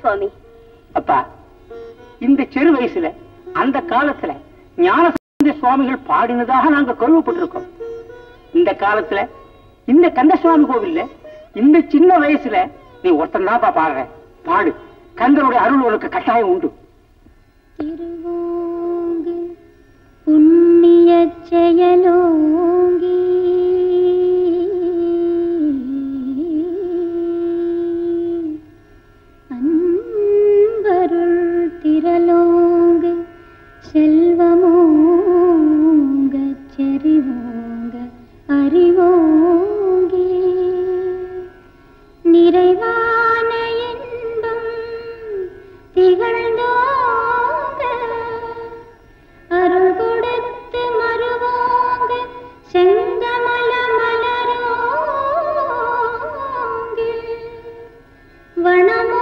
स्वामी அப்பா இந்த சிறு வயசுல அந்த காலத்துல ஞானசம்பந்த சுவாமிகள் பாடினதாக நாங்க கேள்விப்பட்டிருக்கோம். இந்த காலத்துல இந்த கந்தசுவாமி கோவில்ல இந்த சின்ன வயசுல நீ ஒருத்தனாப்பா பாடுற பாடு கந்தனுடைய அருள் உனக்கு கட்டாயம் உண்டு. திருவோங்கி புண்ணிய செயலோங்கி लोग सेल्वमोंग चरिवोंग अरिवोंगे निरैवान एंदुम तिगळंदोंग अरुळ कोडत्तु मरुवोंग सेंगमल मलरोंगे वणमो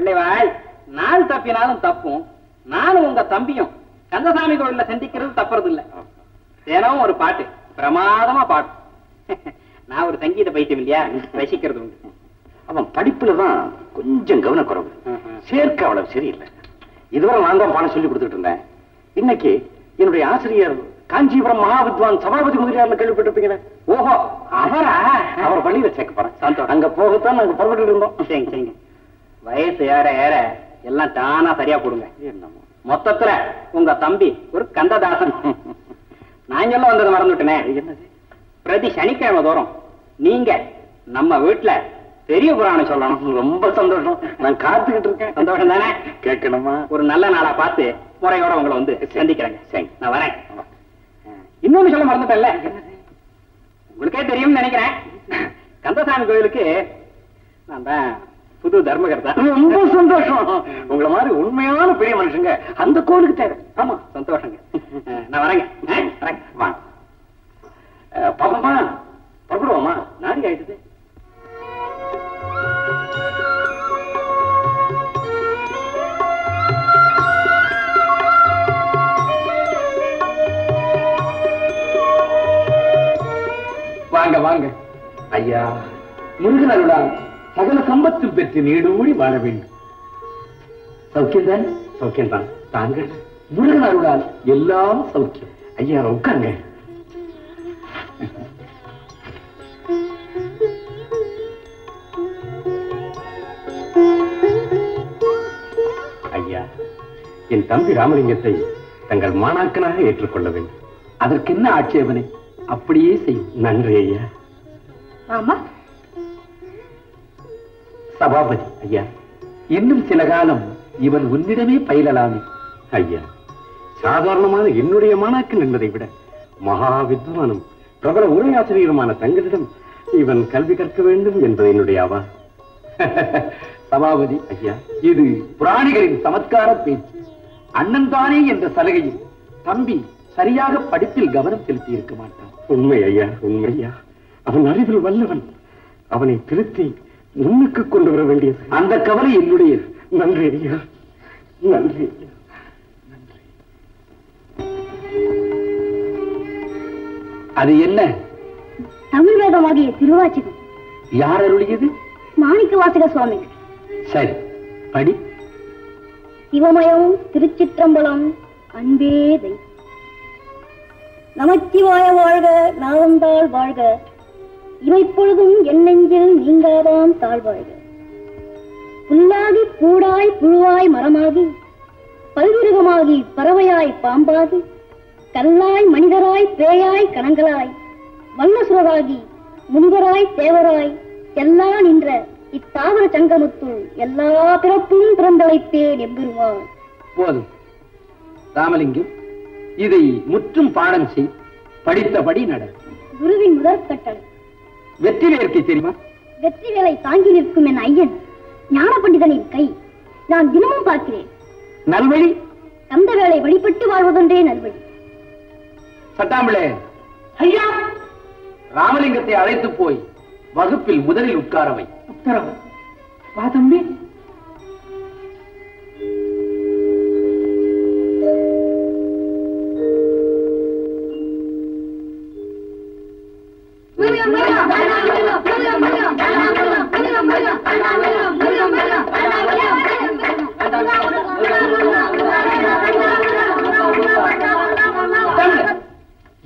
பிள்ளைவாய் நாள் தப்பினாலும் தப்பும் நானும் உங்க தம்பியும் கந்தசாமி கோவில்ல சந்திக்கிறது தப்புறது இல்ல தினமும் ஒரு பாட்டு பிரமாதமா பாடும் நான் ஒரு சங்கீத பைத்தியம் இல்லையா ரசிக்கிறது உண்டு அவன் படிப்புலதான் கொஞ்சம் கவனக்குறவு சேர்க்க அவ்வளவு சரியில்லை இதுவரை நான் தான் பாடம் சொல்லி கொடுத்துட்டு இருந்தேன் இன்னைக்கு என்னுடைய ஆசிரியர் காஞ்சிபுரம் மகாவித்வான் சபாபதி முதலியார் கேள்விப்பட்டிருப்பீங்களா ஓஹோ அவரா அவர் பள்ளியில சேர்க்க போறேன் அங்க போகத்தான் நாங்க புறப்பட்டு இருந்தோம் சரிங்க சரிங்க வயசு ஏற ஏற எல்லாம் தானா சரியா போடுங்க மொத்தத்துல உங்க தம்பி ஒரு கந்ததாசன் நான் சொல்ல வந்தது மறந்துட்டேனே என்னது பிரதி சனிக்கிழமை தோறும் நீங்க நம்ம வீட்டுல பெரிய புராணம் சொல்லணும் ரொம்ப சந்தோஷம் நான் காத்துக்கிட்டு இருக்கேன் சந்தோஷம் தானே கேட்கணுமா ஒரு நல்ல நாளா பார்த்து முறையோட உங்களை வந்து சந்திக்கிறேங்க சரி நான் வரேன் இன்னொன்னு சொல்ல மறந்துட்டேன்ல உங்களுக்கே தெரியும்னு நினைக்கிறேன் கந்தசாமி கோயிலுக்கு நான் தான் புது தர்மகர்த்தா ரொம்ப சந்தோஷம் உங்களை மாதிரி உண்மையான பெரிய மனுஷங்க அந்த கோயிலுக்கு தேவை ஆமா சந்தோஷங்க நான் வரேங்க வரேங்க வாங்க பாப்பா படுவோமா நாளைக்கு ஆயிடுது வாங்க வாங்க ஐயா முருகனருடான் சகல சம்பத்தும் பெற்று நீடூழி வாழ வேண்டும் சௌக்கியம்தான் சௌக்கியம்தான் தாங்கள் முருகனருடான் எல்லாம் சௌக்கியம் ஐயா உட்காருங்க ஐயா என் தம்பி ராமலிங்கத்தை தங்கள் மாணாக்கனாக ஏற்றுக்கொள்ள வேண்டும் அதற்கு என்ன ஆட்சேபனை அப்படியே செய்யும் நன்றி ஐயா ஆமா சபாபதி ஐயா இன்னும் சில காலம் இவன் உன்னிடமே பயிலலாமே ஐயா சாதாரணமான என்னுடைய மாணாக்கன் என்பதை விட மகா வித்வானும் பிரபல உரையாசிரியருமான தங்களிடம் இவன் கல்வி கற்க வேண்டும் என்பது என்னுடைய அவா சபாபதி ஐயா இது புராணிகளின் சமத்கார பேச்சு அண்ணன் தானே என்ற சலுகையில் தம்பி சரியாக படிப்பில் கவனம் செலுத்தி இருக்க மாட்டான் உண்மை ஐயா உண்மையா அவன் அறிவில் வல்லவன் அவனை திருத்தி முன்னுக்கு கொண்டு வர வேண்டியது அந்த கவலை என்னுடைய நன்றி ஐயா நன்றி ஐயா நன்றி அது என்ன தமிழ் வேதமாகிய திருவாச்சகம் யார் அருளியது மாணிக்க வாசக சுவாமி சரி படி சிவமயம் திருச்சிற்றம்பலம் அன்பே தெய்வம் நமச்சிவாய வாழ்க நாவந்தாள் வாழ்க இமைப்பொழுதும் என் நெஞ்சில் நீங்காதாம் தாழ்வாழ்க புல்லாகி பூடாய் புழுவாய் மரமாகி பல்விருகமாகி பறவையாய் பாம்பாகி கல்லாய் மனிதராய் பேயாய் கணங்களாய் வல்லசுரராகி முனிவராய் தேவராய் எல்லா நின்ற இத்தாவர சங்கமத்துள் எல்லா பிறப்பும் பிறந்தழைத்தேன் எம்பெருமான் போதும் ராமலிங்கம் இதை முற்றும் பாடம் செய் படித்தபடி நட குருவின் முதற் கட்டளை வெற்றி வேலை தெரியுமா வெற்றி வேலை தாங்கி நிற்கும் என் ஐயன் ஞான பண்டிதனின் கை நான் தினமும் பார்க்கிறேன் நல்வழி கந்த வேலை வழிபட்டு வாழ்வதொன்றே நல்வழி சட்டாம்பிளே ஐயா ராமலிங்கத்தை அழைத்து போய் வகுப்பில் முதலில் உட்காரவை உத்தரவு வா தம்பி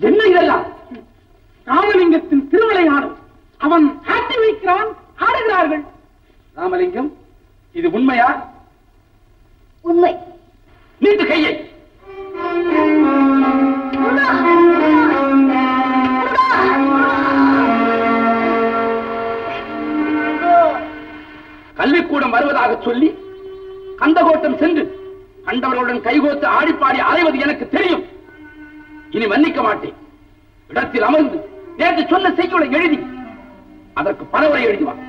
என்ன இதெல்லாம் ராமலிங்கத்தின் திருவிளையாடல் அவன் ஆட்டி வைக்கிறான் ஆடுகிறார்கள் ராமலிங்கம் இது உண்மையா உண்மை நீட்டு கையை கல்விக்கூடம் வருவதாக சொல்லி கந்தகோட்டம் சென்று கண்டவர்களுடன் கைகோத்து ஆடிப்பாடி அலைவது எனக்கு தெரியும் இனி மன்னிக்க மாட்டேன் இடத்தில் அமர்ந்து நேற்று சொன்ன செய்திகளை எழுதி அதற்கு பரவரை எழுதுவார்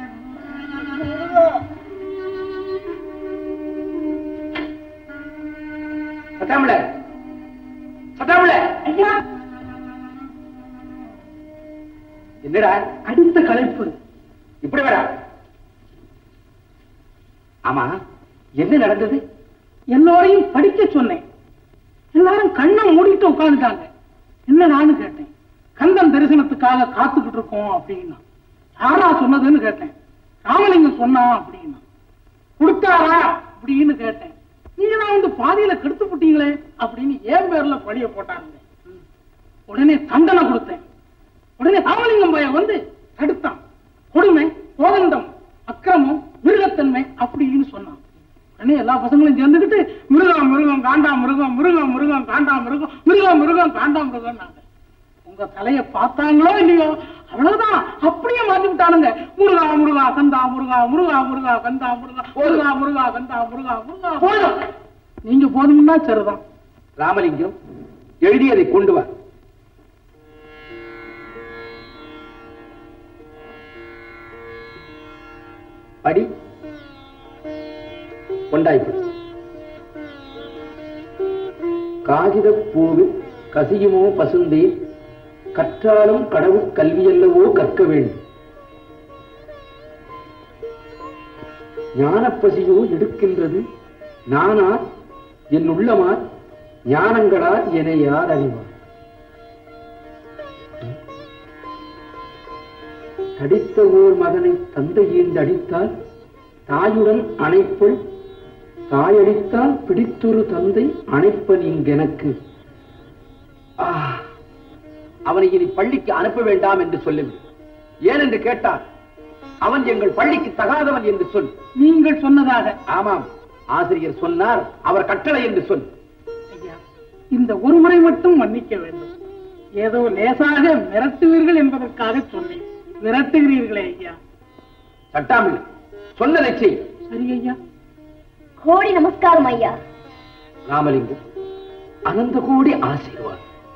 சட்டாமிழர் சட்டாமிழர் என்னடா அடுத்த கலைப்பு இப்படி வேற ஆமா कंदन दर्शन रामलिंग पाटील कड़िया उड़ने तंडने रामलिंग अक्रम मिर्गत अब पसंगे मिर्ग मिर्गम कांडा मिर्ग मिर्ग मिर्गम कांडा मिर्ग मिर्ग मिर्गम कांडा मिर्ग उंग तलय पाताो इो அப்படியே மாத்திட்டானுங்க முருகா முருகா கந்தா முருகா முருகா முருகா கந்தா முருகா முருகா முருகா கந்தா முருகா முருகா போடு நீங்க போடும்னா சரிதான் ராமலிங்கம் எழுதியதை கொண்டு வா படி கொண்டாய் படி காகித பூவில் கசியுமோ பசுந்தே கற்றாலும் கடவுள் கல்வியல்லவோ கற்க வேண்டும் ஞானப்பசியோ எடுக்கின்றது நானார் என் உள்ளமார் ஞானங்களார் என யார் அறிவார் தடித்த ஓர் மகனை தந்தை ஈண்டு அடித்தால் தாயுடன் அணைப்பள் தாயடித்தால் பிடித்தொரு தந்தை அணைப்பன் இங்கெனக்கு ஆ पल्ली की आशीर्वाद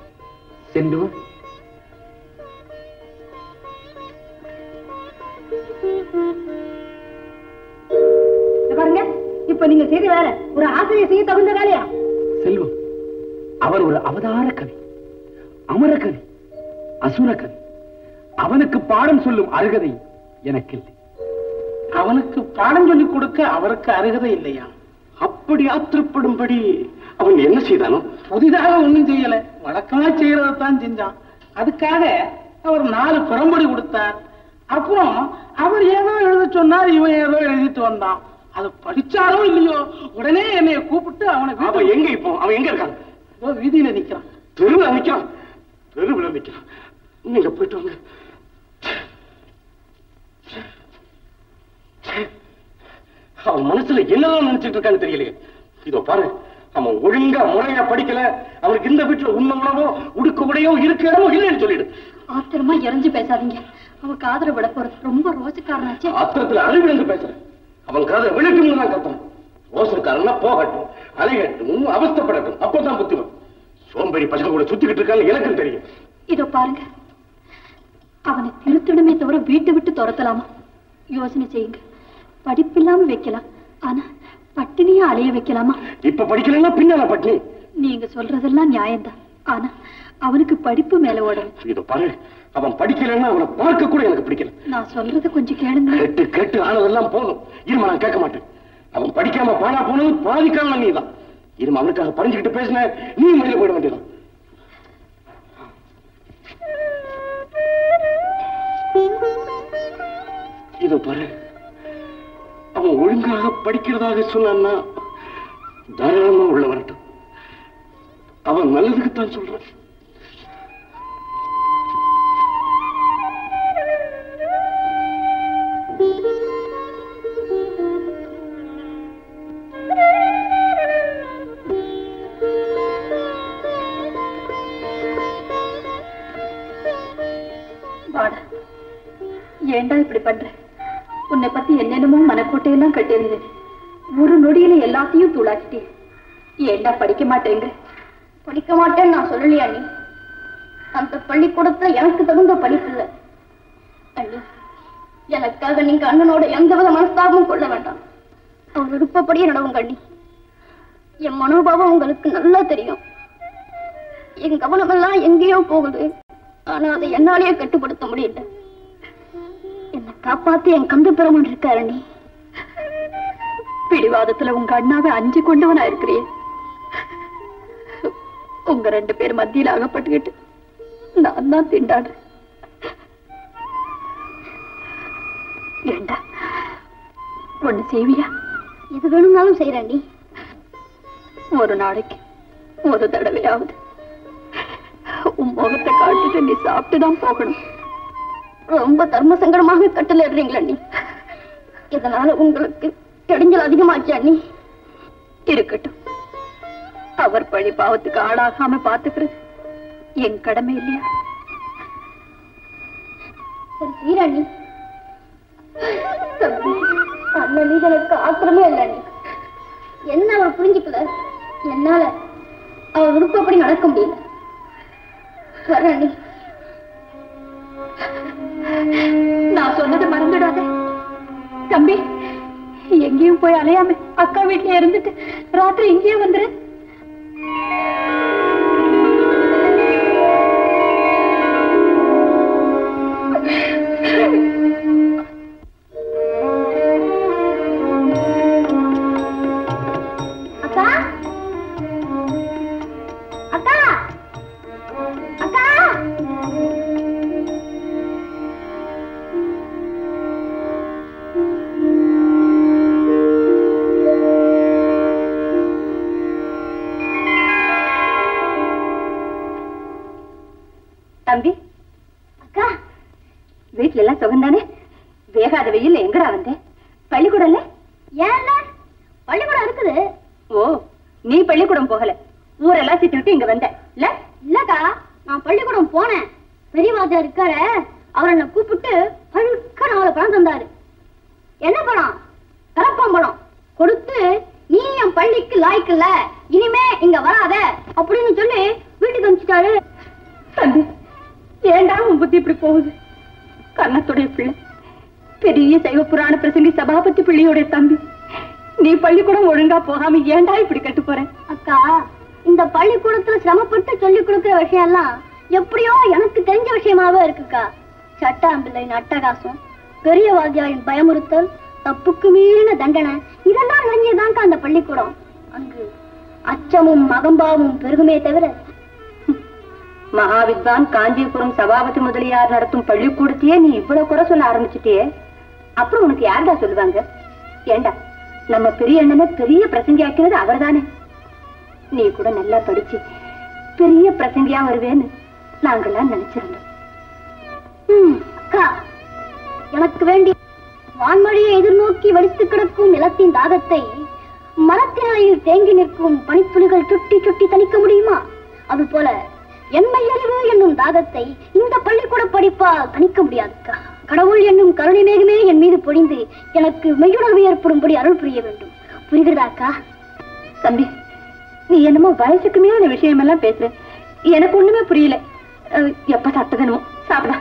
अ படிச்சாரோ இல்லையோ உடனே என்னை கூப்பிட்டு அவனை அவ எங்க இப்போ அவ எங்க இருக்கான் ஓ வீதியில நிக்கறான் தெருவுல நிக்கறான் நீங்க போய்ட்டு வாங்க அவன் மனசுல என்னதான் நினைச்சிட்டு இருக்கான்னு தெரியலையே இதோ பாரு அவன் ஒழுங்கா முறையா படிக்கல அவருக்கு இந்த வீட்ல உண்ண உணவோ உடுக்க உடையோ இருக்க இடமோ இல்லைன்னு சொல்லிடு ஆத்திரமா எரிஞ்சு பேசாதீங்க அவ காதுல விட போறது ரொம்ப ரோஜக்காரனாச்சே ஆத்திரத்துல அறிவிழந்து பேசுறேன் தாராளமா मनोभाव பிடிவாதத்துல உங்க அண்ணாவை அஞ்சு கொண்டவனா இருக்கறியே. உங்க ரெண்டு பேர் மத்தியில அகப்பட்டுக்கிட்டு நான் தான் திண்டாடு. ஏண்டா ஒண்ணு செய்வியா? எது வேணும்னாலும் செய்றேன். நீ ஒரு நாளைக்கு ஒரு தடவையாவது உன் முகத்தை காட்டிட்டு நீ சாப்பிட்டுதான் போகணும். ரொம்ப தர்ம சங்கடமாக கட்டளை இடுறீங்களா நீ? இதனால உங்களுக்கு கெடுஞ்சல் அதிகமாச்சா நீ? இருக்கட்டும், அவர் பழி பாவத்துக்கு ஆளாகாம பாத்துக்கிறது என் கடமை இல்லையா? சரி, அண்ணன் மீது எனக்கு ஆத்திரமே இல்லை நீ. என்ன அவர் புரிஞ்சுக்கல, என்னால அவர் விருப்பம் அப்படி நடக்க முடியல. நான் சொன்னது மறந்துடாத தம்பி. எங்கேயும் போய் அலையாம அக்கா வீட்டுல இருந்துட்டு ராத்திரி இங்கேயே வந்துரு. சொகந்தானே வேகாத வெயில் எங்கடா வந்த? பள்ளிக்கூடம் பள்ளிக்கூடம் இருக்குது. ஓ, நீ பள்ளிக்கூடம் போகல, ஊரெல்லாம் சுத்திட்டு இங்க வந்த இல்ல? இல்லக்கா, நான் பள்ளிக்கூடம் போனேன். பெரியவாஜா இருக்கார, அவர் என்ன கூப்பிட்டு பழுக்க நாவல பணம் தந்தாரு. என்ன பணம்? கரப்பான் பணம் கொடுத்து நீ என் பள்ளிக்கு லாய்க்கல, இனிமே இங்க வராத அப்படின்னு சொல்லி வீட்டுக்கு அனுப்பிச்சிட்டாரு. ஏண்டா உன் புத்தி இப்படி போகுது? கண்ணத்துடைய பிள்ளை, பெரிய சைவ புராண பிரசங்கி சபாபதி பிள்ளையோட தம்பி. நீ பள்ளிக்கூடம் ஒழுங்கா போகாம ஏண்டா இப்படி கட்டு போற? அக்கா, இந்த பள்ளிக்கூடத்துல சிரமப்பட்டு சொல்லிக் கொடுக்கிற விஷயம் எல்லாம் எப்படியோ எனக்கு தெரிஞ்ச விஷயமாவே இருக்குக்கா. சட்டாம்பிள்ளையின் அட்டகாசம், பெரிய வாத்தியாரின் பயமுறுத்தல், தப்புக்கு மீறின தண்டனை, இதெல்லாம் நிறைஞ்சதான்க்கா அந்த பள்ளிக்கூடம். அங்கு அச்சமும் மகம்பாவும் பெருகுமே தவிர மகாவித்வான் காஞ்சிபுரம் சபாபதி முதலியார் நடத்தும் பள்ளிக்கூடத்தையே நீ இவ்வளவு குறை சொல்ல ஆரம்பிச்சுட்டே, அப்புறம் உனக்கு யாரா சொல்லுவாங்க? ஏண்டா, நம்ம பெரிய அண்ணனை பெரிய பிரசங்கி ஆக்கிறது அவர் தானே. நீ கூட நல்லா படிச்சு பெரிய பிரசங்கியா வருவேன்னு நாங்கெல்லாம் நினைச்சிருந்தோம். எனக்கு வேண்டிய வான்மொழியை எதிர்நோக்கி வலித்து கிடக்கும் நிலத்தின் தாகத்தை மரத்தினாயில் தேங்கி நிற்கும் பனித்துளிகள் சுட்டி சுட்டி தணிக்க முடியுமா? அது போல என்மை அறிவு என்னும் தாகத்தை இந்த பள்ளிக்கூட படிப்பால் தணிக்க முடியாதுக்கா. கடவுள் என்னும் கருணை மேகமே என் மீது பொழிந்து எனக்கு மெய்யுணர்வு ஏற்படும்படி அருள் புரிய வேண்டும். புரிகிறதாக்கா? தம்பி, நீ என்னமோ வயசுக்கு மேல விஷயம் எல்லாம் பேசுற, எனக்கு ஒண்ணுமே புரியல. எப்ப சாப்பிட்டதனமோ சாப்பிட.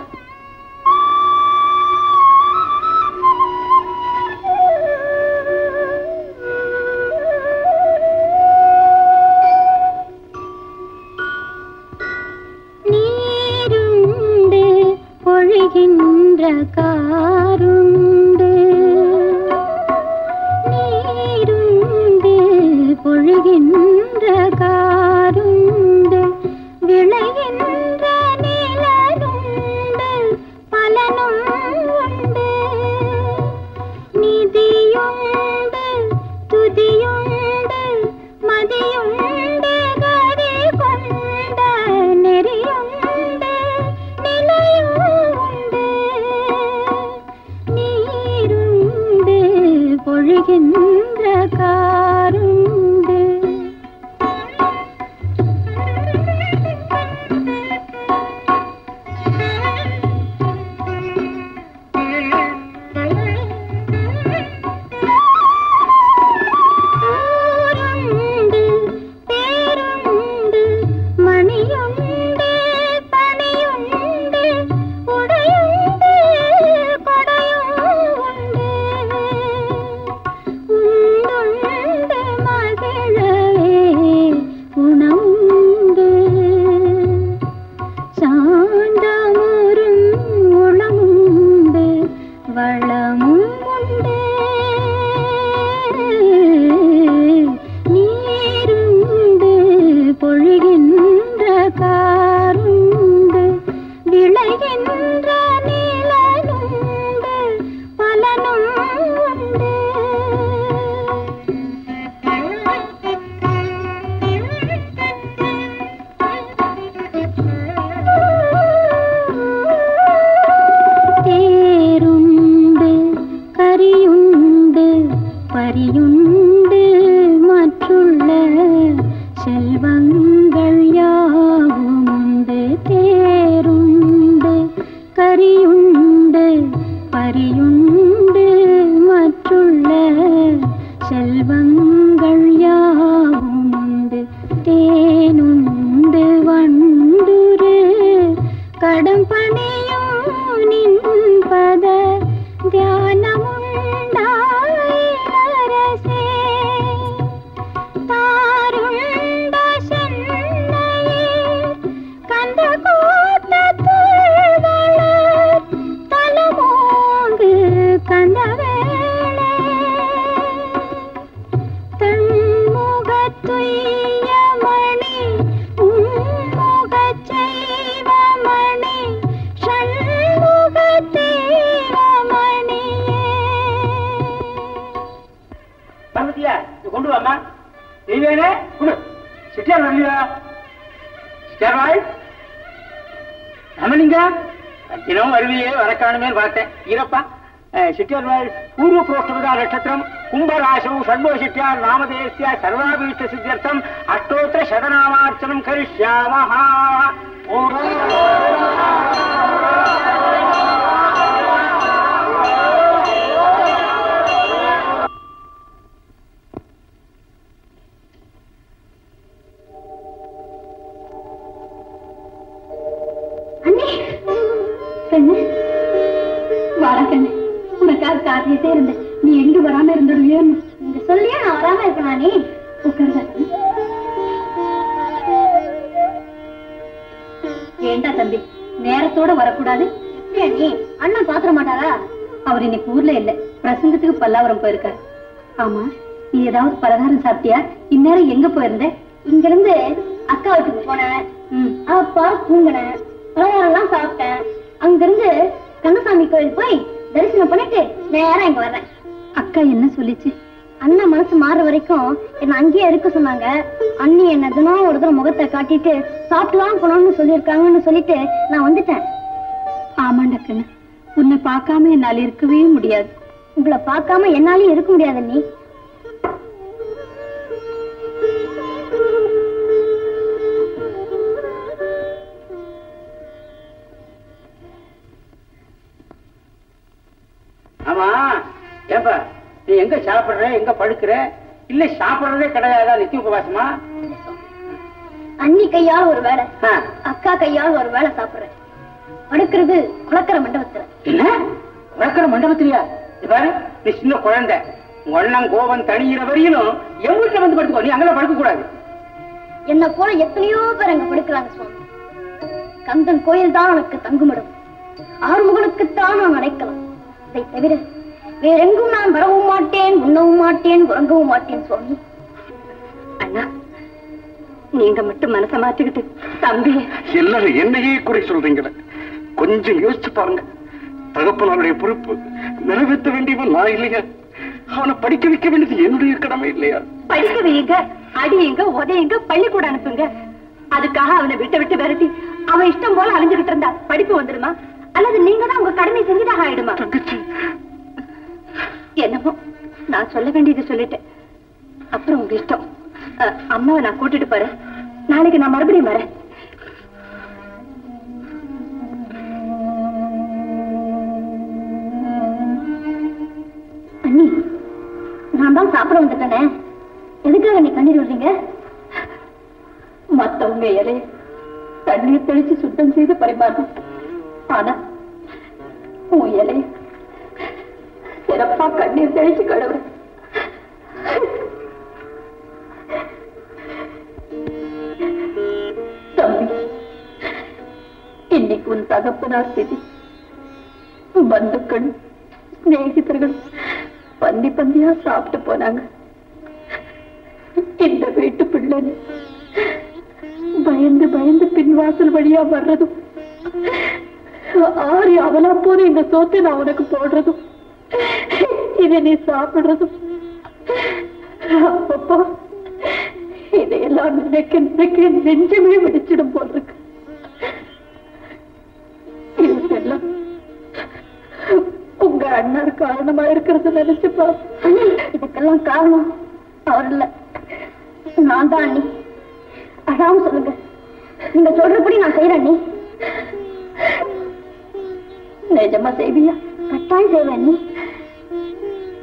தாய் தேவனி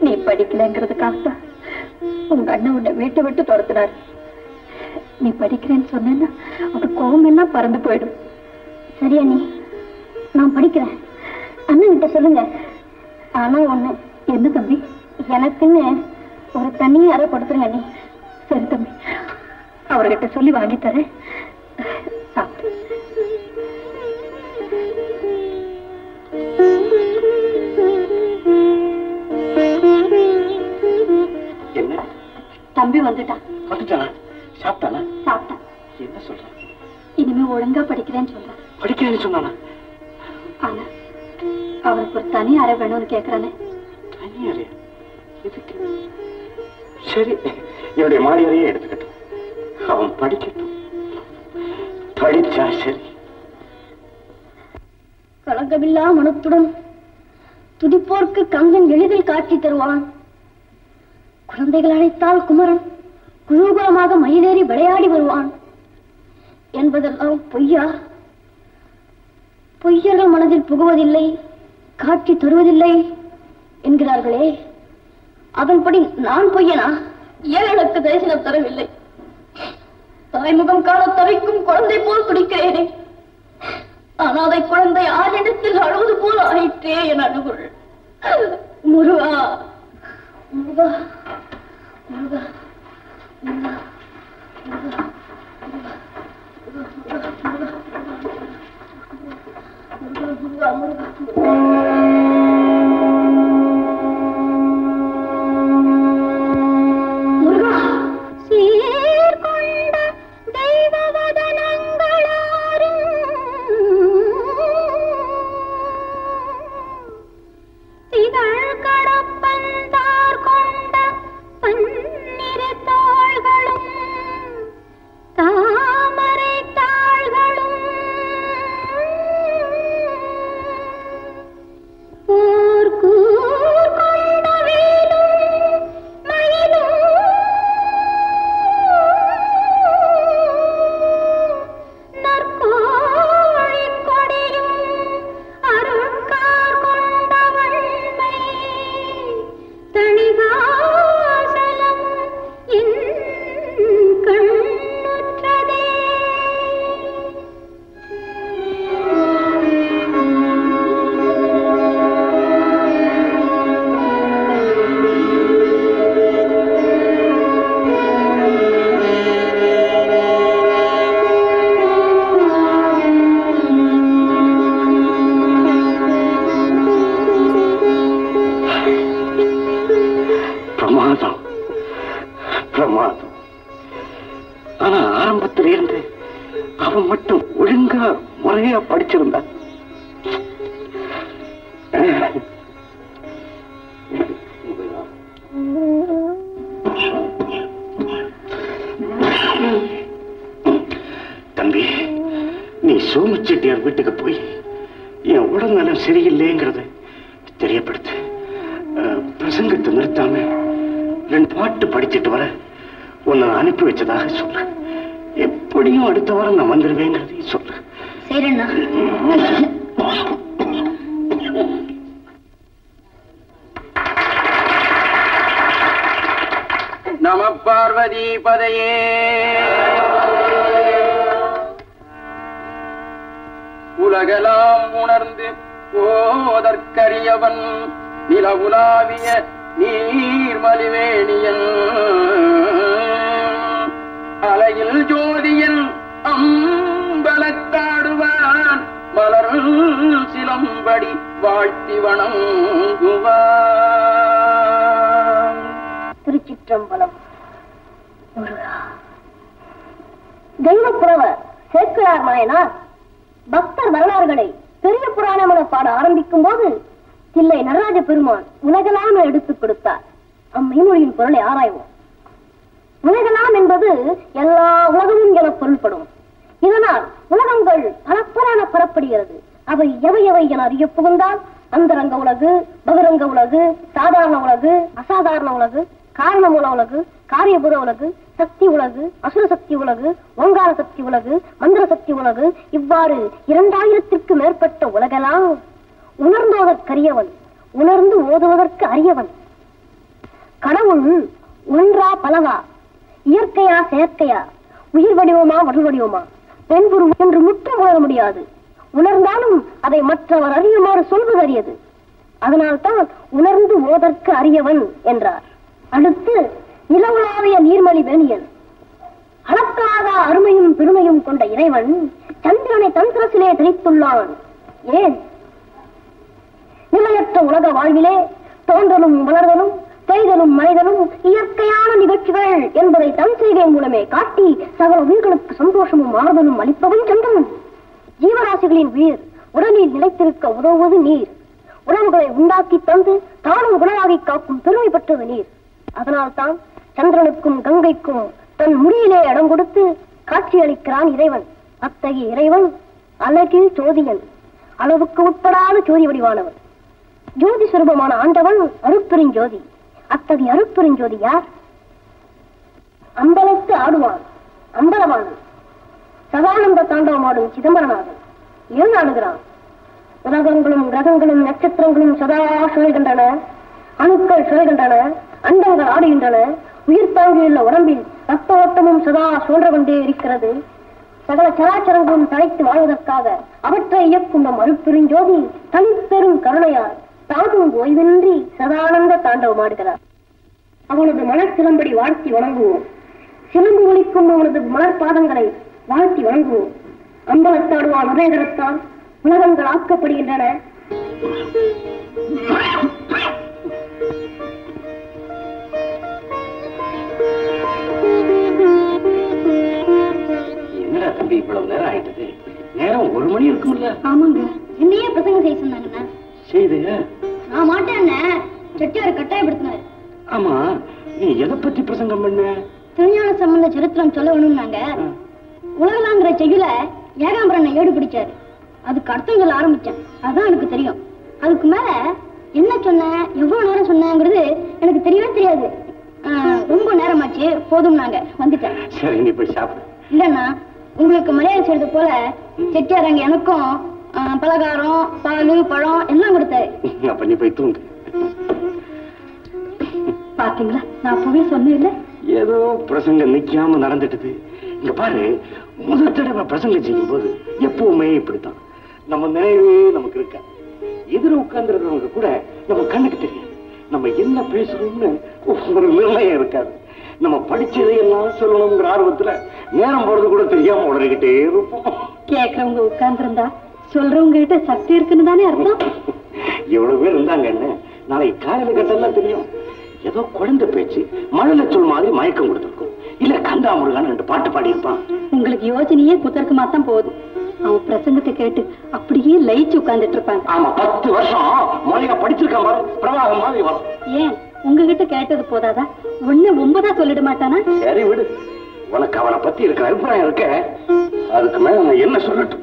நீ படிக்கலங்கிறதுக்காக தான் உங்க அண்ணன் உன்னை வீட்டை விட்டு துரத்துறாரு. நீ படிக்கிறேன்னு சொன்னா அவரு கோபம் எல்லாம் பறந்து போயிடும். சரியா நீ நான் படிக்கிறேன் அண்ணன் கிட்ட சொல்லுங்க. ஆனா ஒண்ணு என்ன தம்பி, எனக்குன்னு ஒரு தனி அறை கொடுத்துருங்க நீ. சரி தம்பி, அவர்கிட்ட சொல்லி வாங்கி தரேன். என்ன தம்பி வந்துட்டான்? வந்துட்டானா? சாப்பிட்டானா? சாப்பிட்டான். என்ன சொல்ற? இனிமே ஒழுங்கா படிக்கிறேன்னு சொல்றான். படிக்கிறேன்னு சொன்னானா? ஆனா அவருக்கு ஒரு தனி அறை வேணும்னு கேக்குறானே. தனி அறை? சரி, என்னுடைய மாடி அறையே எடுத்துக்கிட்டோம். அவன் படிக்கட்டும், படிச்சா சரி. கலங்கமில்லா மனத்துடன் துடிப்போர்க்கு கங்கன் எளிதில் காட்சி தருவான். குழந்தைகள் அழைத்தால் குமரன் குரூகுலமாக மயிலேறி விளையாடி வருவான் என்பதெல்லாம் பொய்யா? பொய்யர்கள் மனதில் புகுவதில்லை, காட்சி தருவதில்லை என்கிறார்களே, அதன்படி நான் பொய்யனா? ஏழனுக்கு தரிசனம் தரவில்லை, தாய்முகம் காண தவிக்கும் குழந்தை போல் துடிக்கிறேனே. அனாதை குழந்தை ஆரிடத்தில் அழுவது போல் ஆயிற்றே என் அணுகுள். முருகா முருகா முருகா முருகா முருகா முருகா முருகா முருகா முருகா. உணர்ந்து ஓதுவதற்கு அறியவன். கடவுள் ஒன்றா பலவா, இயற்கையா செயற்கையா, உயிர் வடிவமா உடல் வடிவமா, பெண் உருவம் என்று முற்றும் உணர முடியாது. உணர்ந்தாலும் அதை மற்றவர் அறியுமாறு சொல்வது அறியது. அதனால்தான் உணர்ந்து ஓதற்கு அறியவன் என்றார். அடுத்து நிலவுலாவிய நீர்மலி வேணியன். அளக்காத அருமையும் பெருமையும் கொண்ட இறைவன் சந்திரனை தந்திரசிலே திரித்துள்ளான். ஏன்? நிலையற்ற உலக வாழ்விலே தோன்றலும் வளர்தலும் பெய்தலும் மறைதலும் இயற்கையான நிகழ்ச்சிகள் என்பதை தன் செய்கை மூலமே காட்டி சகல உயிர்களுக்கு சந்தோஷமும் ஆறுதலும் அளிப்பவன் சந்திரன். ஜீவராசிகளின் உயிர் உடலில் நிலைத்திருக்க உதவுவது நீர். உணவுகளை உண்டாக்கி தந்து தானும் குணமாகி காக்கும் பெருமை பெற்றது நீர். அதனால் தான் சந்திரனுக்கும் கங்கைக்கும் தன் முடியிலே இடம் கொடுத்து காட்சியளிக்கிறான் இறைவன். அத்தகைய இறைவன் அழகில் ஜோதியன், அளவுக்கு உட்படாத ஜோதி வடிவானவன். ஜோதி சுரூபமான ஆண்டவன் அருட்பெருஞ்சோதி. அத்தகைய அருட்பெருஞ்சோதி யார்? அம்பலத்து ஆடுவான் அம்பலவான், சதானந்த தாண்டவம் ஆடும் சிதம்பரனாகன். ஏன் ஆடுகிறான்? உலகங்களும் கிரகங்களும் நட்சத்திரங்களும் சதா சுழல்கின்றன, அணுக்கள் சுழல்கின்றன, அண்டங்கள் ஆடுகின்றன. உயிர் தாங்கியுள்ள உடம்பில் ரத்த ஓட்டமும் சதா சுழன்று கொண்டே இருக்கிறது. சகல சராச்சரங்களும் தழைத்து வாழ்வதற்காக அவற்றை இயக்கும் நம் அருட்பெருஞ்சோதி தனிப்பெரும் கருணையால் தாதும் ஓய்வின்றி சதானந்த தாண்டவமாடுகிறார். அவனது மனச்சிலம்படி வாழ்த்தி வணங்குவோம். சிலம்பு ஒலிக்கும் அவனது மலர்பாதங்களை வாழ்த்தி வணங்குவோம். அம்பலத்தாடுவான் உதயகரத்தால் உலகங்கள் ஆக்கப்படுகின்றன. என்னடா தம்பி இவ்வளவு நேரம் ஆயிட்டது? நேரம் 1 மணி இருக்கும்ல? ஆமாங்க. என்னையே பிரசங்கம் செய்ய சொன்னாங்கண்ணா. செய்து நான் மாட்டேன். செட்டியார் கட்டாயப்படுத்தினாரு. ஆமா, நீ எதை பத்தி பிரசங்கம் பண்ண? திருஞான சம்பந்த சரித்திரம் சொல்லணும்னாங்க. உலகலாங்கிற செய்யுல ஏகாம்பரனை ஏடு பிடிச்சாரு. அதுக்கு அர்த்தம் சொல்ல ஆரம்பிச்சேன். அதான் எனக்கு தெரியும். அதுக்கு மேல என்ன சொன்ன, எவ்வளவு நேரம் சொன்னாங்கிறது எனக்கு தெரியவே தெரியாது. ரொம்ப நேரமாச்சு, போதும், நாங்க வந்துட்டேன். இல்லன்னா உங்களுக்கு மலையாள செய்யறது போல செட்டியாராங்க எனக்கும் பலகாரம், பாலு, பழம் எல்லாம் கொடுத்தாரு. பாத்தீங்களா, நான் அப்பவே சொன்னேன் இல்ல, ஏதோ பிரசங்க நிக்காம நடந்துட்டு. இங்க பாரு, முதல் தடவை பிரசங்கம் செய்யும் போது எப்பவுமே இப்படித்தான். நம்ம நினைவு நமக்கு இருக்க, எதிர உட்கார்ந்துருக்கிறவங்க கூட நம்ம கண்ணுக்கு தெரியாது. நம்ம என்ன பேசுறோம்னு ஒரு நிர்ணயம் இருக்காது. நம்ம படிச்சதையெல்லாம் சொல்லணுங்கிற ஆர்வத்துல நேரம் போறது கூட தெரியாம உடனே இருப்போம். கேட்கறவங்க உட்கார்ந்துருந்தா சொல்றவங்க கிட்ட சக்தி இருக்குன்னு தானே அர்த்தம். எவ்வளவு பேர் இருந்தாங்க என்ன? நாளைக்கு காலையில கட்டெல்லாம் தெரியும். ஏதோ குழந்தை பேச்சு மழலை சொல் மாதிரி மயக்கம் கொடுத்துருக்கும். இல்ல கந்தா முருகான்னு 2 பாட்டு பாடியிருப்பான். உங்களுக்கு யோஜனையே குத்தர்க்குமா தான் போகுது. அவன் பிரசங்கத்தை கேட்டு அப்படியே லயிச்சு உட்கார்ந்துட்டு இருப்பாங்க. ஆமா, 10 வருஷம் மொழியா படிச்சிருக்காம பிரவாகம் மாதிரி வரும். ஏன் உங்ககிட்ட கேட்டது போதாதா? 1 9ஆ சொல்லிட மாட்டானா? சரி விடு, உனக்கு அவனை பத்தி இருக்கிற அபிப்பிராயம் இருக்க, அதுக்கு மேல என்ன சொல்லட்டும்?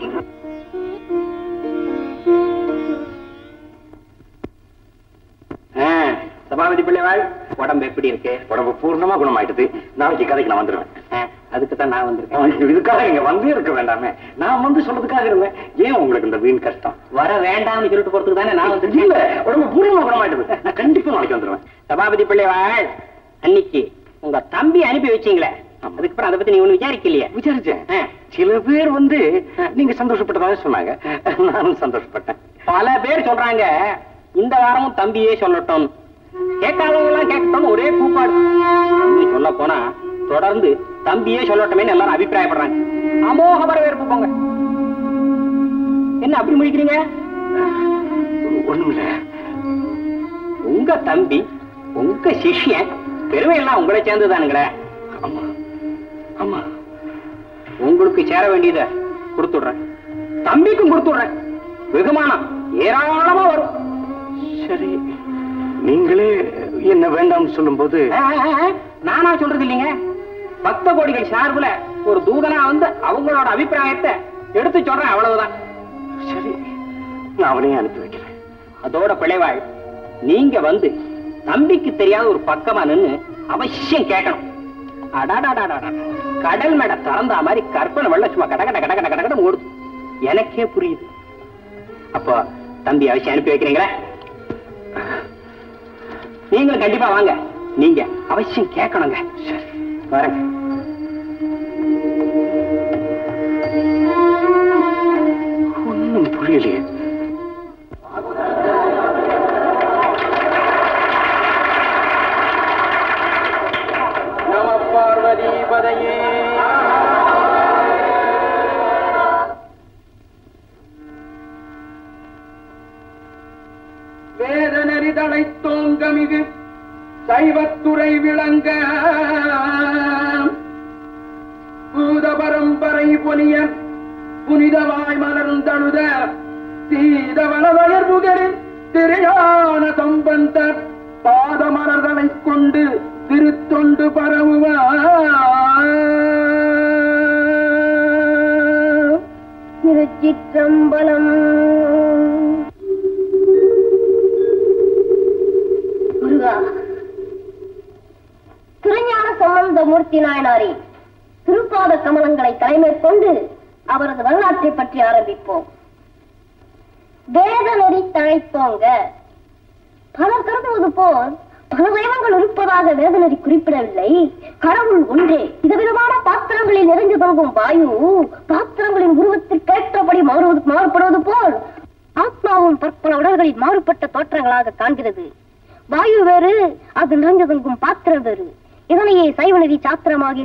சபாபதி பிள்ளைவாள், உடம்பு எப்படி இருக்கு? உடம்பு பூர்ணமா குணமாயிட்டது. நாளைக்கு கதைக்கு நான் வந்துடுவேன். அதுக்கு தான் நான் வந்திருக்கேன். இதுக்காக நீங்க வந்தே இருக்க வேண்டாமே. நான் வந்து சொல்றதுக்காக இருந்தேன். ஏன் உங்களுக்கு இந்த வீண் கஷ்டம்? வர வேண்டாம்னு சொல்லிட்டு போறதுக்கு தானே நான் வந்து. இல்ல, உடம்பு பூர்ணமா குணமாயிட்டது. நான் கண்டிப்பா நாளைக்கு வந்துடுவேன். சபாபதி பிள்ளைவாள், அன்னைக்கு உங்க தம்பி அனுப்பி வச்சீங்களே, அதுக்கப்புறம் அதை பத்தி நீ ஒண்ணு விசாரிக்கலையா? விசாரிச்சேன். சில பேர் வந்து நீங்க சந்தோஷப்பட்டதாக சொன்னாங்க. நானும் சந்தோஷப்பட்டேன். பல பேர் சொல்றாங்க இந்த வாரமும் தம்பியே சொல்லட்டும். கேட்காதவங்க எல்லாம் கேட்கட்டும், ஒரே கூப்பாடு. சொல்ல போனா தொடர்ந்து தம்பியே சொல்லட்டுமே எல்லாரும் அபிப்பிராயப்படுறாங்க. அமோக வரவேற்பு. போங்க, என்ன அப்படி முடிக்கிறீங்க? ஒண்ணுமில்ல, உங்க தம்பி உங்க சிஷ்யன், பெருமையெல்லாம் உங்களை சேர்ந்துதானுங்களே. ஆமா ஆமா, உங்களுக்கு சேர வேண்டியத கொடுத்துடுறேன், தம்பிக்கும் கொடுத்துடுறேன். வெகுமானம் ஏராளமா வரும். சரி, நீங்களே என்ன வேண்டாம்னு சொல்லும் போது நானா சொல்றது இல்லைங்க. பக்த கோடிகள் சார்புல ஒரு தூதனா வந்து அவங்களோட அபிப்பிராயத்தை எடுத்து சொல்றேன், அவ்வளவுதான். சரி, நான் அவனையும் அனுப்பி வைக்கிறேன். அதோட பிள்ளைவாள், நீங்க வந்து தம்பிக்கு தெரியாத ஒரு பக்கமா நின்று அவசியம் கேட்கணும். அடாடாடாடா, கடல் மேடை திறந்தா மாதிரி கற்பனை வெள்ள சும்மா கடகட கடகட கடகடம் ஓடுது. எனக்கே புரியுது. அப்போ தம்பி அவசியம் அனுப்பி வைக்கிறீங்களா? நீங்க கண்டிப்பா வாங்க. நீங்க அவசியம் கேட்கணுங்க. சரி வரேன். ஒன்னும் புரியலையே.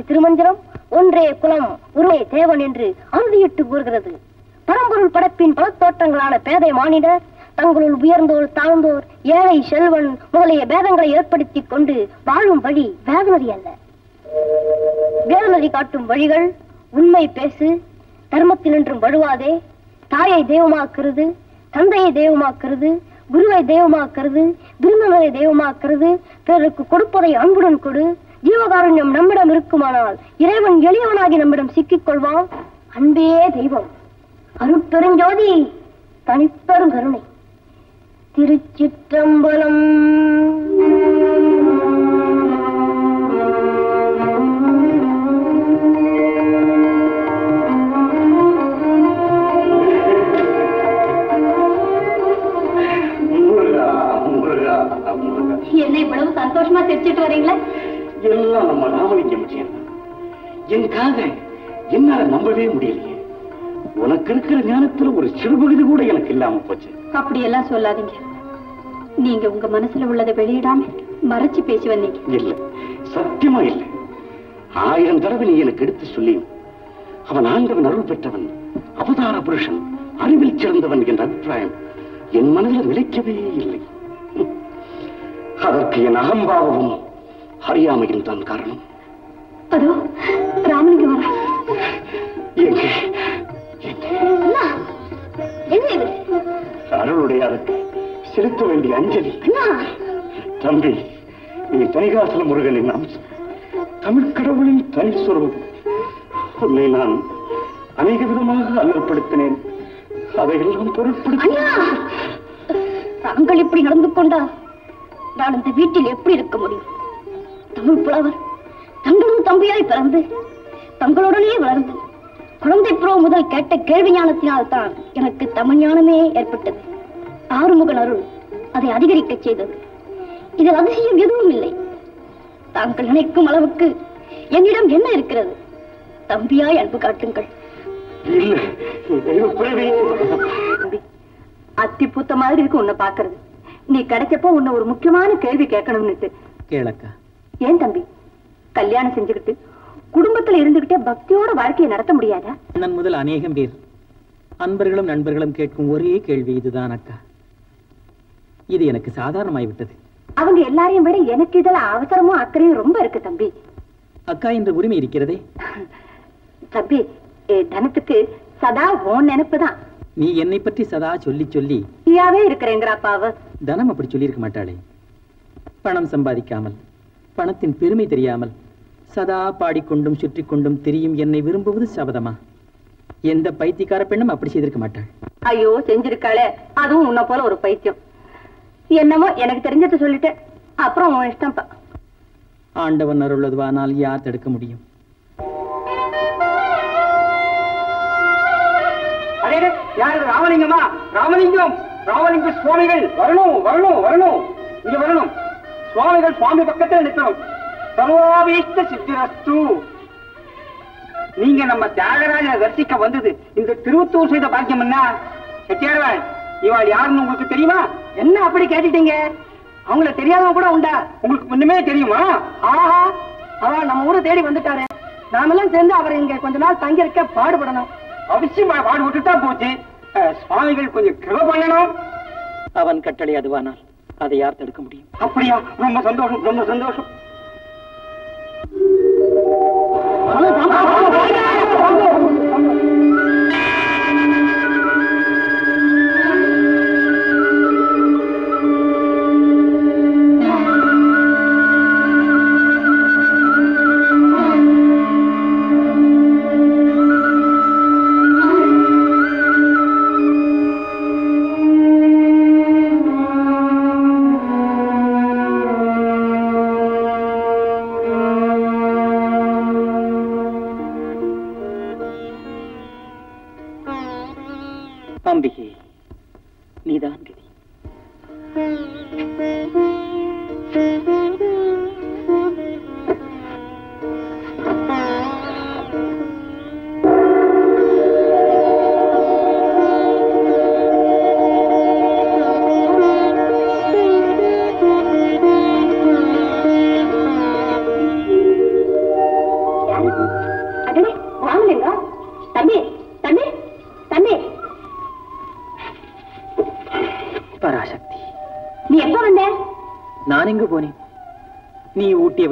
திருமந்திரம் ஒன்றே குலம் ஒரே தேவன் என்று அறுதியிட்டு கூறுகிறது. பரம்பொருள் படைப்பின் பல தோற்றங்களான பேதை மானிடர் தங்களுள் உயர்ந்தோர் தாழ்ந்தோர் ஏழை செல்வன் முதலிய பேதங்களை ஏற்படுத்தி கொண்டு வாழும் வழி வேதநதி அல்ல. வேதநதி காட்டும் வழிகள் உண்மை பேசு, தர்மத்தினின்றும் வழுவாதே, தாயை தெய்வமாக்குறது, தந்தையை தெய்வமாக்குறது, குருவை தெய்வமாக்குறது, விருந்தினரை தெய்வமாக்குறது, பிறருக்கு கொடுப்பதை அன்புடன் கொடு, ஜீவகாருண்யம் நம்மிடம் இருக்குமானால் இறைவன் எளியவனாகி நம்மிடம் சிக்கிக் கொள்வான். அன்பே தெய்வம், அருட் பெருஞ்சோதி, தனிப்பெரும் கருணை. திருச்சிற்றம்பலம். என்ன இவ்வளவு சந்தோஷமா தெரிச்சிட்டு வரீங்களா? எல்லாம் நம்ம ராமலிங்க விஷயம் தான். என் காதலை என்னால நம்பவே முடியலையே. உனக்கு இருக்கிற ஞானத்துல ஒரு சிறு பகுதி கூட எனக்கு இல்லாம போச்சு. அப்படி எல்லாம் சொல்லாதீங்க. நீங்க உங்க மனசுல உள்ளதை வெளியிடாம மறைச்சு பேசி வந்தீங்க. இல்ல, சத்தியமா இல்ல. 1000 தடவை நீ எனக்கு எடுத்து சொல்லியும் அவன் ஆண்டவன், அருள் பெற்றவன், அவதார புருஷன், அறிவில் சிறந்தவன் என்ற அபிப்பிராயம் என் மனதில் நிலைக்கவே இல்லை. அதற்கு என் அகம்பாவமும் அறியாமையும் தான் காரணம். அதோ ராமலிங்க வர. அருளுடையாருக்கு செலுத்த வேண்டிய அஞ்சலி. தம்பி, நீ தணிகாசல முருகனின் அம்சம், தமிழ் கடவுளின் தனி சுரூபம். உன்னை நான் அநேக விதமாக அலப்படுத்தினேன். அதையெல்லாம் பொருட்படுத்த தாங்கள் இப்படி நடந்து கொண்டா நான் இந்த வீட்டில் எப்படி இருக்க முடியும்? தமிழ் புலவர் தங்களும் தம்பியாய் பிறந்து தங்களுடனே வளர்ந்து குழந்தை புறம் முதல் கேட்ட கேள்வி ஞானத்தினால் தான் எனக்கு தமிழ் ஞானமே ஏற்பட்டது. ஆறுமுகன் அருள் அதை அதிகரிக்க செய்தது. இதில் அதிசயம் எதுவும் இல்லை. தாங்கள் நினைக்கும் அளவுக்கு என்னிடம் என்ன இருக்கிறது? தம்பியாய் அன்பு காட்டுங்கள். அத்தி பூத்த மாதிரி இருக்கு உன்னை பாக்குறது. நீ கிடைச்சப்போ உன்னை ஒரு முக்கியமான கேள்வி கேட்கணும்னுட்டு கேளக்கா. ஏன் தம்பி கல்யாணம் செஞ்சுக்கிட்டு குடும்பத்துல இருந்துகிட்டே பக்தியோட வாழ்க்கையை நடத்த முடியாதா? நான் முதல் அநேகம் பேர் அன்பர்களும் நண்பர்களும் கேட்கும் ஒரே கேள்வி இதுதான் அக்கா. இது எனக்கு சாதாரணமாய்விட்டது. அவங்க எல்லாரையும் விட எனக்கு இதுல அவசரமும் அக்கறையும் ரொம்ப இருக்கு தம்பி. அக்கா என்ற உரிமை இருக்கிறதே தம்பி. தனத்துக்கு சதா உன் நினைப்புதான். நீ என்னை பற்றி சதா சொல்லி சொல்லி நீயாவே இருக்கிறேங்கிற அப்பாவ. தனம் அப்படி சொல்லி இருக்க மாட்டாளே. பணம் சம்பாதிக்காமல் பணத்தின் பெருமை தெரியாமல் சதா பாடிக்கொண்டும் சுற்றி கொண்டும் தெரியும் என்னை விரும்புவது சபதமா? எந்த பைத்தியக்கார பெண்ணும் அப்படி செய்திருக்க மாட்டாள். ஐயோ செஞ்சிருக்காளே, அதுவும் உன்ன போல ஒரு பைத்தியம். என்னமோ எனக்கு தெரிஞ்சது சொல்லிட்டு அப்புறம் உன் இஷ்டம்பா. ஆண்டவன் அருள்வதுவானால் யார் தடுக்க முடியும்? அடே, யார் ராமலிங்கமா? ராமலிங்கம், ராமலிங்க சுவாமிகள் வரணும் வரணும் வரணும், இங்க வரணும். சுவாமிகள் சுவாமி பக்கத்துல நிக்கணும். சர்வாபீஷ்ட சித்திரஸ்து. நீங்க நம்ம தியாகராஜர் தரிசிக்க வந்தது இந்த திருவத்தூர் செய்த பாக்கியம். என்ன செட்டியார்வாள், இவாள் யாருன்னு உங்களுக்கு தெரியுமா? என்ன அப்படி கேட்டுட்டீங்க? அவங்கள தெரியாதவங்க கூட உண்டா? உங்களுக்கு முன்னமே தெரியுமா? ஆஹா, அவ நம்ம ஊரை தேடி வந்துட்டாரு. நாமெல்லாம் சேர்ந்து அவர் இங்க கொஞ்ச நாள் தங்கி இருக்க பாடுபடணும். அவசியமா பாடுபட்டு தான் போச்சு. சுவாமிகள் கொஞ்சம் கிருபை பண்ணணும். அவன் கட்டளை அதுவானால் அதை யார் தடுக்க முடியும்? அப்படியா? ரொம்ப சந்தோஷம், ரொம்ப சந்தோஷம்.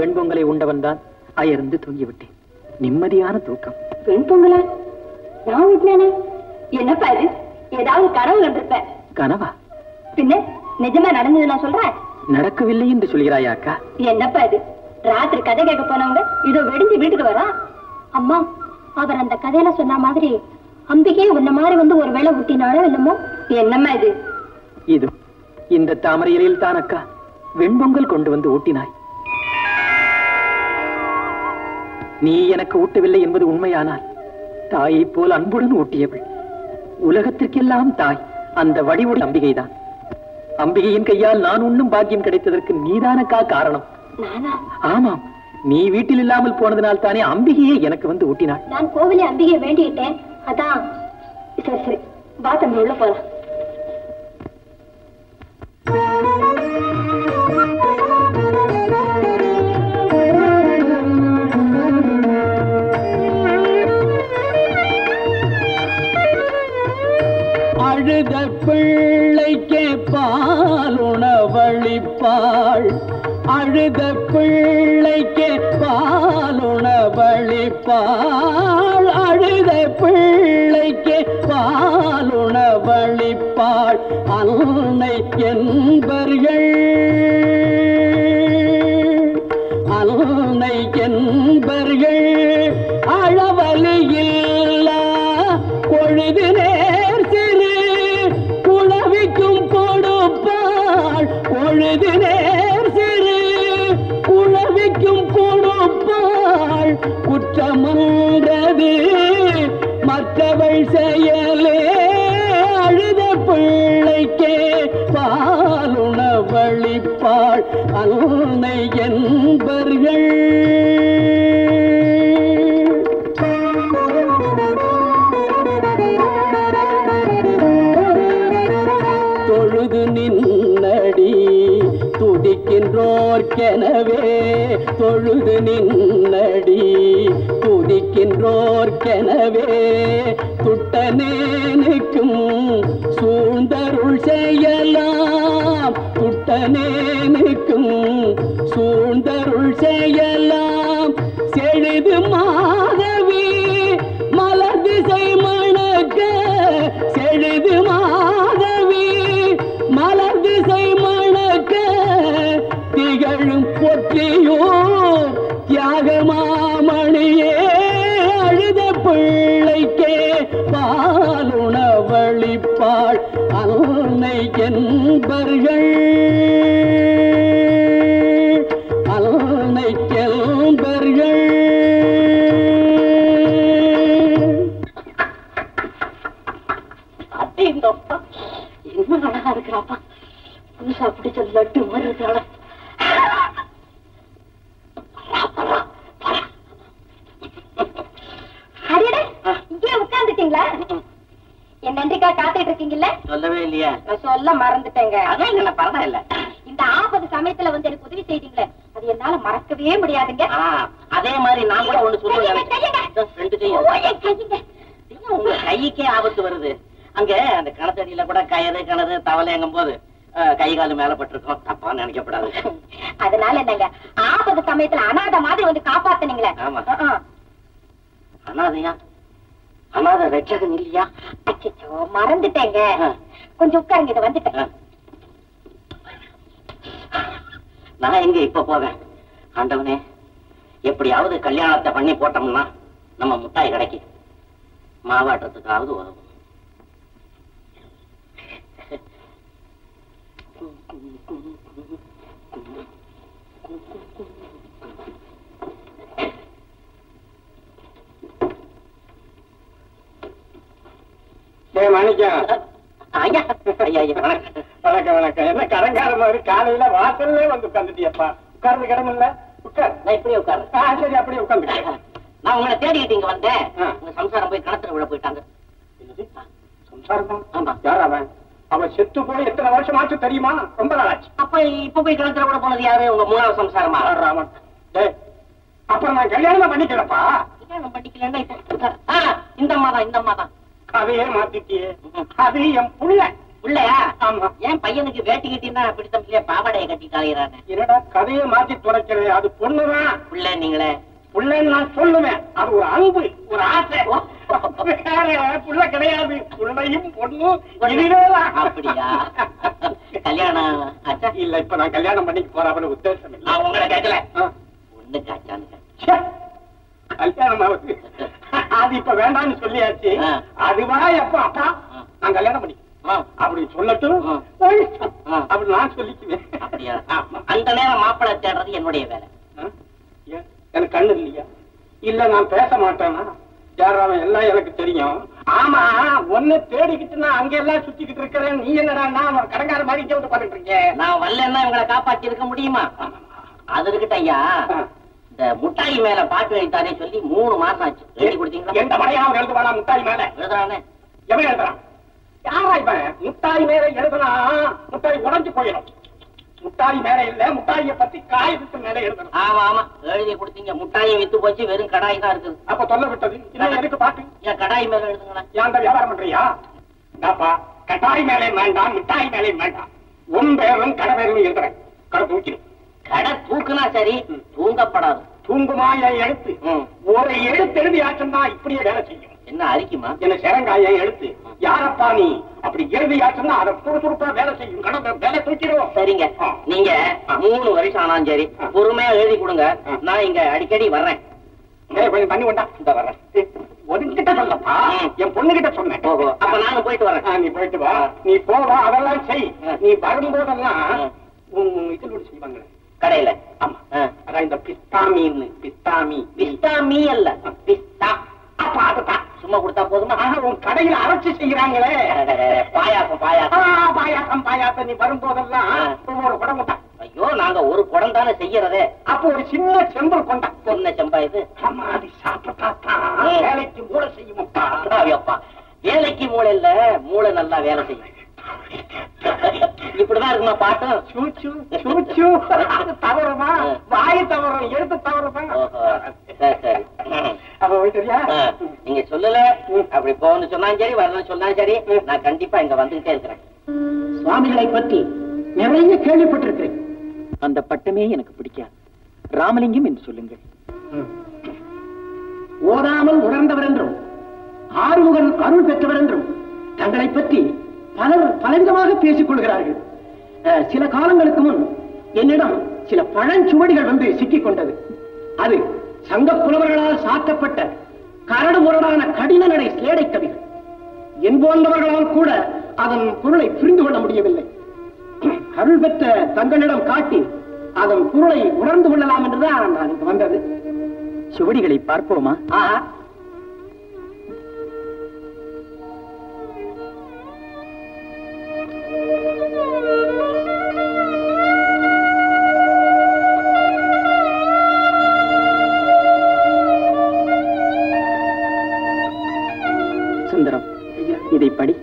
வெண்பொங்கலை உண்டவன் தான் அயர்ந்து தூங்கிவிட்டேன். நிம்மதியான தூக்கம். வெண்பொங்கலா நான் ஊட்டினானே? என்னப்பா இது, ஏதாவது கனவு கண்டிருப்ப? கனவா? பின்ன நிஜமா நடந்தது நான் சொல்றேன். நடக்கவில்லை என்று சொல்கிறாயா அக்கா? என்னப்பா இது, ராத்திரி கதை கேட்க போனவங்க இதோ வெடிஞ்சு வீட்டுக்கு வரா. அம்மா, அவர் அந்த கதையில சொன்ன மாதிரி அம்பிகை உன்ன மாதிரி வந்து ஒரு வேளை ஊட்டினாலோ என்னமோ. என்னம்மா இது? இது இந்த தாமரை இலையில் தான் அக்கா வெண்பொங்கல் கொண்டு வந்து ஊட்டினாய். நீ எனக்கு ஊட்டவில்லை என்பது உண்மையானால் தாயை போல் அன்புடன் ஊட்டியவள் உலகத்திற்கெல்லாம் தாய் அந்த வடிவுடைய அம்பிகைதான். அம்பிகையின் கையால் நான் உண்ணும் பாக்கியம் கிடைத்ததற்கு நீதானக்கா காரணம். ஆமாம், நீ வீட்டில் இல்லாமல் போனதனால் தானே அம்பிகையை எனக்கு வந்து ஊட்டினாள். நான் கோவிலே அம்பிகையை வேண்டிக்கிட்டேன். அதான் உள்ள போலாம். அழுத பிள்ளைக்கே பால் உணவளிப்பாள், அழுத பிள்ளைக்கே பால் உணவளிப்பாள், அழுத பிள்ளைக்கே பால் உணவளிப்பாள் அன்னை என்பர்கள். அன்னை என்பர்கள் அழவழியில் பொழுதினே குற்றமன்றது மற்றவள் செயலே. அழுத பிள்ளைக்கே பால் உணவளிப்பாள் அன்னை என்பர்கள். தொழுது நின்னடி துதிக்கின்றோர்க்கெனவே, தொழுது நின்னடி துதிக்கின்றோர்க்கெனவே துட்டனேனுக்கும் சூழ்ந்தருள் செய்யலாம், துட்டனேனுக்கும் சூழ்ந்தருள் செய்யலாம். செழுது மாதவி மலர் திசை மணக்க, செழுது மாதவி மலர் திசை மணக்க திகழும் பொற்றியோ தியாகமா மணியே. அழுத பிள்ளைக்கே பால் உணவளிப்பாள் அன்னை என்பர்கள். அன்னை என்பர்கள். அப்படி இந்த அப்பா என்ன அழகா இருக்கிறாப்பா, புதுசா பிடிச்ச லட்டு மாதிரி இருக்கிறாள். எனக்கா காத்துட்டு இருக்கீங்கல்ல? சொல்லவே இல்லையா? நான் சொல்ல மறந்துட்டேங்க. அதான் இல்ல பரவாயில்லை. இந்த ஆபத்து சமயத்துல வந்து எனக்கு உதவி செய்தீங்களே, அது என்னால மறக்கவே முடியாதுங்க. அதே மாதிரி நான் கூட ஒன்னு சொல்றேன். ரெண்டு கையும். ஓயே கைங்க. உங்க கைக்கே ஆபத்து வருது. அங்க அந்த கணத்தடியில கூட கயிறு கணது தவளையங்கும் போது கை காலு மேல பட்டிருக்கோம். தப்பா நினைக்கப்படாது. அதனால என்னங்க ஆபத்து சமயத்துல அனாதை மாதிரி வந்து காப்பாத்தினீங்களே. ஆமா. அனாதையா? அனாதை ரட்சகன் இல்லையா? அச்சோ மறந்துட்டேங்க. கொஞ்சம் உட்காருங்க, இதை வந்துட்டேன். நான் எங்க இப்ப போவேன்? ஆண்டவனே, எப்படியாவது கல்யாணத்தை பண்ணி போட்டோம்னா நம்ம முட்டாய் கடைக்கு மாவாட்டத்துக்காவது உதவும். மணிக்கா ஐயா, வணக்கம் வணக்கம். என்ன கடங்கார மாதிரி காலையில வாசல்ல வந்து உட்கார்ந்துட்டியப்பா? உட்கார்ந்து கிடம இல்ல, உட்கார். நான் இப்படியே உட்கார்றேன். சரி, அப்படியே உட்கார்ந்துட்டேன். நான் உங்களை தேடிக்கிட்டு இங்க வந்தேன். உங்க சம்சாரம் போய் கணத்துல விட போயிட்டாங்க. சம்சாரம்? ஆமா. யார் அவன்? அவன் செத்து போய் எத்தனை வருஷம் ஆச்சு தெரியுமா? ரொம்ப நாளாச்சு. அப்ப இப்ப போய் கணத்துல விட போனது யாரு? உங்க மூணாவது சம்சாரமா? ராமன். அப்புறம் நான் கல்யாணமா பண்ணிக்கிறப்பா? பண்ணிக்கலன்னா இப்ப இந்த அம்மாதான், இந்த அம்மாதான். அதையே மாத்திட்டியே. அது என் புள்ள. புள்ளையா? ஆமா. என் பையனுக்கு வேட்டி கட்டினா பிடித்தம் இல்லையா, பாவடைய கட்டி காலையிறானே. என்னடா கதையை மாத்தி துடைக்கிறது? அது பொண்ணுதான். புள்ள நீங்களே புள்ளன்னு நான் சொல்லுவேன். அது ஒரு அன்பு, ஒரு ஆசை. புள்ள கிடையாது, புள்ளையும் பொண்ணும். அப்படியா? கல்யாணம் ஆச்சா? இல்ல, இப்ப நான் கல்யாணம் பண்ணிக்கு போறாப்பன்னு உத்தேசம் இல்லை. உங்களை கேட்கல, ஒண்ணு காச்சான்னு கல்யாணமாவது. அது இப்ப வேண்டாம்னு சொல்லியாச்சு. அதுவா எப்ப அப்பா நான் கல்யாணம் பண்ணி அப்படி சொல்லட்டும் அப்படி நான் சொல்லிக்குவேன். அந்த நேரம் மாப்பிள்ளை தேடுறது என்னுடைய வேலை. எனக்கு கண்ணு இல்லையா? இல்ல நான் பேச மாட்டேன்னா? யாராவது எல்லாம் எனக்கு தெரியும். ஆமா, ஒன்னு தேடிக்கிட்டு நான் அங்க எல்லாம் சுத்திக்கிட்டு இருக்கிறேன். நீ என்னடா கடங்கார மாதிரி வந்து பாத்துட்டு இருக்கேன். நான் வரலன்னா இவங்களை காப்பாற்றி இருக்க முடியுமா? அது இருக்கட்டும் ஐயா, இந்த முட்டாய் மேல பாட்டு வைத்தானே சொல்லி 3 மாசம் ஆச்சு. எழுதி கொடுத்தீங்களா? எந்த மழையான எழுதுவானா? முட்டாய் மேல எழுதுறானே. எவன் எழுதுறான்? யாரா இவன்? முட்டாய் மேல எழுதுனா முட்டாய் உடஞ்சு போயிடும். முட்டாய் மேல இல்ல, முட்டாயை பத்தி காயத்துக்கு மேல எழுதணும். ஆமா ஆமா, எழுதி கொடுத்தீங்க. முட்டாயை வித்து போச்சு, வெறும் கடாய் தான் இருக்குது. அப்ப சொல்ல விட்டது இன்னும் எதுக்கு பாட்டு? என் கடாய் மேல எழுதுங்களா? ஏன் வியாபாரம் பண்றியா? இந்தாப்பா, கடாய் மேலே வேண்டாம், முட்டாய் மேலே வேண்டாம். உன் பேரும் கடை பேரும் எழுதுறேன். கடை தூக்கிடும். கடை தூக்குனா சரி, தூங்கப்படாது. தூங்குமாய எழுத்து ஒரு எழுத்து எழுதி ஆச்சம்னா இப்படியே வேலை செய்யும். என்ன அறிக்குமா? என்ன சரங்காய எழுத்து? யாரப்பா நீ? அப்படி எழுதி ஆச்சம்னா அதை சுறுசுறுப்பா வேலை செய்யும். கடை வேலை தூக்கிடும். சரிங்க, நீங்க 3 வருஷம் ஆனாலும் சரி பொறுமையா எழுதி கொடுங்க. நான் இங்க அடிக்கடி வர்றேன். பண்ணி கொண்டா இந்த வர்றேன். ஒதுக்கிட்ட சொல்லப்பா, என் பொண்ணுகிட்ட சொன்னேன். அப்ப நானும் போயிட்டு வரேன். நீ போயிட்டு வா, நீ போவா, அதெல்லாம் செய். நீ வரும்போதெல்லாம் இதுல செய்வாங்க கடையில. ஆமா, அதான் இந்த பிஸ்தாமின்னு. பிஸ்தாமி பிஸ்தாமி அல்ல, பிஸ்தா. அப்ப அதுதான் சும்மா கொடுத்தா போதுமா? உன் கடையில அரைச்சு செய்யறாங்களே பாயாசம். பாயாசம் பாயாசம் பாயாசம். நீ வரும்போதெல்லாம் ஒரு குடம் கொண்டா. ஐயோ, நாங்க ஒரு குடம் தானே செய்யறதே. அப்ப ஒரு சின்ன செம்பல் கொண்டா. சின்ன செம்பா இது? ஆமா, அது சாப்பிட்டா வேலைக்கு மூளை செய்யும்ப்பா. அப்பா வேலைக்கு மூளை இல்ல, மூளை நல்லா வேலை செய்யும். இப்படிதான் இருக்குமா பாட்டம்? தவறுமா? வாய் தவறும், எழுத்து தவறுமா? அப்ப போயிட்டுறியா? நீங்க சொல்லல, அப்படி போகணும்னு சொன்னாலும் சரி, வரணும்னு சொன்னாலும் சரி, நான் கண்டிப்பா இங்க வந்துகிட்டே இருக்கிறேன். சுவாமிகளை பத்தி நிறைய கேள்விப்பட்டிருக்கிறேன். அந்த பட்டமே எனக்கு பிடிக்காது. ராமலிங்கம் என்று சொல்லுங்கள். ஓதாமல் உணர்ந்தவர் என்றும் ஆறுமுகன் அருள் பெற்றவர் என்றும் தங்களை பற்றி பலர் பலவிதமாக பேசிக் கொள்கிறார்கள். சில காலங்களுக்கு முன் என்னிடம் சில பழஞ்சுவடிகள் வந்து சிக்கிக் கொண்டது. அது சங்க புலவர்களால் சாத்தப்பட்ட கரடு முரடான கடின நடை சேடை கவிகள். என் போன்றவர்களால் கூட அதன் பொருளை புரிந்து கொள்ள முடியவில்லை. அருள் பெற்ற தங்களிடம் காட்டி அதன் பொருளை உணர்ந்து கொள்ளலாம் என்றுதான் நான் இங்கு வந்தது. சுவடிகளை பார்ப்போமா? சுந்தரம், இதை படி.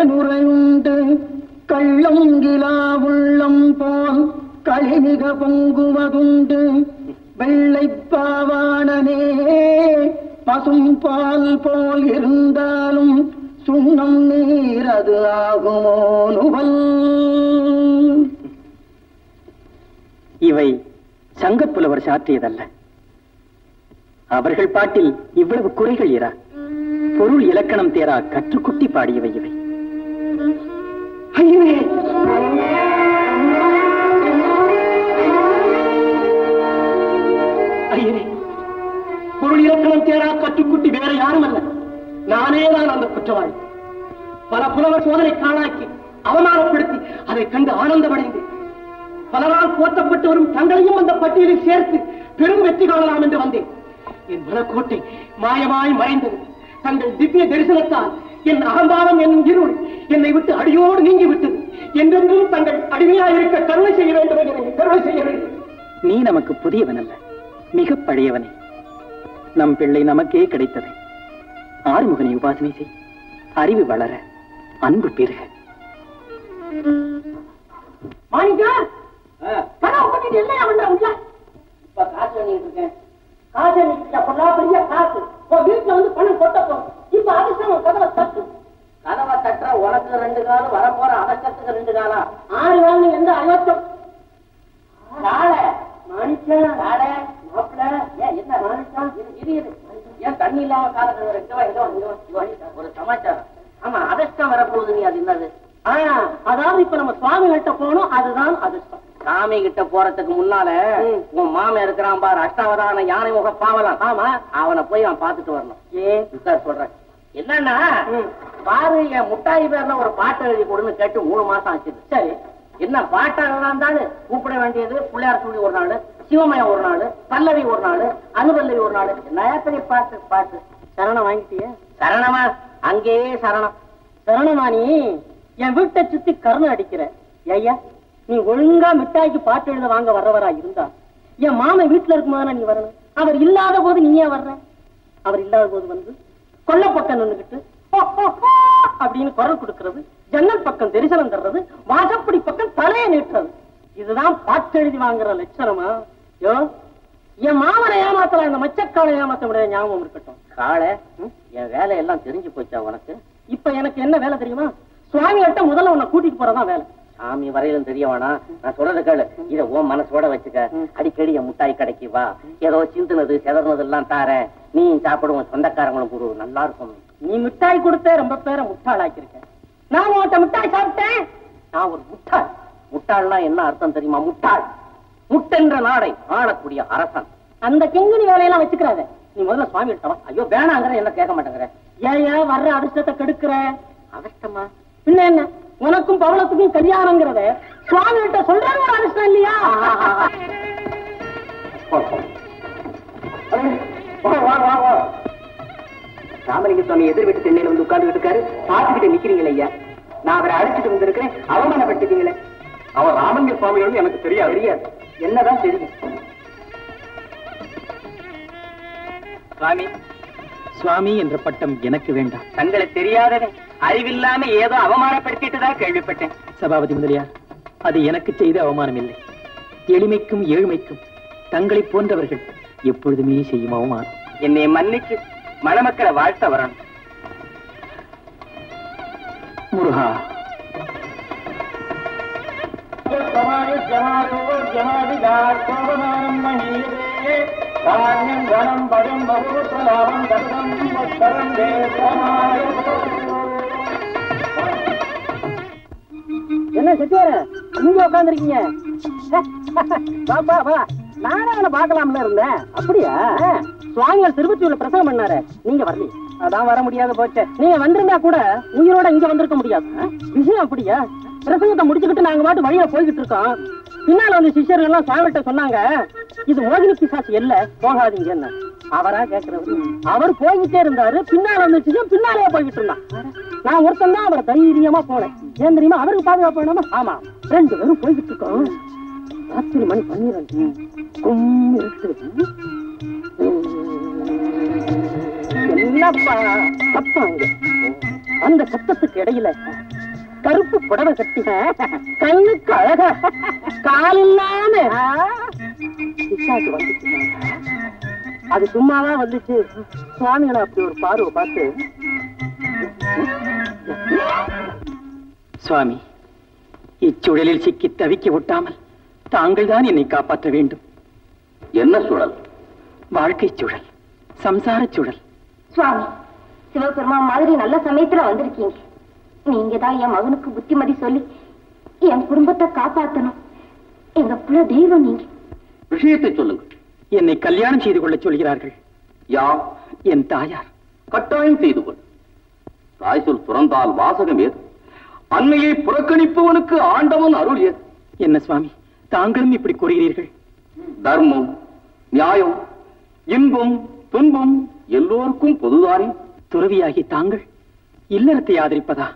कट्रुकुट्टी पाड़ी वही नमक्के कड़ित्तदे आरुमुगने उपासने से अरिवु वलर अन्बु पेरुग मानिका पणा उंगकिட்ட இல்ல அவன உள்ள இப்ப காசு எண்ணிட்டு இருக்கேன் காசு எண்ணிட்ட பொல்லா பெரிய காசு ஒரு வீட்ல வந்து பணம் கொட்ட போ இப்ப அதுக்கு கதவ தட்டற உனக்கு ரெண்டு கால வர போற அவசரத்துக்கு ரெண்டு கால ஆறு கால எந்த அவசரம் கால மானிச்சா கால மாப்ள ஏன் என்ன மானிச்சா இது இது ஏன் தண்ணி இல்லாம கால கவரட்டோ ஏதோ ஒரு சமாச்சாரம் ஆமா அதஷ்டம் வர போகுது நீ அது என்னது ஆ அதாவது இப்ப நம்ம சுவாமி கிட்ட போறோம் அதுதான் அதஷ்டம் சாமி கிட்ட போறதுக்கு முன்னால உன் மாமா இருக்கறான் பார் அஷ்டாவதான யானை முக பாவலாம் ஆமா அவனை போய் நான் பாத்துட்டு வரணும் ஏன் சார் சொல்றேன் என்னன்னா பாரு என் முட்டாய் பேர்ல ஒரு பாட்டு எழுதி கொடுன்னு கேட்டு 3 மாசம் ஆச்சு சரி என்ன பாட்டாளரான் தானே கூப்பிட வேண்டியது பிள்ளையார் சுழி ஒரு நாள் சிவமய ஒரு நாள் பல்லவி ஒரு நாள் அனுபல்லவி ஒரு நாள் என்னையா பெரிய பாட்டு பாட்டு சரணம் வாங்கிட்டியே சரணமா அங்கேயே சரணம் சரணமானி என் வீட்டை சுத்தி கருணை அடிக்கிற ஐயா நீ ஒழுங்கா மிட்டாய்க்கு பாட்டு எழுத வாங்க வர்றவரா இருந்தா என் மாமா வீட்டுல இருக்குமாதானா நீ வரணும் அவர் இல்லாத போது நீ ஏன் வர்ற அவர் இல்லாத போது வந்து கொல்ல பக்கம் நின்றுகிட்டு அப்படின்னு குரல் கொடுக்கிறது ஜன்னல் பக்கம் தரிசனம் தர்றது வாசப்படி பக்கம் தலையை நீட்டுறது இதுதான் பாட்டு எழுதி வாங்குற லட்சணமா யோ என் மாமனை ஏமாத்தலாம் இந்த மச்சக்காலை ஏமாத்த முடியாது ஞாபகம் இருக்கட்டும் காளை என் வேலையெல்லாம் தெரிஞ்சு போச்சா உனக்கு இப்ப எனக்கு என்ன வேலை தெரியுமா சுவாமிகிட்ட முதல்ல உன்னை கூட்டிட்டு போறதான் வேலை சாமி வரையிலும் தெரியவானா நான் சொல்றது கேளு இதை உன் மனசோட வச்சுக்க அடிக்கடி என் முட்டாய் கடைக்கு வா ஏதோ சிந்துனது செதறினது எல்லாம் தார நீ சாப்பிடுவோம் சொந்தக்காரங்களும் கூடு நல்லா இருக்கும் நீ மிட்டாய் கொடுத்த ரொம்ப பேரை முட்டாளாக்கிருக்க நான் உன்கிட்ட மிட்டாய் சாப்பிட்டேன் நான் ஒரு முட்டாள் முட்டாள்னா என்ன அர்த்தம் தெரியுமா முட்டாள் முட்டென்ற நாடை ஆளக்கூடிய அரசன் அந்த கெங்கினி வேலையெல்லாம் வச்சுக்கிறாத நீ முதல்ல சுவாமி கிட்ட வா ஐயோ வேணாங்கிற என்ன கேட்க மாட்டேங்கிற ஏன் வர்ற அதிர்ஷ்டத்தை கெடுக்கிற அதிர்ஷ்டமா பின்ன என்ன உனக்கும் பவளத்துக்கும் கல்யாணம்ங்கிறத சுவாமிகிட்ட சொல்றாங்க ஒரு அனுஷ்டம் இல்லையா ராமலிங்க சுவாமி எதிர் வீட்டு தென்னையில வந்து உட்கார்ந்துட்டு இருக்காரு பார்த்துக்கிட்டு நிக்கிறீங்களே ஐயா நான் அவரை அழைச்சிட்டு வந்திருக்கிறேன் அவமானப்பட்டுட்டீங்களே அவர் ராமலிங்க சுவாமியோடு எனக்கு தெரியாது என்னதான் தெரியும் சுவாமி சுவாமி என்ற பட்டம் எனக்கு வேண்டாம் தங்களை தெரியாதது அறிவில்லாம ஏதோ அவமானப்படுத்திட்டுதான் கேள்விப்பட்டேன் சபாபதி முதலியார் அது எனக்கு செய்த அவமானம் இல்லை எளிமைக்கும் ஏழ்மைக்கும் தங்களை போன்றவர்கள் எப்பொழுதுமே செய்யும் அவமானம் என்னை மன்னிச்சு மணமக்களை வாழ்த்த வரணும் முருகா தானியம் கணம் படம் பகவத்லாபம் தர்மம் தரம் தேசமாய என்ன செட்டியார நீங்க உட்கார்ந்திருக்கீங்க பாப்பா வா நானே அவனை பார்க்கலாம்ல இருந்தேன் அப்படியா சுவாமிகள் திருவச்சூர்ல பிரசங்கம் பண்ணாரு நீங்க வரலீங்க அதான் வர முடியாத போச்சு நீங்க வந்திருந்தா கூட உயிரோட இங்க வந்திருக்க முடியாது விஷயம் அப்படியா பிரசங்கத்தை முடிச்சுக்கிட்டு நாங்க பாட்டு வழியில போய்கிட்டு இருக்கோம் பின்னால வந்து சிஷ்யர்கள் எல்லாம் சுவாமிகிட்ட சொன்னாங்க இது மோகினி பிசாசு இல்ல போகாதீங்க என்ன அவரா கேக்குறவரு அவர் போய்கிட்டே இருந்தாரு பின்னால வந்துச்சு பின்னாலே போய்கிட்டு இருந்தான் நான் ஒருத்தன் தான் அவரை தைரியமா போனேன் ஏன் தெரியுமா அவருக்கு பாதுகாப்பு வேணாமா ஆமா 2 பேரும் போய்கிட்டு இருக்கோம் ராத்திரி மணி 12 கும்மிருக்கு என்னப்பா அப்பாங்க அந்த சத்தத்துக்கு இடையில கருப்பு புடவை கட்டின கண்ணுக்கு அழகா கால் இல்லாம வந்துச்சு. அது சும்மாதான் வந்துச்சு. சுவாமிகளை அப்படி ஒரு பார்வை பார்த்து சுவாமி இச்சுடலில் சிக்கி தவிக்கி விட்டாமல் தாங்கள் தான் என்னை காப்பாற்ற வேண்டும். என்ன சூழல்? வாழ்க்கை சூழல், சம்சார சூழல். சுவாமி சிவபெருமான் மாதிரி நல்ல சமயத்துல வந்திருக்கீங்க. நீங்க தான் என் மகனுக்கு புத்திமதி சொல்லி என் குடும்பத்தை காப்பாற்றணும். எங்க புள்ள தெய்வம் நீங்க. விஷயத்தை சொல்லுங்க. என்னை கல்யாணம் செய்து கொள்ள சொல்கிறார்கள். யா என் தாயார். கட்டாயம் செய்து கொள். தாய் சொல் துறந்தால் வாசகம் ஏது? அன்னையை புறக்கணிப்பவனுக்கு ஆண்டவன் அருள் ஏது? என்ன சுவாமி தாங்களும் இப்படி கூறுகிறீர்கள்? தர்மம், நியாயம், இன்பம், துன்பம் எல்லோருக்கும் பொதுதானே. துறவியாகி தாங்கள் இல்லறத்தை ஆதரிப்பதா?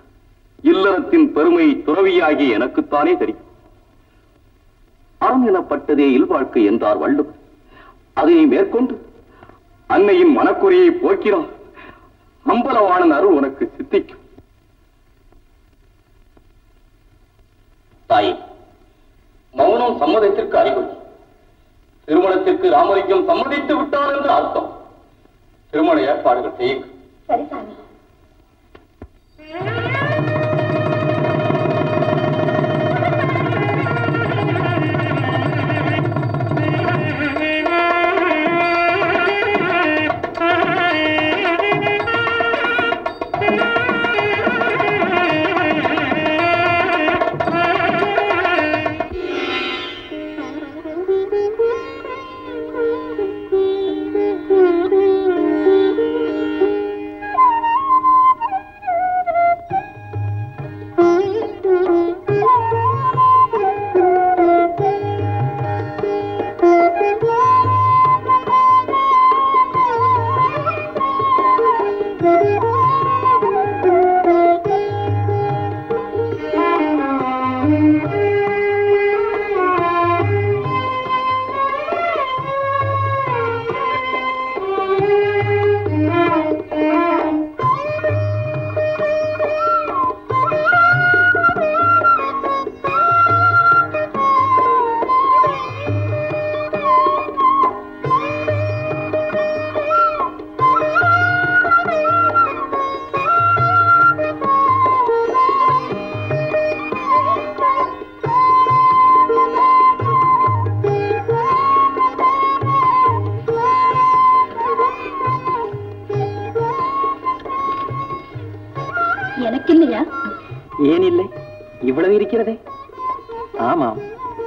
இல்லறத்தின் பெருமை துறவியாகி எனக்குத்தானே தெரியும். அறம் எனப்பட்டதே இல்வாழ்க்கை என்றார் வள்ளுவர். அதனை மேற்கொண்டு அன்னையின் மனக்குறையை போக்கிறான். அம்பலவாணன் அருள் உனக்கு சித்திக்கும். தாயே, மௌனம் சம்மதத்திற்கு அறிகுறி. திருமணத்திற்கு ராமலிங்கம் சம்மதித்து விட்டார் என்று அர்த்தம். திருமண ஏற்பாடுகள் செய்யுங்கள். சரி சாமி.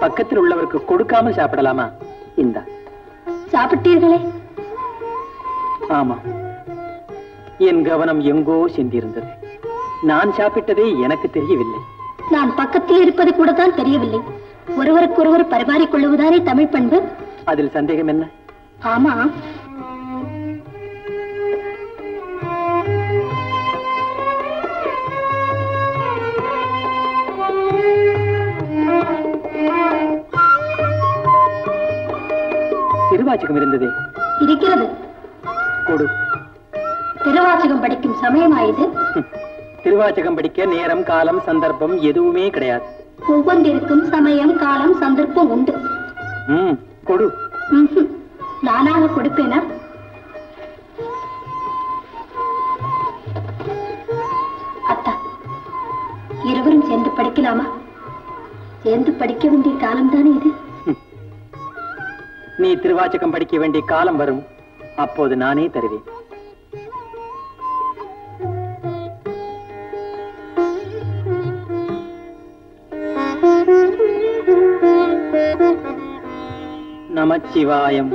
பக்கத்தில் உள்ளவருக்கு கொடுக்காமல் சாப்பிடலாமா? இந்த சாப்பிட்டீர்களே? ஆமா, என் கவனம் எங்கோ சென்றிருந்தது. நான் சாப்பிட்டதே எனக்கு தெரியவில்லை. நான் பக்கத்தில் இருப்பது கூட தான் தெரியவில்லை. ஒருவருக்கு ஒருவர் பரிமாறிக்கொள்வதானே தமிழ் பண்பு. அதில் சந்தேகம் என்ன? ஆமா, திருவாசகம் இருந்ததே. இருக்கிறது. கொடு. திருவாசகம் படிக்கும் சமயம் ஆயிது. திருவாசகம் படிக்க நேரம் காலம் சந்தர்ப்பம் எதுவுமே கிடையாது. ஒவ்வொன்றிற்கும் சமயம் காலம் சந்தர்ப்பம் உண்டு. கொடு. நானாக கொடுப்பேனா? அத்தா, இருவரும் சேர்ந்து படிக்கலாமா? சேர்ந்து படிக்க வேண்டிய காலம்தானே இது. நீ திருவாசகம் படிக்க வேண்டிய காலம் வரும். அப்போது நானே தருவேன். நமச்சிவாயம்.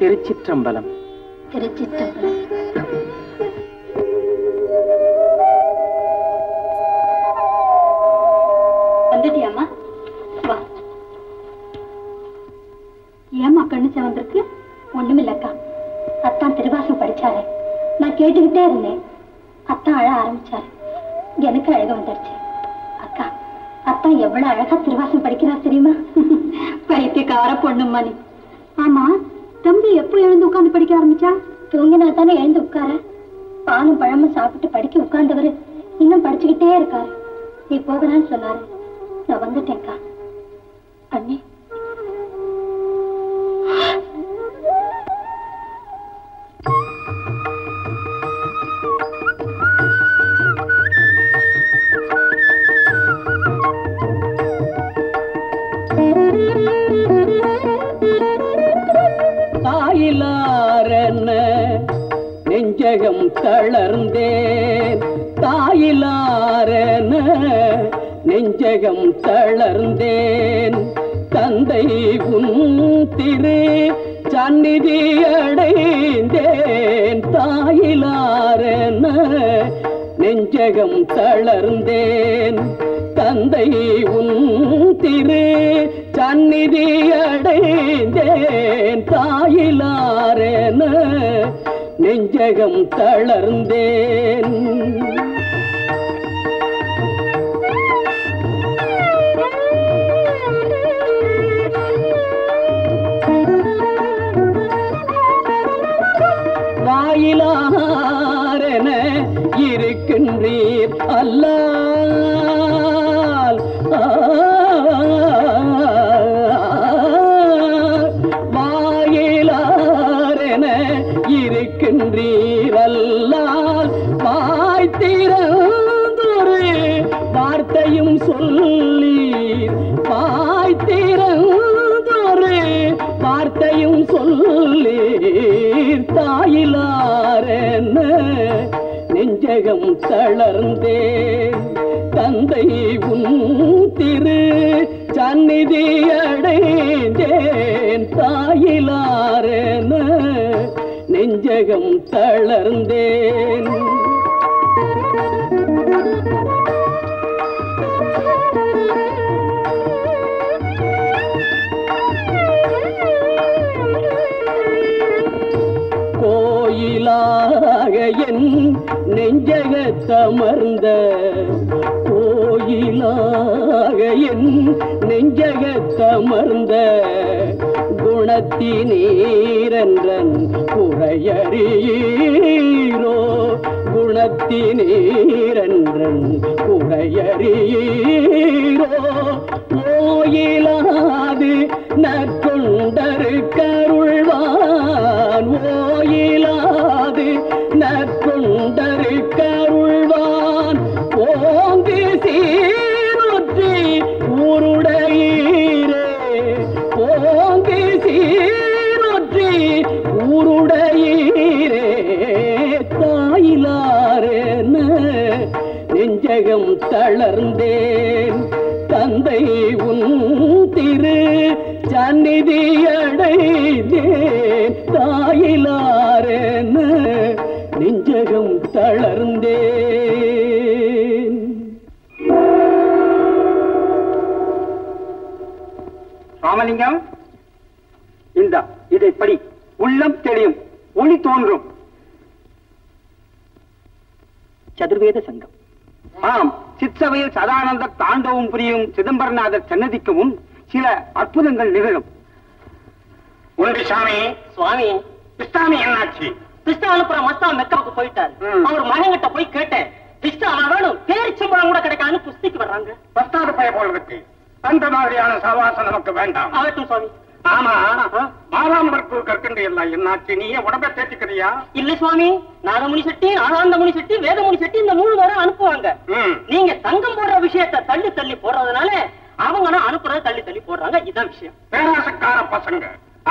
திருச்சிற்றம்பலம். திருச்சிற்றம்பலம். வந்துட்டியாமா? ஏமா கண்ணுச்ச வந்திருக்கு? ஒண்ணுமில்லக்கா, அத்தான் திருவாசகம் படிச்சாரு. நான் கேட்டுக்கிட்டே இருந்தேன். அத்தான் அழ ஆரம்பிச்சாரு. எனக்கு அழக வந்துடுச்சு. அக்கா, அத்தான் எவ்வளவு அழகா திருவாசகம் படிக்கிறார் தெரியுமா? பைத்தியக்கார பொண்ணும்மா நீ. ஆமா, தம்பி எப்போ எழுந்து உட்காந்து படிக்க ஆரம்பிச்சா? தூங்கினா தானே எழுந்து உட்கார. பாலும் பழமும் சாப்பிட்டு படிக்க உட்கார்ந்தவர் இன்னும் படிச்சுக்கிட்டே இருக்காரு. நீ போகலான்னு சொன்னாரு, நான் வந்துட்டேன்க்கா. அண்ணே தளர்ந்தேன் தாயிலாரன நெஞ்சகம் தளர்ந்தேன் தந்தை உன் திரு சந்நிதி அடைந்தேன் தாயிலாரன நெஞ்சகம் தளர்ந்தேன் தந்தை உன் திரு சந்நிதி அடைந்தேன் தாயிலாரன நெஞ்சகம் தளர்ந்தேன் வாயிலாரென இருக்கின்றீர் அல்லாஹ் ீரல்லால் பாய்த்திரந்தொரு வார்த்தையும் சொல்லீர் பாய்த்திரந்தொரு வார்த்தையும் சொல்லீர் தாயிலாரென நெஞ்சகம் தளர்ந்தேன் தந்தை உன் திரு சந்நிதி அடைந்தேன் தாயிலாரென நெஞ்சகம் தளர்ந்தேன் கோயிலாக என் நெஞ்சகத்தமர்ந்த கோயிலாக என் நெஞ்சகத்தமர்ந்த குணத்தி நீரன்றன் குறையறியீரோ குணத்தி நீரன்றன் குறையறியீரோ ஓயிலாது நற்கொண்டரு கருள்வான் ஓயிலாது நற்கொண்டரு கருள்வான் ஓங்கி சீனொற்றி ஊருடையீரே ஓங்கி சீனொற்றி ஊருடையீரே தாயிலாரென நெஞ்சகம் தளர்ந்தேன் தந்தை உன் திரு சந்நிதி அடைந்தேன் தாயிலாரென நெஞ்சகம் தளர்ந்தேன். ராமலிங்கம், இந்த இதை படி, உள்ளம் தெளியும், ஒளி தோன்றும். சதுர்வேத சங்கம். ஆம், சிற்றவையில் சதானந்த தாண்டவும் புரியும் சிதம்பரநாதர் சன்னதிக்கும் சில அற்புதங்கள் நிகழும். உண்டு சாமி. சுவாமி, கிருஷ்ணாமி என்னாச்சு? கிருஷ்ணா அனுப்புற மஸ்தா மெக்காவுக்கு போயிட்டாரு. அவர் மகன்கிட்ட போய் கேட்டேன், கிருஷ்ணா வேணும் பேரிச்சம்பளம் கூட கிடைக்கான்னு குஸ்திக்கு வர்றாங்க. பஸ்தாது பய போலருக்கு அந்த மாதிரியான சவாசம் நமக்கு வேண்டாம். ஆகட்டும் சுவாமி. ஆமா, மாதாம்பரத்தூர் கற்கண்டு எல்லாம் என்னாச்சு? நீ உடம்ப தேச்சுக்கிறியா? இல்ல சுவாமி, நாதமுனி செட்டி, ஆனந்த முனி செட்டி, வேதமுனி செட்டி இந்த 3 பேரும் அனுப்புவாங்க. நீங்க சங்கம் போடுற விஷயத்தை தள்ளி தள்ளி போடுறதுனால அவங்களும் அனுப்புறத தள்ளி தள்ளி போடுறாங்க. இதான் விஷயம். பேராசக்கார பசங்க,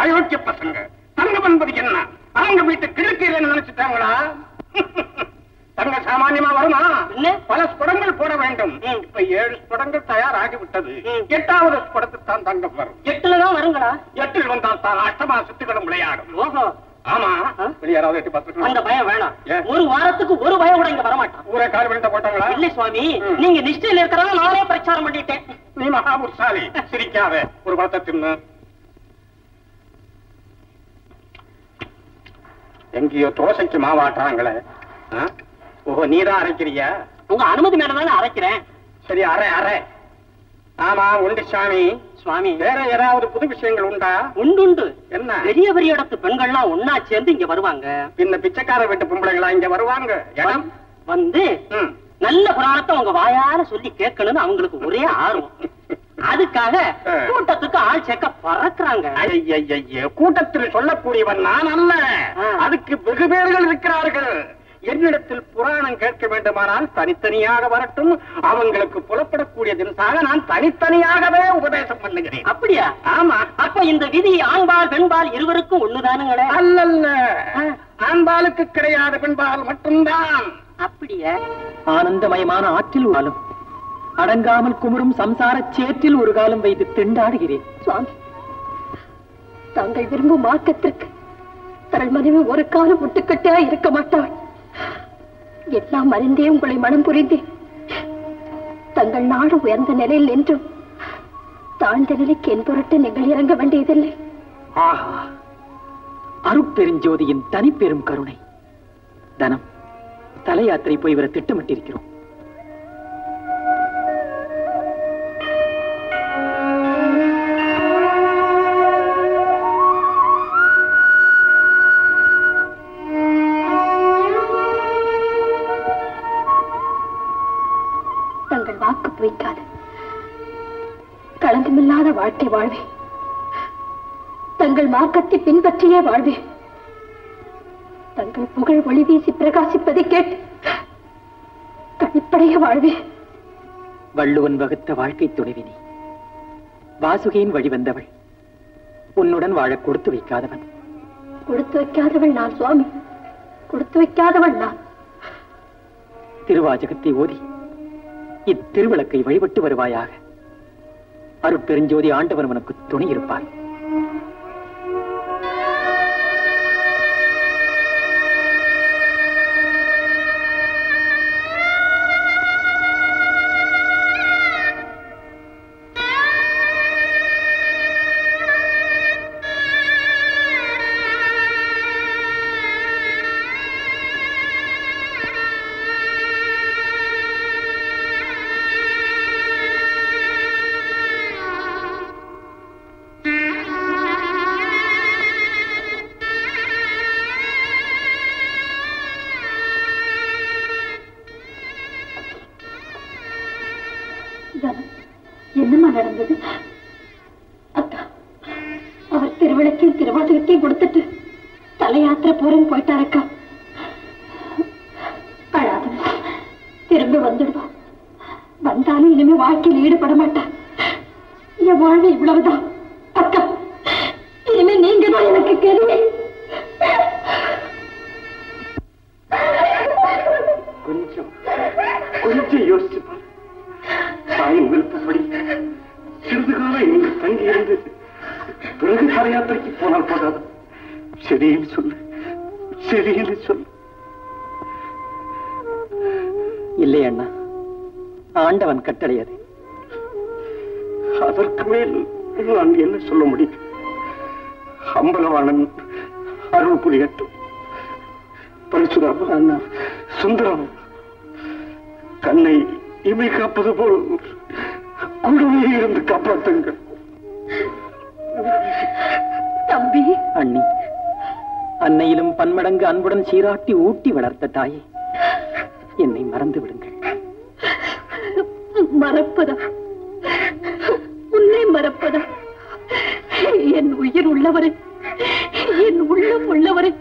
அயோக்கிய பசங்க. சங்கம் என்பது என்ன? அவங்க வீட்டு கிழக்கீரேன்னு நினைச்சுட்டாங்களா? தங்க சாமானியமா வருமா? பல ஸ்புடங்கள் போட வேண்டும். இப்ப 7 ஸ்புடங்கள் தயாராகிவிட்டது. 8வது ஸ்புடத்துக்கு தான் தங்கம் வரும். 8லதான் வருங்களா? 8ல் வந்தால் தான் அஷ்டமா சுத்துக்களும் விளையாடும். ஓஹோ, ஆமா. யாராவது எட்டி பார்த்துக்கணும். அந்த பயம் வேணாம். ஒரு வாரத்துக்கு ஒரு பயம் கூட இங்க வரமாட்டான். ஊரே கால் பண்ணிட்டு போட்டாங்களா? இல்லை சுவாமி, நீங்க நிஷ்டையில் இருக்கிறதா நானே பிரச்சாரம் பண்ணிட்டேன். நீ மகாபுருஷாலி, சிரிக்காத. ஒரு பழத்தை தின்னு. எங்கேயோ தோசைக்கு மாவாட்டுறாங்களே. ஓஹோ, நீதான் அரைக்கிறியா? உங்க அனுமதி மேலதானே அரைக்கிறேன். சரி, அரை அரை. ஆமா, உண்டு சாமி. சுவாமி வேற யாராவது புது விஷயங்கள் உண்டா? உண்டு. என்ன பெரிய பெரிய இடத்து பெண்கள்லாம் ஒன்னா சேர்ந்து இங்க வருவாங்க. பின்ன பிச்சைக்கார வீட்டு பொம்பளைங்களா இங்க வருவாங்க? இடம் வந்து நல்ல புராணத்தை உங்க வாயால சொல்லி கேட்கணும்னு அவங்களுக்கு ஒரே ஆர்வம். அதுக்காக கூட்டத்துக்கு ஆள் சேர்க்க பறக்குறாங்க. கூட்டத்தில் சொல்லக்கூடியவன் நான் அல்ல, அதுக்கு வெகு பேர்கள் இருக்கிறார்கள். என்னிடத்தில் புராணம் கேட்க வேண்டுமானால் தனித்தனியாக வரட்டும், அவங்களுக்கு புலப்படக்கூடிய தினசாக நான் தனித்தனியாகவே உபதேசம் பண்ணுகிறேன். அப்படியா? ஆமா. அப்ப இந்த விதி ஆண்பால் பெண்பால் இருவருக்கும் ஒண்ணுதானுங்களே? அல்ல, ஆண்பாலுக்கு கிடையாது, பெண்பால் மட்டும்தான். அப்படியே ஆனந்தமயமான ஆற்றில் வாழும் அடங்காமல் குமுறும் சம்சார சேற்றில் ஒரு காலம் வைத்து திண்டாடுகிறேன். சுவாமி, தாங்கள் விரும்பும் மார்க்கத்திற்கு தன் மனைவி ஒரு காலம் முட்டுக்கட்டையா இருக்க மாட்டாள். எல்லாம் அறிந்தே உங்களை மனம் புரிந்தே தங்கள் நாடு உயர்ந்த நிலையில் என்றும் தாழ்ந்த நிலைக்கு என் பொருட்டு நீங்கள் இறங்க வேண்டியதில்லை. ஆஹா, அருட் பெருஞ்சோதியின் தனி பெரும் கருணை. தனம் தலை யாத்திரை போய் வர திட்டமிட்டிருக்கிறோம். தங்கள் வாக்கு பொய்க்காது களங்கமில்லாத வாழ்க்கை வாழ்வே, தங்கள் மார்க்கத்தை பின்பற்றியே வாழ்வே. தங்கள் புகழ் ஒளி வீசி பிரகாசிப்பதை கேட்டு கழிப்படைய வாழ்வே. வள்ளுவன் வகுத்த வாழ்க்கை துணைவினி, வாசுகையின் வழிவந்தவள், உன்னுடன் வாழ கொடுத்து வைக்காதவன். கொடுத்து வைக்காதவள் நான் சுவாமி, கொடுத்து வைக்காதவள் நான். திருவாசகத்தை ஓதி இத்திருவிளக்கை வழிபட்டு வருவாயாக. அருட் பெருஞ்சோதி ஆண்டவன் உனக்கு துணை இருப்பார். சீராட்டி ஊட்டி வளர்த்த தாயே, என்னை மறந்து விடுங்கள். மறப்பதா? உன்னை மறப்பதா? என் உயிர் உள்ளவரே, என் உள்ளம் உள்ளவரே,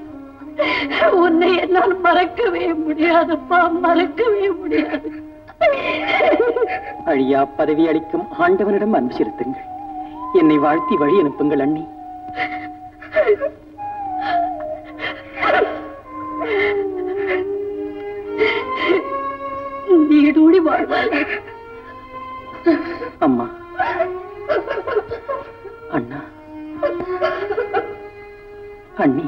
உன்னை என்னால் மறக்கவே முடியாதப்பா, மறக்கவே முடியாது. அழியா பதவி அளிக்கும் ஆண்டவனிடம் அன்பு செலுத்துங்கள். என்னை வாழ்த்தி வழி அனுப்புங்கள் அண்ணி. நீடூடி வாழ்வாய் அம்மா. அண்ணா, அண்ணி,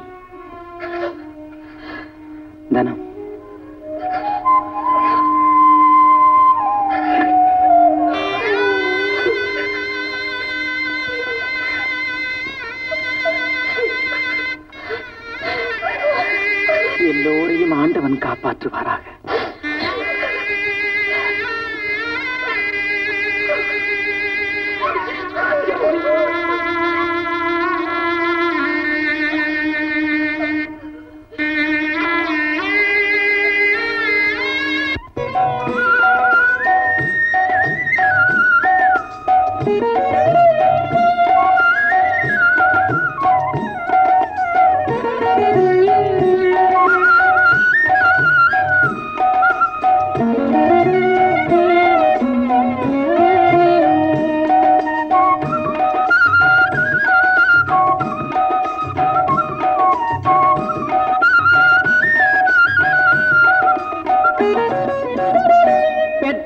தனம். எல்லோரையும் ஆண்டவன் காப்பாற்றுவாராக.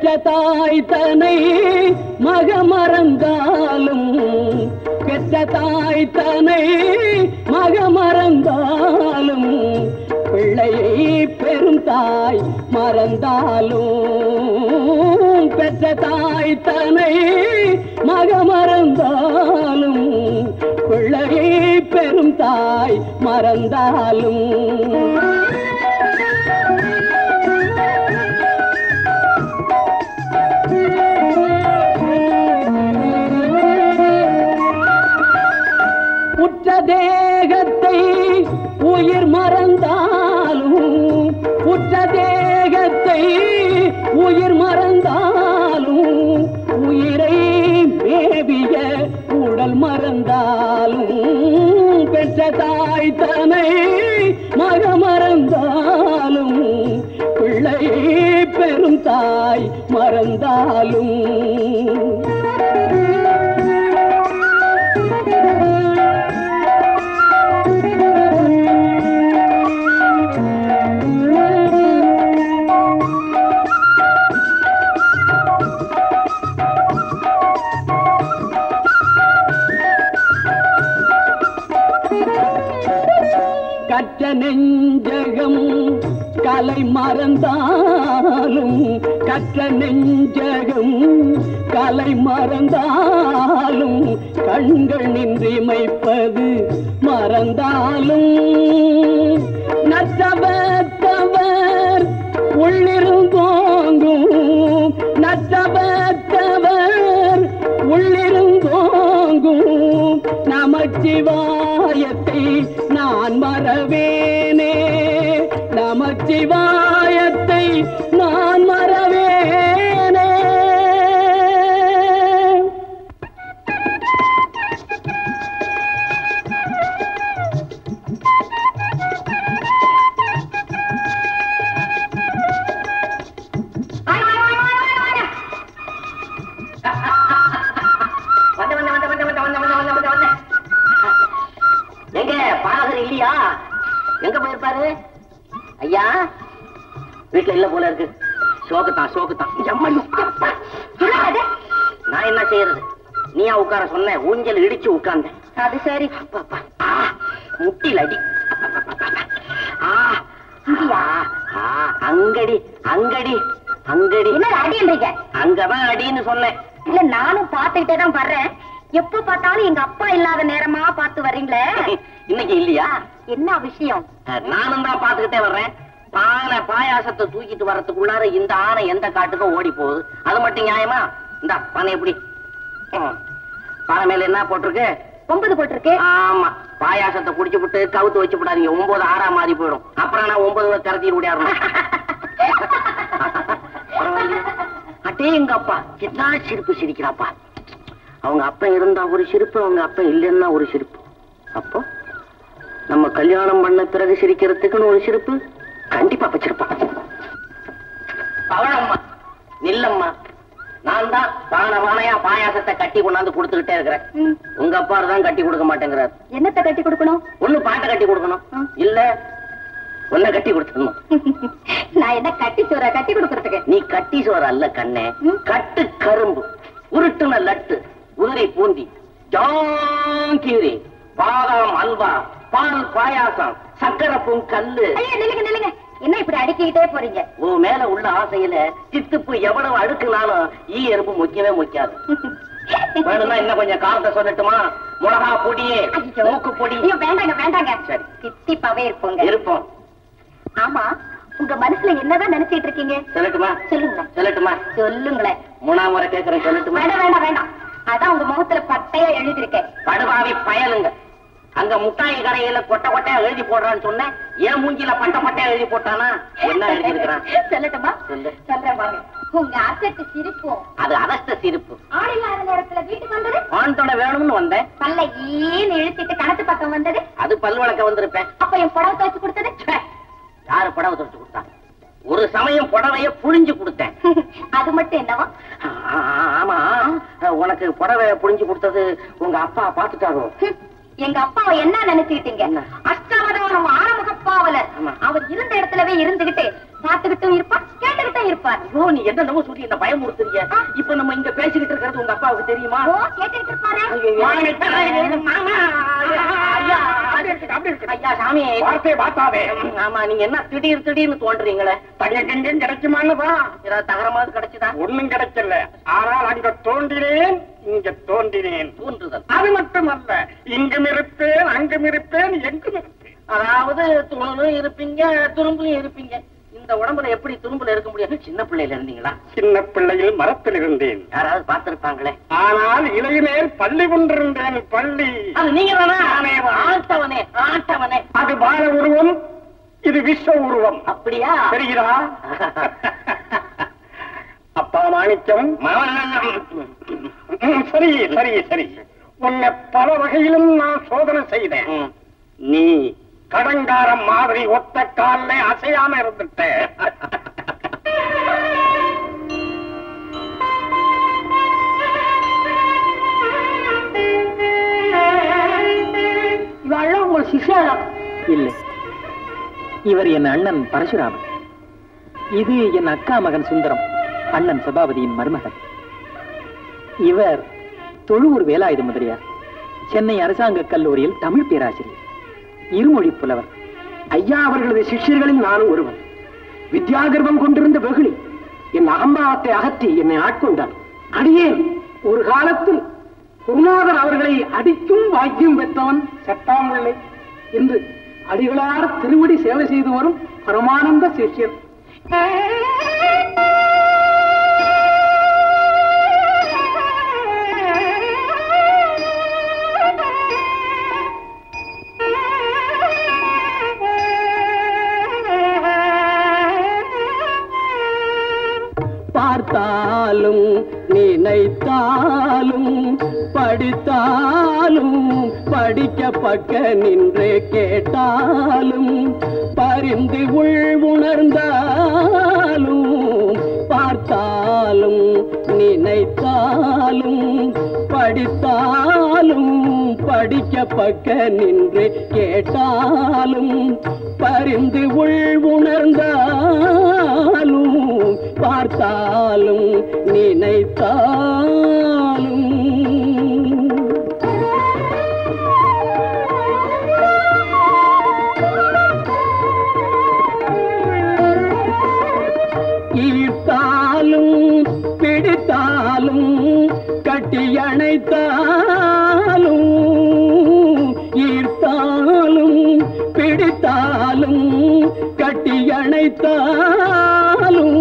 பெற்ற தாய் தனை மகமறந்தாலும் பெற்ற தாய் தனை மகமறந்தாலும் பிள்ளையை பெரும் தாய் மறந்தாலும் பெற்ற தாய் தனை மகமறந்தாலும் பிள்ளையை பெரும் தாய் மறந்தாலும் தேகத்தை உயிர் மறந்தாலும் உற்ற தேகத்தை உயிர் மறந்தாலும் உயிரை மேவிய உடல் மறந்தாலும் பெற்ற தாய் தனை மக மறந்தாலும் பிள்ளை பெரும் தாய் மறந்தாலும் நெஞ்சகம் கலை மறந்தாலும் கற்ற நெஞ்சகம் கலை மறந்தாலும் கண்கள் நின்று இமைப்பது மறந்தாலும் நற்றவத்தவர் உள்ளிருந்தோங்கும் நற்றவத்தவர் உள்ளிருந்தோங்கும் நமச்சிவாயத்தை நான் மறவேனே நமச்சிவாயத்தை நான் மறவேனே எங்க போயிருப்பாரு ஐயா வீட்டுல இல்ல போல இருக்கு சோகத்தான் சோகத்தான் நான் என்ன செய்யறது நீயா உட்கார சொன்ன ஊஞ்சல் இடிச்சு உட்கார்ந்தேன் அது சரி முட்டில அடி அங்கடி அங்கடி அங்கடி அடின்றீங்க அங்கதான் அடின்னு சொன்னேன் இல்ல நானும் பாத்துக்கிட்டே தான் வர்றேன் எப்போ பார்த்தாலும் எங்க அப்பா இல்லாத நேரமா பார்த்து வர்றீங்களே இன்னைக்கு இல்லையா என்ன விஷயம் நானும் தான் பாத்துக்கிட்டே வர்றேன் பானை பாயாசத்தை தூக்கிட்டு வர்றதுக்குள்ளார இந்த ஆனை எந்த காட்டுக்கும் ஓடி போகுது அது மட்டும் நியாயமா இந்த பானை எப்படி பானை மேல என்ன போட்டிருக்கு 9 போட்டிருக்கு ஆமா பாயாசத்தை குடிச்சு விட்டு கவுத்து வச்சு விடாதீங்க 9 ஆறா மாறி போயிடும் அப்புறம் நான் 9 கரைச்சி விடையாடணும் அட்டே எங்க அப்பா என்ன சிரிப்பு சிரிக்கிறாப்பா அவங்க அப்பா இருந்தா ஒரு சிரிப்பு அவங்க அப்பா இல்லைன்னா ஒரு சிரிப்பு அப்போ நம்ம கல்யாணம் பண்ண பிறகு சிரிக்கிறதுக்குன்னு ஒரு சிரிப்பு கண்டிப்பா வச்சிருப்பான் பவனம்மா நில்லம்மா நான் தான் பானவானையா பாயாசத்தை கட்டி கொண்டாந்து கொடுத்துக்கிட்டே இருக்கிறேன் உங்க அப்பா தான் கட்டி கொடுக்க மாட்டேங்கிறார் என்னத்தை கட்டி கொடுக்கணும் ஒண்ணு பாட்டை கட்டி கொடுக்கணும் இல்ல ஒன்ன கட்டி கொடுத்துடணும் நான் என்ன கட்டி சோற கட்டி கொடுக்கறதுக்கு நீ கட்டி சோற அல்ல கண்ணே கட்டு கரும்பு உருட்டுன லட்டு உதிரை பூந்தி ஜாங்கீரி பாதாம் அல்வா பால் பாயாசம் சக்கரை பொங்கல் என்ன இப்படி அடிக்கிட்டே போறீங்க உன் மேல உள்ள ஆசையில சித்துப்பு எவ்வளவு அழுக்குனாலும் ஈ எறும்பு முக்கியவே முக்கியாது வேணும்னா என்ன கொஞ்சம் காரத்தை சொல்லட்டுமா மிளகா பொடியே மூக்கு பொடி வேண்டாங்க வேண்டாங்க சரி சித்திப்பாவே இருப்போங்க இருப்போம் ஆமா உங்க மனசுல என்னதான் நினைச்சிட்டு இருக்கீங்க சொல்லட்டுமா சொல்லுங்க சொல்லட்டுமா சொல்லுங்களேன் மூணாவது கேக்குறேன் சொல்லட்டுமா வேண்டாம் வேண்டாம் வேண்டாம் அதான் உங்க முகத்துல பட்டையா எழுதிருக்கேன் படுபாவி பயலுங்க அங்க முட்டாய் கரையில கொட்டை கொட்டையா எழுதி போடுறான்னு சொன்னேன் ஏன் மூஞ்சில பட்ட பட்டையா எழுதி போட்டானா என்ன எழுதி இருக்கிறான் சொல்லட்டுமா சொல்றேன் உங்க அசட்டு சிரிப்பு அது அரச சிரிப்பு ஆள் இல்லாத நேரத்துல வீட்டுக்கு வந்தது ஆண்டோட வேணும்னு வந்தேன் பல்ல ஏன்னு இழுத்திட்டு கணத்து பக்கம் வந்தது அது பல்வழக்க வந்திருப்பேன் அப்ப என் புடவை துவச்சு கொடுத்தது யாரு புடவை துவச்சு கொடுத்தா ஒரு சமயம் புடவைய புழிஞ்சு கொடுத்தேன் அது மட்டும் என்னவா ஆமா உனக்கு புடவைய புழிஞ்சு கொடுத்தது உங்க அப்பா பாத்துட்டாரோ எங்க அப்பாவை என்ன நினைச்சுக்கிட்டீங்க அஷ்டாவதாரம் ஆரம்பப்பாவல அவர் இருந்த இடத்துலவே இருந்துகிட்டு பாத்துக்கிட்டும் இருப்பான் கேட்டுக்கிட்டும் तुरंग उन्ने कड़ंगार मादरी असैयाम शिष्या इवर अन्नन परशुरामन इन अक्का मगन सुंदरम अन्नन सभापति मरमगन इवर तोलूर वेलायुध मुदलियार चेन्नै अरसांग कल्लूरियिल तमिळ पेरासिरियर इरमोळि पुलवर अय्या शिष्यर्गळिल नानुम ओरुवन विद्यागर्वम कोंडिरुंद वेगळि एन् अहंभावत्तै अगत्ति एन्नै आट्कोंडान अडियेन ओरु कालत्तिल कुरुनादर अवर्गळै अडिक्कुम भाग्यम पेट्टवन सट्टामुल्लै एन्नु अडिगळार तिरुवडि सेवै सेय्दु वरुम परमानंद शिष्यन பார்த்தாலும் நினைத்தாலும் படித்தாலும் படிக்க பக்க நின்று கேட்டாலும் பரிந்து உள்உணர்ந்தாலும் பார்த்தாலும் நினைத்தாலும் படித்தாலும் படிக்க பக்க நின்று கேட்டாலும் பரிந்து உள்உணர்ந்தாலும் பார்த்தாலும் நினைத்தாலும் ஈர்த்தாலும் பிடித்தாலும் கட்டியணைத்தாலும் ஈர்த்தாலும் பிடித்தாலும் கட்டியணைத்தாலும்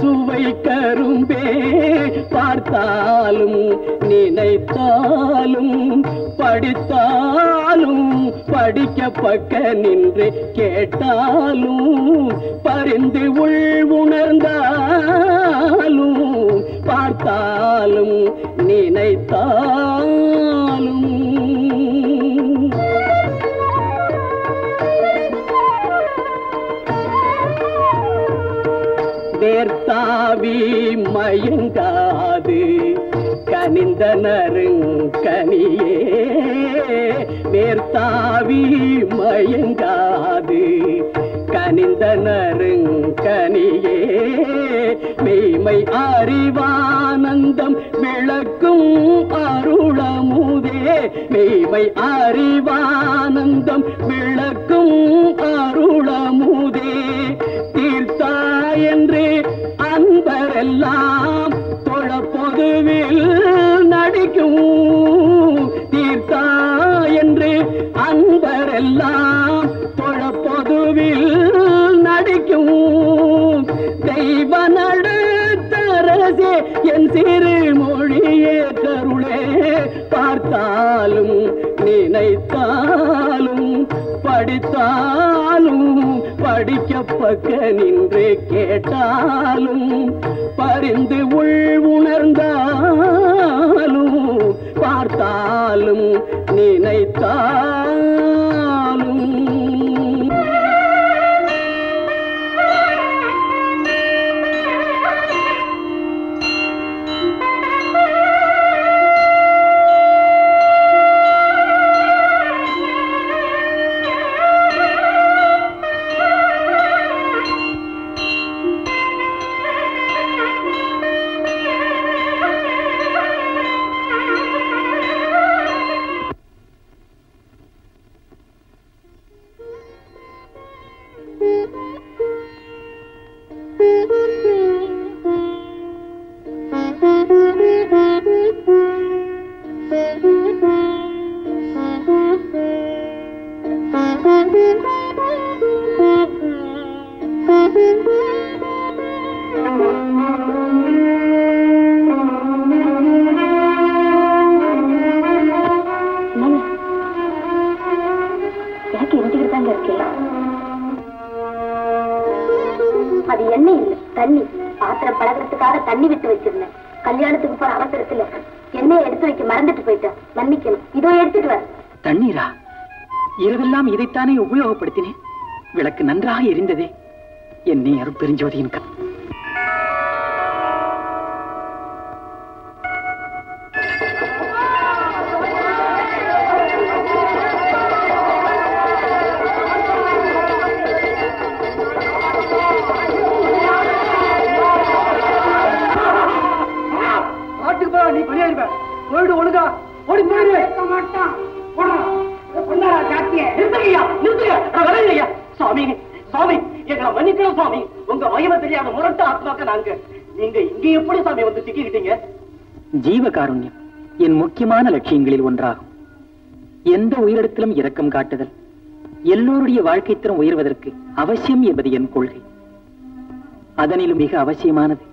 सुवै करुंबे पार्तालुं निनैतालुं पडितालुं पडिक्क पक्क निन्रे केट्टालुं परिंदु उल्उणर्न्दालुं पार्तालुं निनैतालुं வேர்த்தாவி மயங்காது கனிந்த நறுங்கனியே வேர்த்தாவி மயங்காது கனிந்த நறுங்கனியே மெய்மை அறிவானந்தம் விளக்கும் அருளமுதே மெய்மை அறிவானந்தம் விளக்கும் அருளமுதே அன்பரெல்லாம் தொழ பொதுவில் நடிக்கும் தீர்த்தா என்று அன்பரெல்லாம் தொழ பொதுவில் நடிக்கும் தெய்வ நடுத்தரசே என் சிறு மொழியே தருளே பார்த்தாலும் நினைத்தாலும் படித்தாலும் படிக்க பக்க நின்று கேட்டாலும் பரிந்து உள்உணர்ந்தாலும் பார்த்தாலும் நினைத்தாலும் அது என்ன இல்ல தண்ணி பாத்திரம் பழகிறதுக்காக தண்ணி விட்டு வச்சிருந்தேன். கல்யாணத்துக்கு போற அவசரத்துல எண்ணெய் எடுத்து வைக்க மறந்துட்டு போயிட்டேன். மன்னிக்கணும். இதோ எடுத்துட்டு வர. தண்ணீரா? இரவெல்லாம் இதைத்தானே உபயோகப்படுத்தினேன். விளக்கு நன்றாக எரிந்ததே. என்னை அருட் பெருஞ்சோதியின் ஜீவகாருண்யம் என் முக்கியமான லட்சியங்களில் ஒன்றாகும். எந்த உயிரிடத்திலும் இரக்கம் காட்டுதல் எல்லோருடைய வாழ்க்கை தரம் உயர்வதற்கு அவசியம் என்பது என் கொள்கை. அதனிலும் மிக அவசியமானது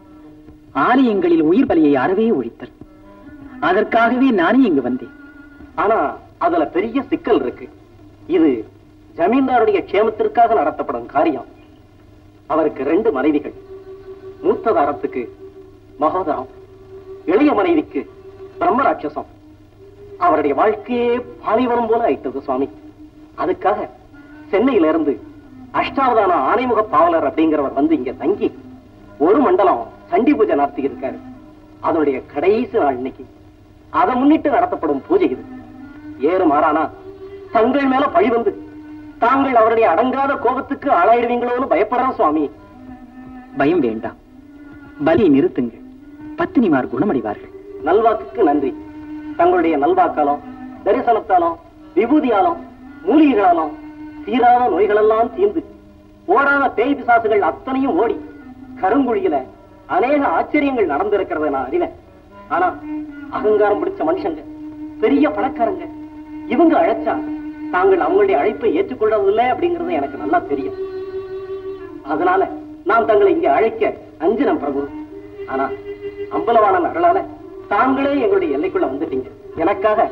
ஆலயங்களில் உயிர் பலியை அறவே ஒழித்தல். அதற்காகவே நானே இங்கு வந்தேன். ஆனா அதுல பெரிய சிக்கல் இருக்கு. இது ஜமீன்தாருடைய க்ஷேமத்திற்காக நடத்தப்படும் காரியம். அவருக்கு 2 மனைவிகள். மூத்ததாரத்துக்கு மகோதரம், இளைய மனைவிக்கு பிரம்மராட்சசம். அவருடைய வாழ்க்கையே பாலைவனம் போல ஆயிட்டது சுவாமி. அதுக்காக சென்னையில இருந்து அஷ்டாவதான ஆணைமுக பாவலர் அப்படிங்கிறவர் வந்து இங்க தங்கி 1 மண்டலம் சண்டி பூஜை நடத்தி இருக்காரு. அதனுடைய கடைசி நாள் இன்னைக்கு. அதை முன்னிட்டு நடத்தப்படும் பூஜை இது. ஏறுமாறானா தங்கள் மேல பழி வந்து தாங்கள் அவருடைய அடங்காத கோபத்துக்கு ஆளாயிடுவீங்களோன்னு பயப்படுறான் சுவாமி. பயம் வேண்டாம், பலியை நிறுத்துங்கள். பத்தினிமார் குணமடைவார்கள். நல்வாக்குக்கு நன்றி. தங்களுடைய நல்வாக்காலும் தரிசனத்தாலும் விபூதியாலும் மூலிகைகளாலும் சீரான நோய்களெல்லாம் தீர்ந்து ஓடாத பேய் பிசாசுகள் அத்தனையும் ஓடி கருங்குழியில அநேக ஆச்சரியங்கள் நடந்திருக்கிறத நான் அறிவேன். ஆனா அகங்காரம் பிடிச்ச மனுஷங்க, பெரிய பணக்காரங்க, இவங்க அழைச்சா தாங்கள் அவங்களுடைய அழைப்பை ஏற்றுக்கொள்றதில்லை அப்படிங்கறது எனக்கு நல்லா தெரியும். அதனால நான் தங்களை இங்க அழைக்க அஞ்சினம் பிரபு. ஆனா அம்பலவாணன் அருளால தாங்களே எங்களுடைய எல்லைக்குள்ள வந்துட்டீங்க. எனக்காக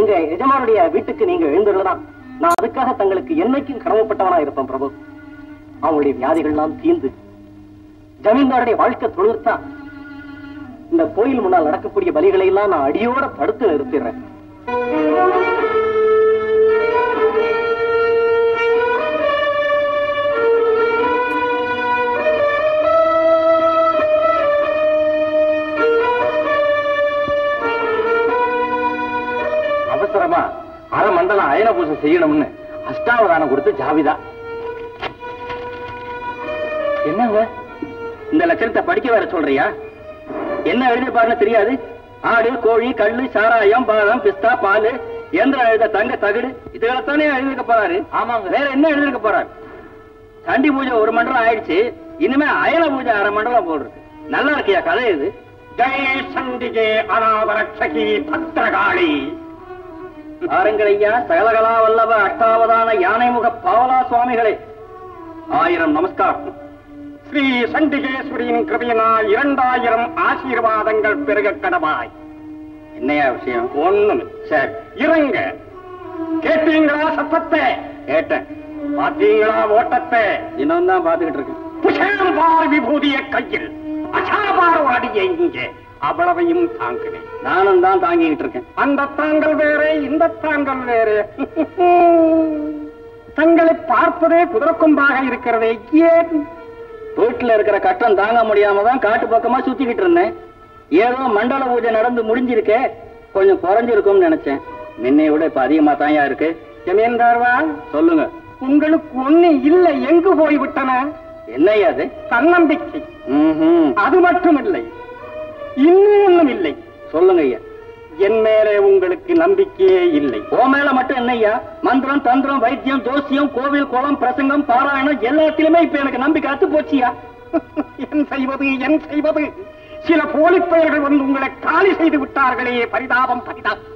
எங்க எஜமானுடைய வீட்டுக்கு நீங்க எழுந்துள்ளதான் நான் அதுக்காக தங்களுக்கு என்னைக்கும் கடமைப்பட்டவனா இருப்பேன் பிரபு. அவங்களுடைய வியாதிகள்லாம் தீர்ந்து ஜமீன்தாருடைய வாழ்க்கை தொழுத்தா இந்த கோயில் முன்னால் நடக்கக்கூடிய பலிகளை எல்லாம் நான் அடியோட தடுத்து நிறுத்திடுறேன். அவசரமா அரை மண்டலம் அயன பூஜை செய்யணும்னு அஷ்டாவதானம் கொடுத்து ஜாவிதா என்னங்க இந்த லட்சணத்தை படிக்க வர சொல்றியா? என்ன எழுதிப்பாருன்னு தெரியாது. ஆடு, கோழி, கல்லு, சாராயம், பாதம், பிஸ்தா, பால், இயந்திரம் எழுத தங்க தகுடு, இதுகளத்தானே எழுதிருக்க போறாரு. ஆமாங்க, வேற என்ன எழுதிருக்க போறாரு? சண்டி பூஜை 1 மண்டலம் ஆயிடுச்சு, இனிமே அயல பூஜை அரை மண்டலம் போடுறது. நல்லா இருக்கியா கதை இது? ஜெய சண்டிகே அனாவரட்சகி பத்திரகாளி ஆரங்களையா சகலகலா வல்லவ அஷ்டாவதான யானைமுக பாவலா சுவாமிகளே 1000 நமஸ்காரம். ஸ்ரீ சண்டிகேஸ்வரியின் கிருபையினால் 2000 ஆசீர்வாதங்கள் பெருக கடவாய். என்னையா விஷயம்? ஒண்ணும் சார். இருங்க, கேட்டீங்களா சத்தத்தை? கேட்டேன். பாத்தீங்களா ஓட்டத்தை? இன்னும் தான் பாத்துக்கிட்டு இருக்கேன். புஷாம் பார் விபூதிய கையில், அசாபார வாடிய இங்கே, அவ்வளவையும் தாங்குவேன். நானும் தான் தாங்கிக்கிட்டு இருக்கேன். அந்த தாங்கள் வேற, இந்த தாங்கள் வேற. தங்களை பார்ப்பதே குதிரக்கொம்பாக இருக்கிறதே. ஏன் வீட்டுல இருக்கிற கட்டம் தாங்க முடியாம தான் காட்டு பக்கமா சுத்திக்கிட்டு இருந்தேன். ஏதோ மண்டல பூஜை நடந்து முடிஞ்சிருக்க, கொஞ்சம் குறைஞ்சிருக்கும்னு நினைச்சேன். நின்னைய விட இப்ப அதிகமா தாயா இருக்கு. ஜமீன்தார்வா சொல்லுங்க, உங்களுக்கு ஒண்ணு இல்ல, எங்கு போய் விட்டன? என்னையாது? தன்னம்பிக்கை. அது மட்டும் இல்லை, இன்னும் ஒண்ணும் இல்லை. சொல்லுங்க ஐயா. என் மேல உங்களுக்கு நம்பிக்கையே இல்லை. ஓ மேல மட்டும் என்னையா? மந்திரம், தந்திரம், வைத்தியம், ஜோசியம், கோவில், குளம், பிரசங்கம், பாராயணம் எல்லாத்திலுமே இப்ப எனக்கு நம்பிக்கை அத்து போச்சியா. என் செய்வது, என் செய்வது? சில போலிப்பெயர்கள் வந்து உங்களை காலி செய்து விட்டார்களே, பரிதாபம் பரிதாபம்.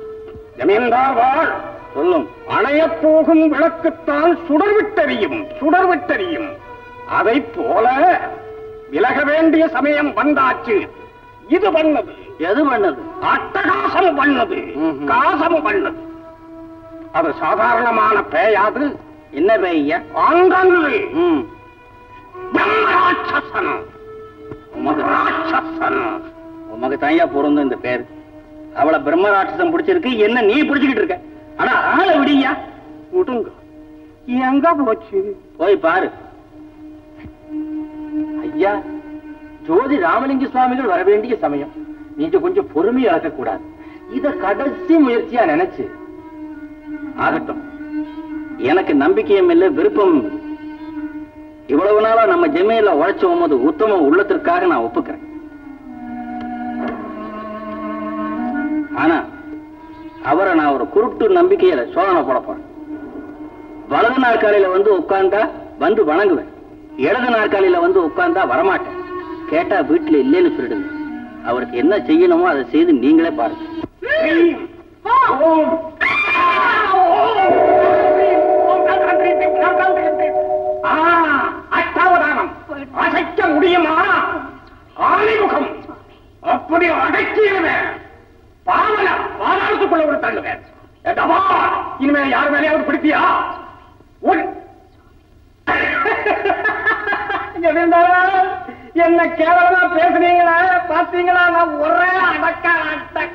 ஜமீன்தார் வாழ். சொல்லும். அணைய போகும் விளக்குத்தான் சுடர்விட்டறியும், சுடர்விட்டறியும். அதை போல விலக வேண்டிய சமயம் வந்தாச்சு. இது பண்ணது, எது பண்ணது? அட்டகாசம் பண்ணது, காசம் பண்ணது. அது சாதாரணமான பேயாது, என்ன பேய்யா? ஆங்கல்லி பிரம்மராட்சசன். உமக்கு ராட்சசன். உமக்கு தான்யா பொறுந்த இந்த பேர். அவளை பிரம்மராட்சசன் பிடிச்சிருக்கு, என்ன நீ பிடிச்சிட்டு இருக்க? அட ஆளை விடியா. விடுங்க. எங்க போச்சு? போய் பாரு. ஐயா, ஜோதி ராமலிங்க சுவாமிகள் வர வேண்டிய சமயம். நீங்க கொஞ்சம் பொறுமை இழக்கக்கூடாது. இத கடைசி முயற்சியா நினைச்சு ஆகட்டும். எனக்கு நம்பிக்கையும் இல்லை, விருப்பம். இவ்வளவு நாளா நம்ம ஜெமையில உழைச்சோம், அது உத்தம உள்ளத்திற்காக நான் ஒப்புக்கிறேன். ஆனா அவரை நான் ஒரு குருட்டு நம்பிக்கையில சோதனை போட போறேன். வலது நாற்காலியில வந்து உட்கார்ந்தா வந்து வணங்குவேன், இடது நாற்காலியில வந்து உட்கார்ந்தா வரமாட்டேன். கேட்டா வீட்டுல இல்லைன்னு சொல்லிடுங்க. அவருக்கு என்ன செய்யணுமோ அதை செய்து நீங்களே பாருங்க. அஷ்டாவதானம் அசைக்க முடியுமா? ஆலிமுகம் அப்படி அடைச்சிடுவேன். பாவலம் பாதாளத்துக்குள்ள ஒரு தள்ளுவேன். இனிமே யார் மேலேயாவது பிடிப்பியா? என்ன கேவலமா பேசுனீங்களா? பாத்தீங்களா? நான் ஒரே அடக்க அடக்க.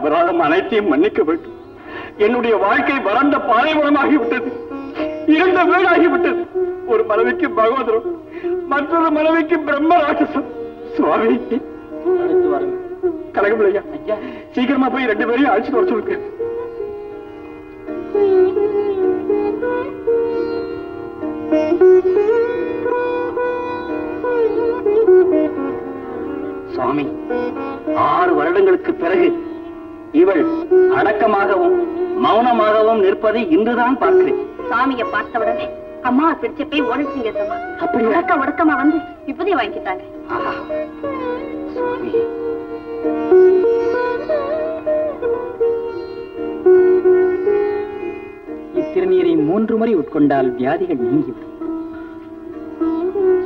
அபராதம் அனைத்தையும் மன்னிக்க வேண்டும். என்னுடைய வாழ்க்கை வறண்ட பாலைவனமாகிவிட்டது, இரண்டு வீடாகிவிட்டது. ஒரு மனைவிக்கு பகவதரும், மற்றொரு மனைவிக்கு பிரம்ம ராட்சசம். சுவாமி கலகமில்லையா? சீக்கிரமா போய் ரெண்டு பேரையும் அழைச்சு வர சொல்லுங்க. சுவாமி, 6 வருடங்களுக்கு பிறகு இவள் அடக்கமாகவும் மௌனமாகவும் நிற்பதை இன்றுதான் பார்க்கிறேன். சாமியை பார்த்தவுடனே அம்மா பிடிச்ச போய் ஓடிச்சிங்க. அப்படி உடக்க உடக்கமா வந்து இப்பதே வாங்கிட்டாங்க. இத்திருநீரை 3 முறை உட்கொண்டால் வியாதிகள் நீங்கிவிடும்.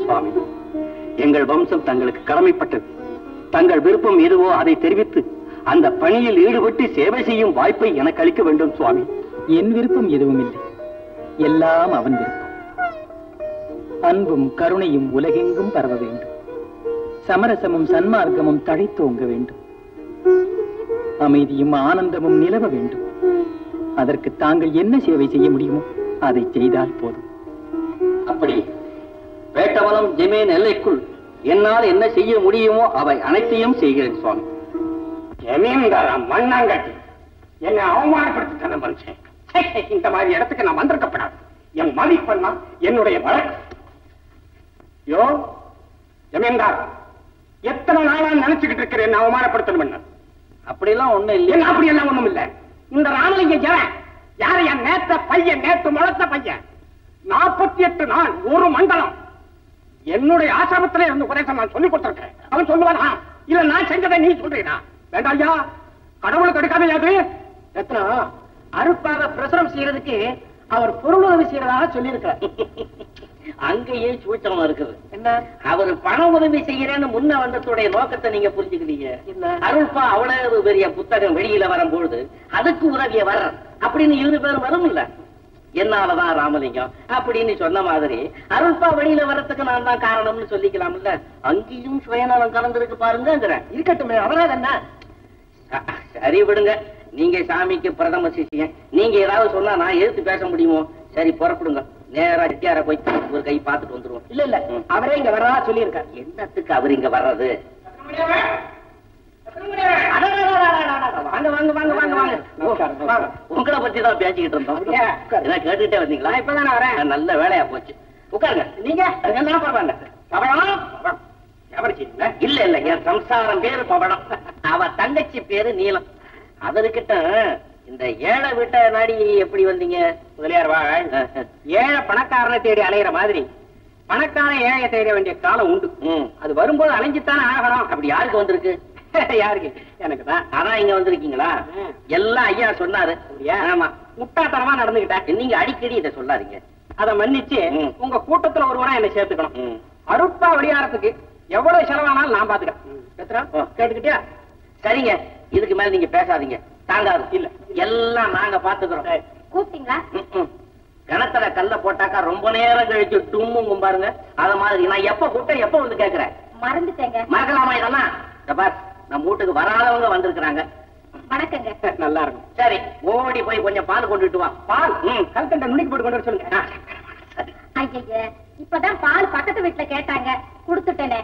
சுவாமி, எங்கள் வம்சம் தங்களுக்கு கடமைப்பட்டது. தங்கள் விருப்பம் எதுவோ அதை தெரிவித்து அந்த பணியில் ஈடுபட்டு சேவை செய்யும் வாய்ப்பை எனக்கு அளிக்க வேண்டும். சுவாமி, என் விருப்பம் எதுவும் இல்லை, எல்லாம் அவன் விருப்பம். அன்பும் கருணையும் உலகெங்கும் பரவ வேண்டும். சமரசமும் சன்மார்க்கமும் தழைத்தோங்க வேண்டும். அமைதியும் ஆனந்தமும் நிலவ வேண்டும். அதற்கு தாங்கள் என்ன சேவை செய்ய முடியுமோ அதை செய்தால் போதும். அப்படி வேட்டவனம் ஜெமேன் எல்லைக்குள் என்னால் என்ன செய்ய முடியுமோ அவை அனைத்தையும் செய்கிறேன். சுவாமி, மண்ணாங்கட்டி என்னை அவமானப்படுத்த மனுஷன். இந்த மாதிரி இடத்துக்கு நான் வந்திருக்கப்படாது. என் மதிப்பண்ணா என்னுடைய வழக்கு. யோ ஜமீன்தார், எத்தனை நாளா நினைச்சுக்கிட்டு இருக்கிறேன் என்ன அவமானப்படுத்தணும்? அப்படியெல்லாம் ஒண்ணும் இல்லை. அப்படியெல்லாம் ஒண்ணும் இல்லை. இந்த ராமலிங்க ஜெவன் யார? என் நேத்த பையன், நேத்து முளைத்த பையன். 48 நாள் ஒரு மண்டலம் என்னுடைய ஆசிரமத்திலே இருந்து உரைசம் நான் சொல்லி கொடுத்திருக்கேன். அவன் சொல்லுவானா? இல்ல நான் செஞ்சதை நீ சொல்றீனா? வேண்டாயா, கடவுளுக்கு எடுக்காமையாது. அருட்பாக பிரசுரம் செய்யறதுக்கு அவர் பொருள் உதவி செய்யறதாக சொல்லியிருக்கிறார். அங்கேயே சூச்சமா இருக்குது. என்ன, அவர் பணம் உதவி செய்யறேன்னு முன்ன வந்ததுடைய நோக்கத்தை நீங்க புரிஞ்சுக்கிறீங்க. அருள்பா அவ்வளவு பெரிய புத்தகம் வெளியில வரும்பொழுது அதுக்கு உதவிய வர்ற அப்படின்னு 20 பேர் வரும் இல்ல? என்னாலதான் ராமலிங்கம் அப்படின்னு சொன்ன மாதிரி அருள்பா வெளியில வரத்துக்கு நான் தான் காரணம்னு சொல்லிக்கலாம்ல. அங்கேயும் சுயநலம் கலந்துருக்கு பாருங்கிறேன். இருக்கட்டுமே, அவரால் என்ன? சரி விடுங்க, நீங்க சாமிக்கு பிரதம சிஷ்யன், நீங்க ஏதாவது சொன்னா நான் எதிர்த்து பேச முடியுமோ? சரி புறப்படுங்க, நேரா எட்டியார போய் ஒரு கை பார்த்துட்டு வந்துருவோம். இல்ல இல்ல, அவரே இங்க வர்றதா சொல்லியிருக்காரு. என்னத்துக்கு அவர் இங்க வர்றது? வாங்க வாங்க வாங்க வாங்க வாங்க, உங்களை பத்தி தான் பேசிக்கிட்டு இருந்தோம். கேட்டுக்கிட்டே வந்தீங்களா? இப்பதான் நான் வரேன். நல்ல வேலையா போச்சு. உட்காருங்க. நீங்க பரவாயில்ல, பவளம் இல்ல இல்ல, என் சம்சாரம் பேரு பவளம், அவ தங்கச்சி பேரு நீலம். அதற்கிட்ட இந்த ஏழை வீட்டை நாடி எப்படி வந்தீங்க முதலியார்? ஏழை பணக்காரனை தேடி அலையிற மாதிரி பணக்காரன் ஏழையை தேட வேண்டிய காலம் உண்டு. அது வரும்போது அலைஞ்சுத்தானே ஆகணும். அப்படி யாருக்கு வந்திருக்கு? யாருக்கு? எனக்கு தான். அதான் இங்க வந்திருக்கீங்களா? எல்லாம் ஐயா சொன்னாரு. ஆமா, முட்டாத்தனமா நடந்துகிட்டேன். நீங்க அடிக்கடி இதை சொல்லாதீங்க, அதை மன்னிச்சு உங்க கூட்டத்துல ஒருவனா என்னை சேர்த்துக்கணும். அருட்பா வழியாரத்துக்கு எவ்வளவு செலவானாலும் நான் பாத்துக்கிறேன். கேட்டுக்கிட்டியா? சரிங்க, இதுக்கு மேல நீங்க பேசாதீங்க, தாங்காது. இல்ல, எல்லாம் நாங்க பாத்துக்கிறோம். கூப்பிட்டீங்களா? கணத்துல கல்ல போட்டாக்கா ரொம்ப நேரம் கழிச்சு தும்முங்க பாருங்க. அத மாதிரி நான் எப்ப கூப்பிட்டேன், எப்ப வந்து கேக்குறேன், மறந்துட்டேங்க. மறக்கலாமா? இதெல்லாம் நம்ம வீட்டுக்கு வராதவங்க வந்திருக்கிறாங்க. வணக்கங்க. நல்லா இருக்கும். சரி, ஓடி போய் கொஞ்சம் பால் கொண்டுட்டு வா. பால் கல்கண்ட நுனிக்கு போட்டு கொண்டு வர சொல்லுங்க. இப்பதான் பால் பக்கத்து வீட்டுல கேட்டாங்க, குடுத்துட்டேனே.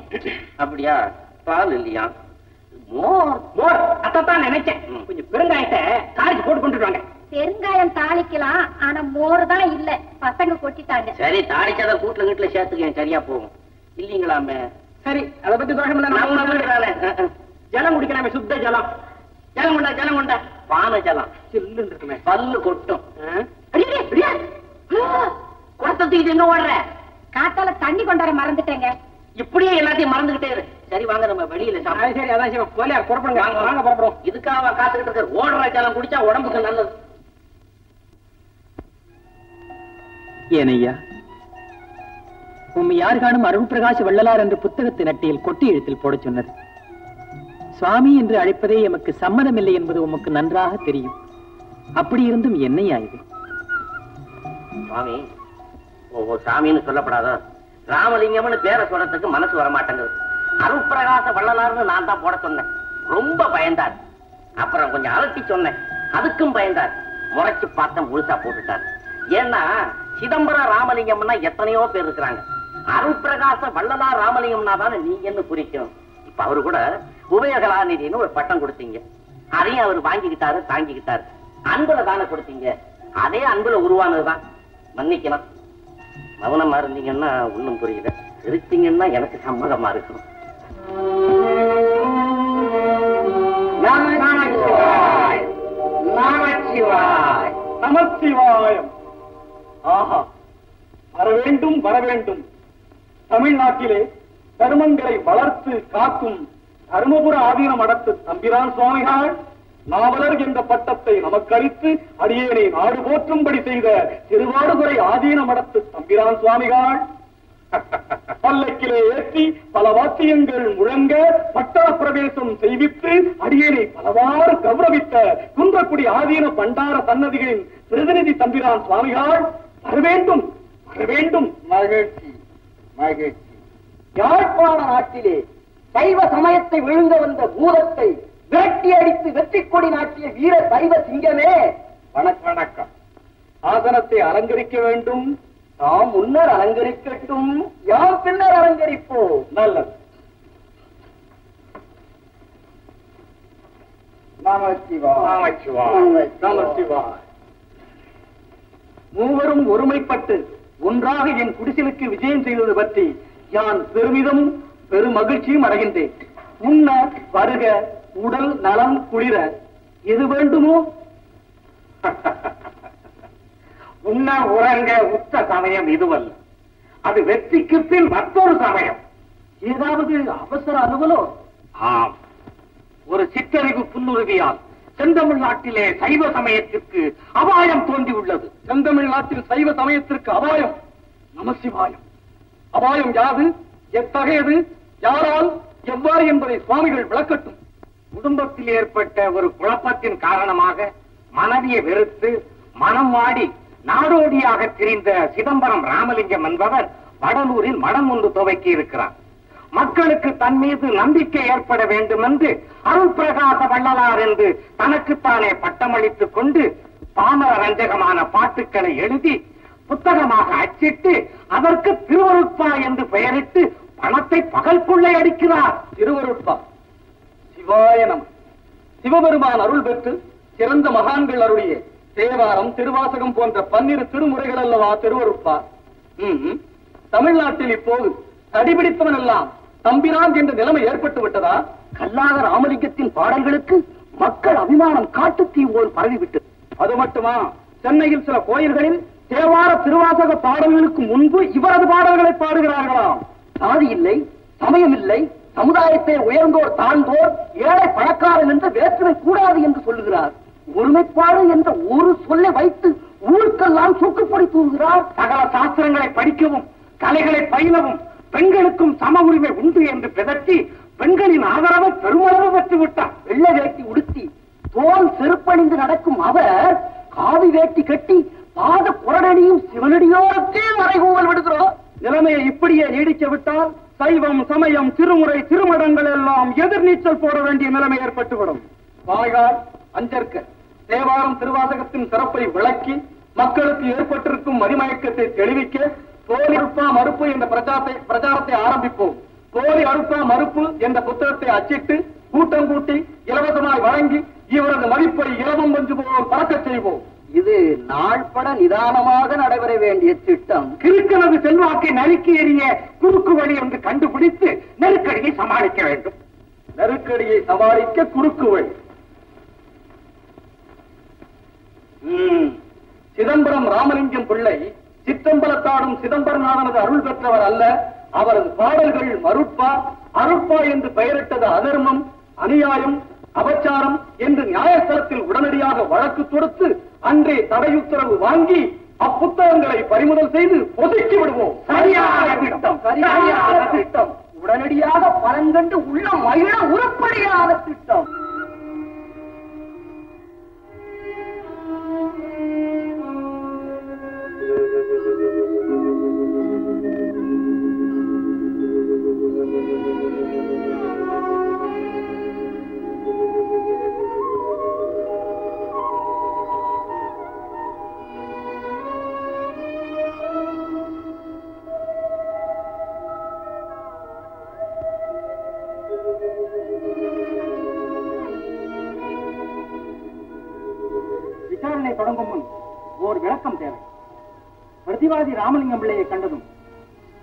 அப்படியா? பால் இல்லையா? அத்தான் நினைச்சேன். கொஞ்சம் பெருங்காயத்தை தாளிச்சு போட்டு கொண்டுட்டு வாங்க. பெருங்காயம் தாளிக்கலாம், ஆனா மோர் தான் இல்ல, பசங்க கொட்டிட்டாங்க. சரி, தாளிச்சாத கூட்டுல வீட்டுல சேர்த்துக்க, சரியா போகும். இல்லீங்களாமே? சரி, அதை பத்தி தோஷம் இல்ல. ஜலம் குடிக்கலாமே, சுத்த ஜலம். ஜலம் கொண்டா, ஜலம் கொண்டா, பானை ஜலம் சில்லுன்னு இருக்குமே, பல்லு கொட்டும். குடத்தூக்கிட்டு என்ன ஓடுற? காத்தால தண்ணி கொண்டாட மறந்துட்டேங்க. இப்படியே எல்லாத்தையும் மறந்துகிட்டே இரு. சரி வாங்க, நம்ம வெளியில சாப்பிடுவோம். சரி, அதான் போலியா, புறப்படுங்க. வாங்க வாங்க, புறப்படும். இதுக்காக காத்துக்கிட்டு இருக்க. ஓடுற ஜலம் குடிச்சா உடம்புக்கு நல்லது. ஏனையா, உண்மை யார் காணும் அருள் பிரகாஷ் வள்ளலார் என்று புத்தகத்தின் அட்டையில் கொட்டி எழுத்தில் போட சொன்னது. சுவாமி என்று அழைப்பதே எமக்கு சம்மதமில்லை என்பது உமக்கு நன்றாக தெரியும். அப்படி இருந்தும் என்னையா இது? சுவாமி சாமின்னு சொல்லப்படாதான், ராமலிங்கம்னு பேரை சொல்றதுக்கு மனசு வரமாட்டேங்குது. அருட்பிரகாச வள்ளலார்னு நான் தான் போட சொன்னேன், ரொம்ப பயந்தார். அப்புறம் கொஞ்சம் அலட்டி சொன்னேன், அதுக்கும் பயந்தார். முறைச்சு பார்த்தேன், முழுசா போட்டுட்டார். ஏன்னா சிதம்பரம் ராமலிங்கம்னா எத்தனையோ பேர் இருக்கிறாங்க, அருட்பிரகாச வள்ளலார் ராமலிங்கம்னா தானே நீங்கன்னு குறிக்கும். இப்ப அவரு கூட உபயகலாநிதினு ஒரு பட்டம் கொடுத்தீங்க, அதையும் அவர் வாங்கிக்கிட்டாரு, தாங்கிக்கிட்டாரு. அன்புல தானே கொடுத்தீங்க, அதே அன்புல உருவானதுதான். மன்னிக்கணும். மௌனமா இருந்தீங்கன்னா ஒன்னும் புரியல, இருந்தீங்கன்னா எனக்கு சம்மதமா இருக்கணும். நமச்சிவாயம். ஆஹா, வரவேண்டும் வரவேண்டும். தமிழ்நாட்டிலே தர்மங்களை வளர்த்து காக்கும் தர்மபுர ஆதீனம் அடத்து தம்பிரான் சுவாமிகள் நாவலர் என்ற பட்டத்தை நமக்களித்து அடியேனை நாடு போற்றும்படி செய்த திருவாடுதுறை ஆதீனம் அடத்து தம்பிரான் சுவாமிகள் பல்லக்கிலே ஏற்றி பல வாத்தியங்கள் முழங்க பட்டா பிரவேசம் செய்வித்து அடியேனை பலவாறு கௌரவித்த குன்றக்குடி ஆதீன பண்டார சன்னதிகளின் பிரதிநிதி தம்பிரான் சுவாமிகள் வரவேண்டும் வரவேண்டும். மகிழ்ச்சி மகிழ்ச்சி. யாழ்ப்பாண நாட்டிலே சைவ சமயத்தை விழுங்க வந்த பூதத்தை விரட்டி அடித்து வெற்றி கொடி நாட்டிய வீர சைவ சிங்கமே வணக்கம். ஆசனத்தை அலங்கரிக்க வேண்டும். நாம் முன்னர் அலங்கரிக்கட்டும், யார் பின்னர் அலங்கரிப்போம். நல்லது. மூவரும் ஒருமைப்பட்டு ஒன்றாக என் குடிசலுக்கு விஜயம் செய்தது பற்றி நான் பெருமிதம் பெரும் மகிழ்ச்சியும் அடைகின்றேன். முன்னர் வருக, உடல் நலம் குளிர, எது வேண்டுமோ? உன்ன உறங்க உத்த சமயம் இதுவல்ல, அது வெற்றிக்கு பின் மற்றொரு சமயம். ஏதாவது அவசர அலுவலோ? ஆம், ஒரு சிற்றறிவு புன்னுருவியால் செந்தமிழ்நாட்டிலே சைவ சமயத்திற்கு அபாயம் தோன்றியுள்ளது. செந்தமிழ்நாட்டில் சைவ சமயத்திற்கு அபாயம்? நமசிவாயம். அபாயம் யாது, எத்தகையது, யாரால், எவ்வாறு என்பதை சுவாமிகள் விளக்கட்டும். குடும்பத்தில் ஏற்பட்ட ஒரு குழப்பத்தின் காரணமாக மனைவியை வெறுத்து மனம் வாடி நாடோடியாக தெரிந்த சிதம்பரம் ராமலிங்கம் என்பவர் வடலூரில் மடம் ஒன்று துவக்கி இருக்கிறார். மக்களுக்கு தன் மீது நம்பிக்கை ஏற்பட வேண்டும் என்று அருள் பிரகாச வள்ளலார் என்று தனக்குத்தானே பட்டமளித்துக் கொண்டு பாமர ரஞ்சகமான பாட்டுக்களை எழுதி புத்தகமாக அச்சிட்டு அதற்கு திருவருட்பா என்று பெயரிட்டு பணத்தை பகல் கொள்ளை அடிக்கிறார். திருவருட்பா சிவாயனம். சிவபெருமான் அருள் பெற்று சிறந்த மகான்கள் அருளிய தேவாரம் திருவாசகம் போன்ற 12 திருமுறைகள் அல்லவா திருவருட்பா. தமிழ்நாட்டில் இப்போது தடிபிடித்தவன் எல்லாம் தம்பிரான் என்ற நிலைமை ஏற்பட்டு விட்டதா? கல்லாக ராமலிங்கத்தின் பாடல்களுக்கு மக்கள் அபிமானம் காட்டு தீ போல் பரவிவிட்டது. அது மட்டுமா, சென்னையில் சில கோயில்களில் தேவார திருவாசக பாடல்களுக்கு முன்பு இவரது பாடல்களை பாடுகிறார்களாம். சாதி இல்லை, சமயம் இல்லை, சமுதாயத்தை உயர்ந்தோர் தாழ்ந்தோர் ஏழை பணக்காரன் என்ற வேற்றுமை கூடாது என்று சொல்லுகிறார். ஒருமைப்பாடு என்ற ஒரு சொல்லை வைத்து ஊருக்கெல்லாம் சூக்குப்படி தூங்குகிறார். சகல சாஸ்திரங்களை படிக்கவும் கலைகளை பயிலவும் பெண்களுக்கும் சம உரிமை உண்டு என்று பிதற்றி பெண்களின் ஆதரவை பெருமளவு பெற்றுவிட்டார். வெள்ளை வேட்டி உடுத்தி தோல் செருப்பணிந்து நடக்கும் அவர் காவி வேட்டி கட்டி பாத குரடனையும் சிவனடியோருக்கே மறைகூவல் விடுகிறோம். நிலைமையை இப்படியே நீடிக்க விட்டால் சைவம் சமயம் திருமுறை திருமடங்கள் எல்லாம் எதிர்நீச்சல் போட வேண்டிய நிலைமை ஏற்பட்டுவிடும். வாய்கார் அஞ்சற்க தேவாரம் திருவாசகத்தின் சிறப்பை விளக்கி மக்களுக்கு ஏற்பட்டிருக்கும் மதிமயக்கத்தை தெளிவிக்க போலி அருட்பா மறுப்பு என்ற பிரச்சாரத்தை ஆரம்பிப்போம். போலி அருட்பா மறுப்பு என்ற புத்தகத்தை அச்சிட்டு கூட்டம் கூட்டி இலவசமாய் வழங்கி இவரது மதிப்பை இலவம் வந்து பறக்க செய்வோம். இது நாள்பட நிதானமாக நடைபெற வேண்டிய திட்டம். கிறுக்களது செல்வாக்கை நறுக்கி எறிய குறுக்கு வழி என்று கண்டுபிடித்து நெருக்கடியை சமாளிக்க வேண்டும். நெருக்கடியை சமாளிக்க குறுக்கு வழி. சிதம்பரம் ராமலிங்கம் பிள்ளை சிற்றம்பலத்தாடும் சிதம்பரநாதனது அருள் பெற்றவர் அல்ல. அவரது பாடல்கள் மருட்பா அருட்பா என்று பெயரிட்டது அதர்மம், அநியாயம், அபச்சாரம் என்று நியாயஸ்தலத்தில் உடனடியாக வழக்கு தொடுத்து அன்றே தடையுத்தரவு வாங்கி அப்புத்தகங்களை பறிமுதல் செய்து ஒதுக்கி விடுவோம். சரியான திட்டம், சரியான திட்டம், உடனடியாக பலங்கண்டு உள்ள மகிழ உருப்படியான திட்டம். ராமலிங்கம் பிள்ளையை கண்டதும்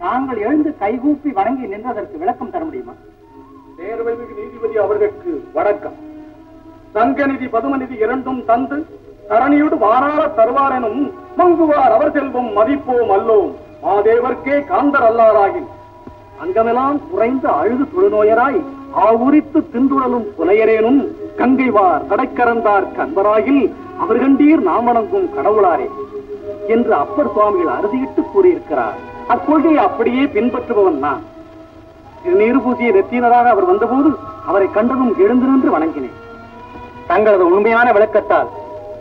தாங்கள் எழுந்து கைகூப்பி வணங்கி நின்றதற்கு விளக்கம் தர முடியுமா? தேர்வுமிகு நீதிபதி அவர்களுக்கு வணக்கம். சங்கநிதி பதுமநிதி இரண்டும் தந்து தரணியோடு வாராள தருவாரெனும் மங்குவார் அவர் செல்வம் மதிப்போம் அல்லோம் மாதேவர்க்கே காந்தர் அல்லாராகின் அங்கமெல்லாம் குறைந்து அழுது தொழுநோயராய் ஆவுரித்து தின்றுடலும் புலையரேனும் கங்கைவார் கடைக்கரந்தார் கண்பராகில் அவர் கண்டீர் நாம் வணங்கும் கடவுளாரே என்று அப்பர் சுவாமிகள் அறுதியிட்டு கூறியிருக்கிறார். அக்கொள்கையை அப்படியே பின்பற்றுபவன் நான். திருநீறு பூசிய நெத்தியினராக அவர் வந்தபோது அவரை கண்டதும் எழுந்து நின்று வணங்கினேன். தங்களது உண்மையான விளக்கத்தால்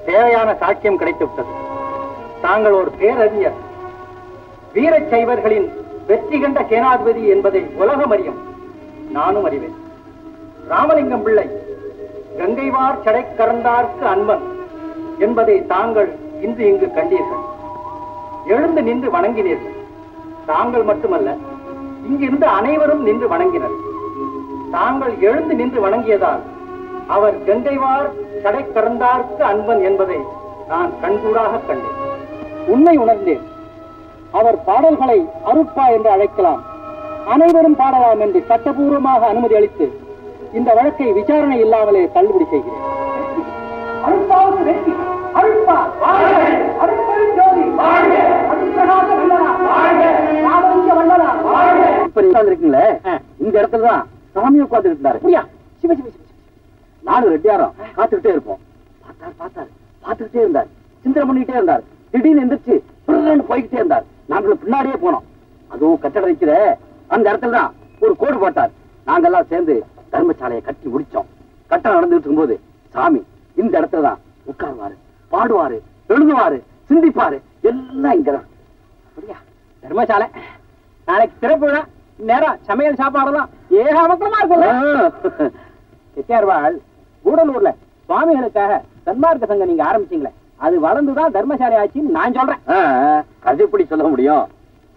தேவையான சாட்சியம் கிடைத்துவிட்டது. தாங்கள் ஒரு பேரறிஞர், வீர சைவர்களின் வெற்றி கண்ட சேனாதிபதி என்பதை உலகம் அறியும், நானும் அறிவேன். ராமலிங்கம் பிள்ளை கங்கைவார் சடை கரந்தார்க்கு அன்பன் என்பதை தாங்கள் இன்று இங்கு கண்டீர்கள். எழுந்து நின்று வணங்கினீர்கள். தாங்கள் மட்டுமல்ல, இங்கிருந்து அனைவரும் நின்று வணங்கினர். தாங்கள் எழுந்து நின்று வணங்கியதால் அவர் கங்கைவார் சடை கரந்தார்க்கு அன்பன் என்பதை நான் கண்கூடாக கண்டேன். உண்மை உணர்ந்தேன். அவர் பாடல்களை அருட்பா என்று அழைக்கலாம், அனைவரும் பாடலாம் என்று சட்டபூர்வமாக அனுமதி அளித்து இந்த வழக்கை விசாரணை இல்லாமலே தள்ளுபடி செய்கிறேன். அருட்பா வாழ்க, அருட் பெரும் ஜோதி வாழ்க, அருட் பிரகாச வள்ளலா வாழ்க, ராமலிங்க வள்ளலா வாழ்க. இப்ப உட்கார்ந்து இருக்கீங்களே, இந்த இடத்துல தான் சாமி உட்கார்ந்து இருந்தாரு. நானும் ரெட்டியாரும் காத்துக்கிட்டே இருப்போம். பார்த்துக்கிட்டே இருந்தார், சிந்தனை பண்ணிக்கிட்டே இருந்தார். திடீர்னு எந்திரிச்சு போய்கிட்டே இருந்தார். நாங்களும் பின்னாடியே போனோம். அதுவும் கட்டடம் வைக்கிற அந்த இடத்துல தான் ஒரு கோடு போட்டார். நாங்கெல்லாம் சேர்ந்து தர்மசாலையை கட்டி முடிச்சோம். கட்டடம் நடந்துட்டு இருக்கும்போது சாமி இந்த இடத்துல தான் உட்கார்வாரு, பாடுவாரு, எழுதுவாரு, சிந்திப்பாரு, धर्मशाले ना समयल सापाड़ा गूडलूर स्वामी सन्मार्क संघ आरमचीं அது வளர்ந்துதான் தர்மசாலை ஆச்சின்னு நான் சொல்றேன். கர்ஜிபடி சொல்ல முடியும்.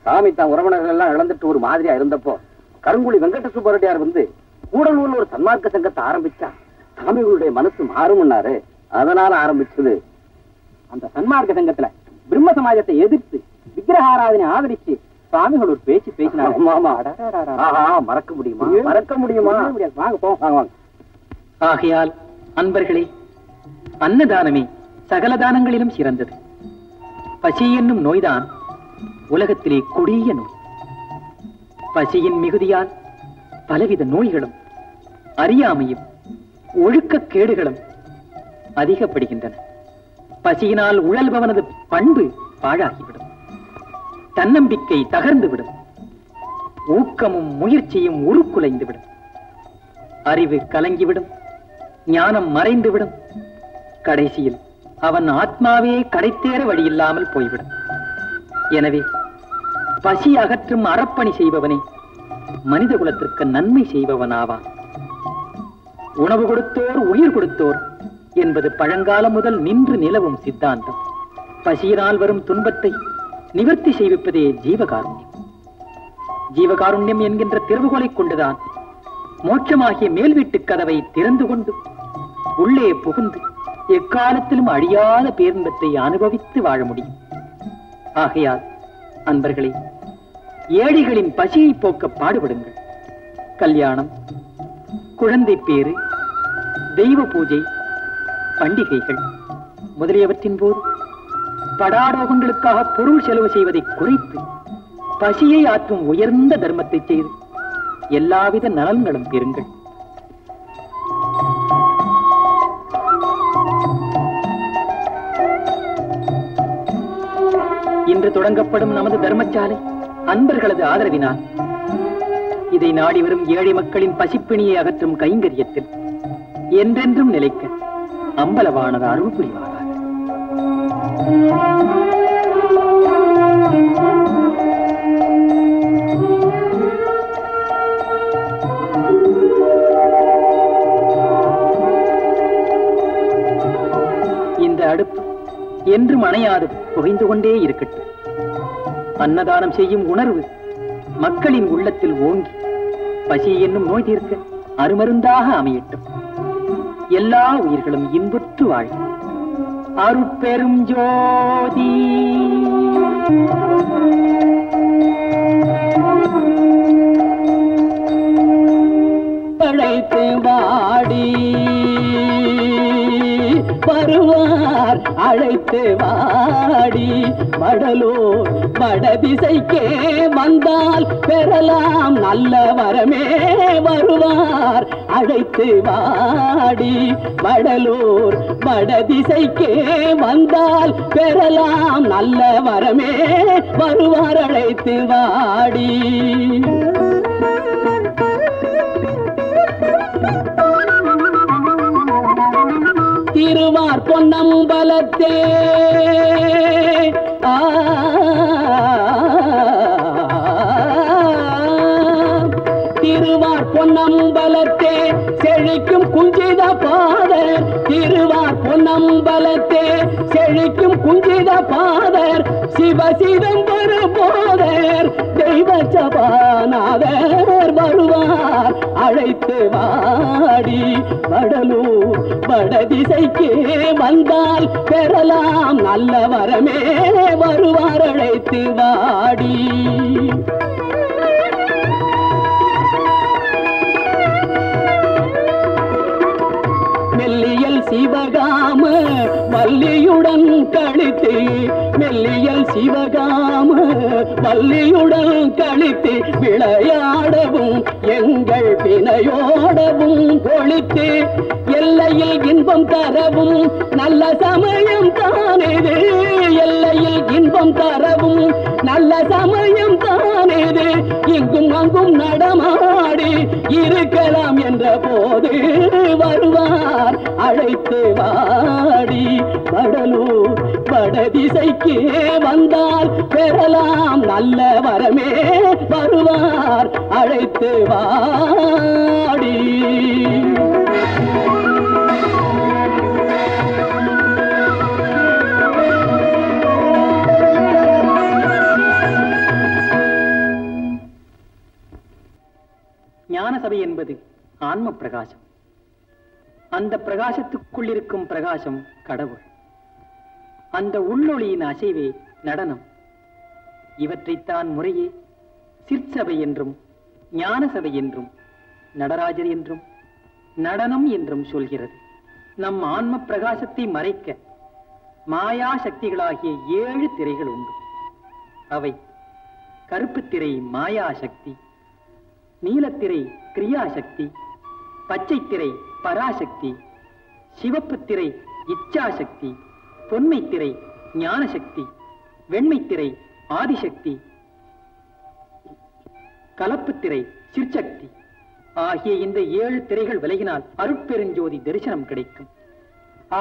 சாமி தான் உறவனர்கள் எல்லாம் இழந்துட்டு ஒரு மாதிரியா இருந்தப்போ கருங்குடி வெங்கட சுப்பரட்டியார் வந்து கூடலூர்ல ஒரு சன்மார்க்க சங்கத்தை ஆரம்பிச்சா சாமிகளுடைய மனசு மாறும்னாரு. அதனால ஆரம்பிச்சது. அந்த சன்மார்க்க சங்கத்துல பிரம்ம சமாஜத்தை எதிர்த்து விக்கிரகாராதனை ஆதரிச்சு சாமிகள் ஒரு பேச்சு பேசினாங்க. மாமா மறக்க முடியுமா? மறக்க முடியுமா? வாங்க போங்க. ஆகையால் அன்பர்களே, அன்னதானமே सकल दान पशि नोयद उलक नो पशि मिगुदा पलव नो अड़क अधिक पशिया उड़वन पणु पाड़ा तन्निक तकर् ऊकम मुयच उलंगिविडुम मरेंदुविडुम கடைசியில் அவன் ஆத்மாவே கடைத்தேற வழி இல்லாமல் போய்விடும். எனவே பசி அகற்றும் அறப்பணி செய்பவனே மனித குலத்திற்கு நன்மை செய்பவனாவான். உணவு கொடுத்தோர் உயிர் கொடுத்தோர் என்பது பழங்காலம் முதல் நின்று நிலவும் சித்தாந்தம். பசியினால் வரும் துன்பத்தை நிவர்த்தி செய்விப்பதே ஜீவகாருண்யம். ஜீவகாருண்யம் என்கின்ற திருவுகோலை கொண்டுதான் மோட்சமாகிய மேல் வீட்டு கதவை திறந்து கொண்டு உள்ளே புகுந்து எக்காலத்திலும் அழியாத பேரின்பத்தை அனுபவித்து வாழ முடியும். ஆகையால் அன்பர்களே, ஏழைகளின் பசியை போக்க பாடுபடுங்கள். கல்யாணம், குழந்தை பேறு, தெய்வ பூஜை, பண்டிகைகள் முதலியவற்றின் போது படாரோகங்களுக்காக பொருள் செலவு செய்வதை குறைத்து பசியை ஆற்றும் உயர்ந்த தர்மத்தை செய்து எல்லாவித நலன்களும் பெறுங்கள். இன்று தொடங்கப்படும் நமது தர்மசாலை அன்பர்களது ஆதரவினால் இதை நாடி வரும் ஏழை மக்களின் பசிப்பிணியை அகற்றும் கைங்கரியத்தில் என்றென்றும் நிலைக்க அம்பலவானது அருள் புரிவாராக. இந்த அடுப்பு என்றும் அணையாது புகைந்து கொண்டே இருக்கட்டும். அன்னதானம் செய்யும் உணர்வு மக்களின் உள்ளத்தில் ஓங்கி பசி என்னும் நோய் தீர்க்க அருமருந்தாக அமையட்டும். எல்லா உயிர்களும் இன்புற்று வாழ். அருட் பெரும் ஜோதி. படைத்து வாடி வருவார் அழைத்து வாடி. வடலூர் வடதிசைக்கே வந்தால் பெறலாம் நல்ல வரமே. வருவார் அழைத்து வாடி. வடலூர் வடதிசைக்கே வந்தால் பெறலாம் நல்ல வரமே. வருவார் அழைத்து வாடி. திருவார் பொன்னம்பலத்தே திருவார் பொன்னம்பலத்தே செழிக்கும் குஞ்சித பாதர். திருவார் பொன்னம்பலத்தே செழிக்கும் குஞ்சித பாதர். சிவசிதம்பர போதர் தெய்வ சபாநாதர். வருவார் அழைத்து வாடி. வடலூர் வடதிசைக்கே வந்தால் பெறலாம் நல்ல வரமே. வருவார் அழைத்து வாடி. மெல்லியல் சிவகாம வள்ளியுடன் கழித்து. மெல்லியல் சிவகாம வள்ளியுடன் கழித்து விளையாடவும் எங்கள் பிணையோடவும் கொளித்து எல்லையில் இன்பம் தரவும் நல்ல சமயம் தானேது. எல்லையில் இன்பம் தரவும் நல்ல சமயம் தானேது. இங்கும் அங்கும் நடமாடி இருக்கலாம் என்ற போது வருவார் அழைத்து வாடி. வடலூர் வடதிசைக்கு வந்தால் பெறலாம் நல்ல வரமே வருவார் அழைத்து வாடி ஞான சபை என்பது ஆன்ம பிரகாசம் அந்த பிரகாசத்துக்குள் இருக்கும் பிரகாசம் கடவுள் அந்த உள்ளொளியின் அசைவே நடனம் இவற்றைத்தான் முறையே சிற்சபை என்றும் ஞான சபை என்றும் நடராஜர் என்றும் நடனம் என்றும் சொல்கிறது. நம் ஆன்ம பிரகாசத்தை மறைக்க மாயா சக்திகளாகிய 7 திரைகள் உண்டு. அவை கருப்பு திரை மாயா சக்தி, நீலத்திரை கிரியாசக்தி, பச்சை திரை பராசக்தி, சிவப்பு திரை இச்சாசக்தி, பொன்மை திரை ஞானசக்தி, வெண்மை திரை ஆதிசக்தி, கலப்பு திரை சிற்சக்தி ஆகிய இந்த 7 திரைகள் விலகினால் அருட்பெருஞ்சோதி தரிசனம் கிடைக்கும்.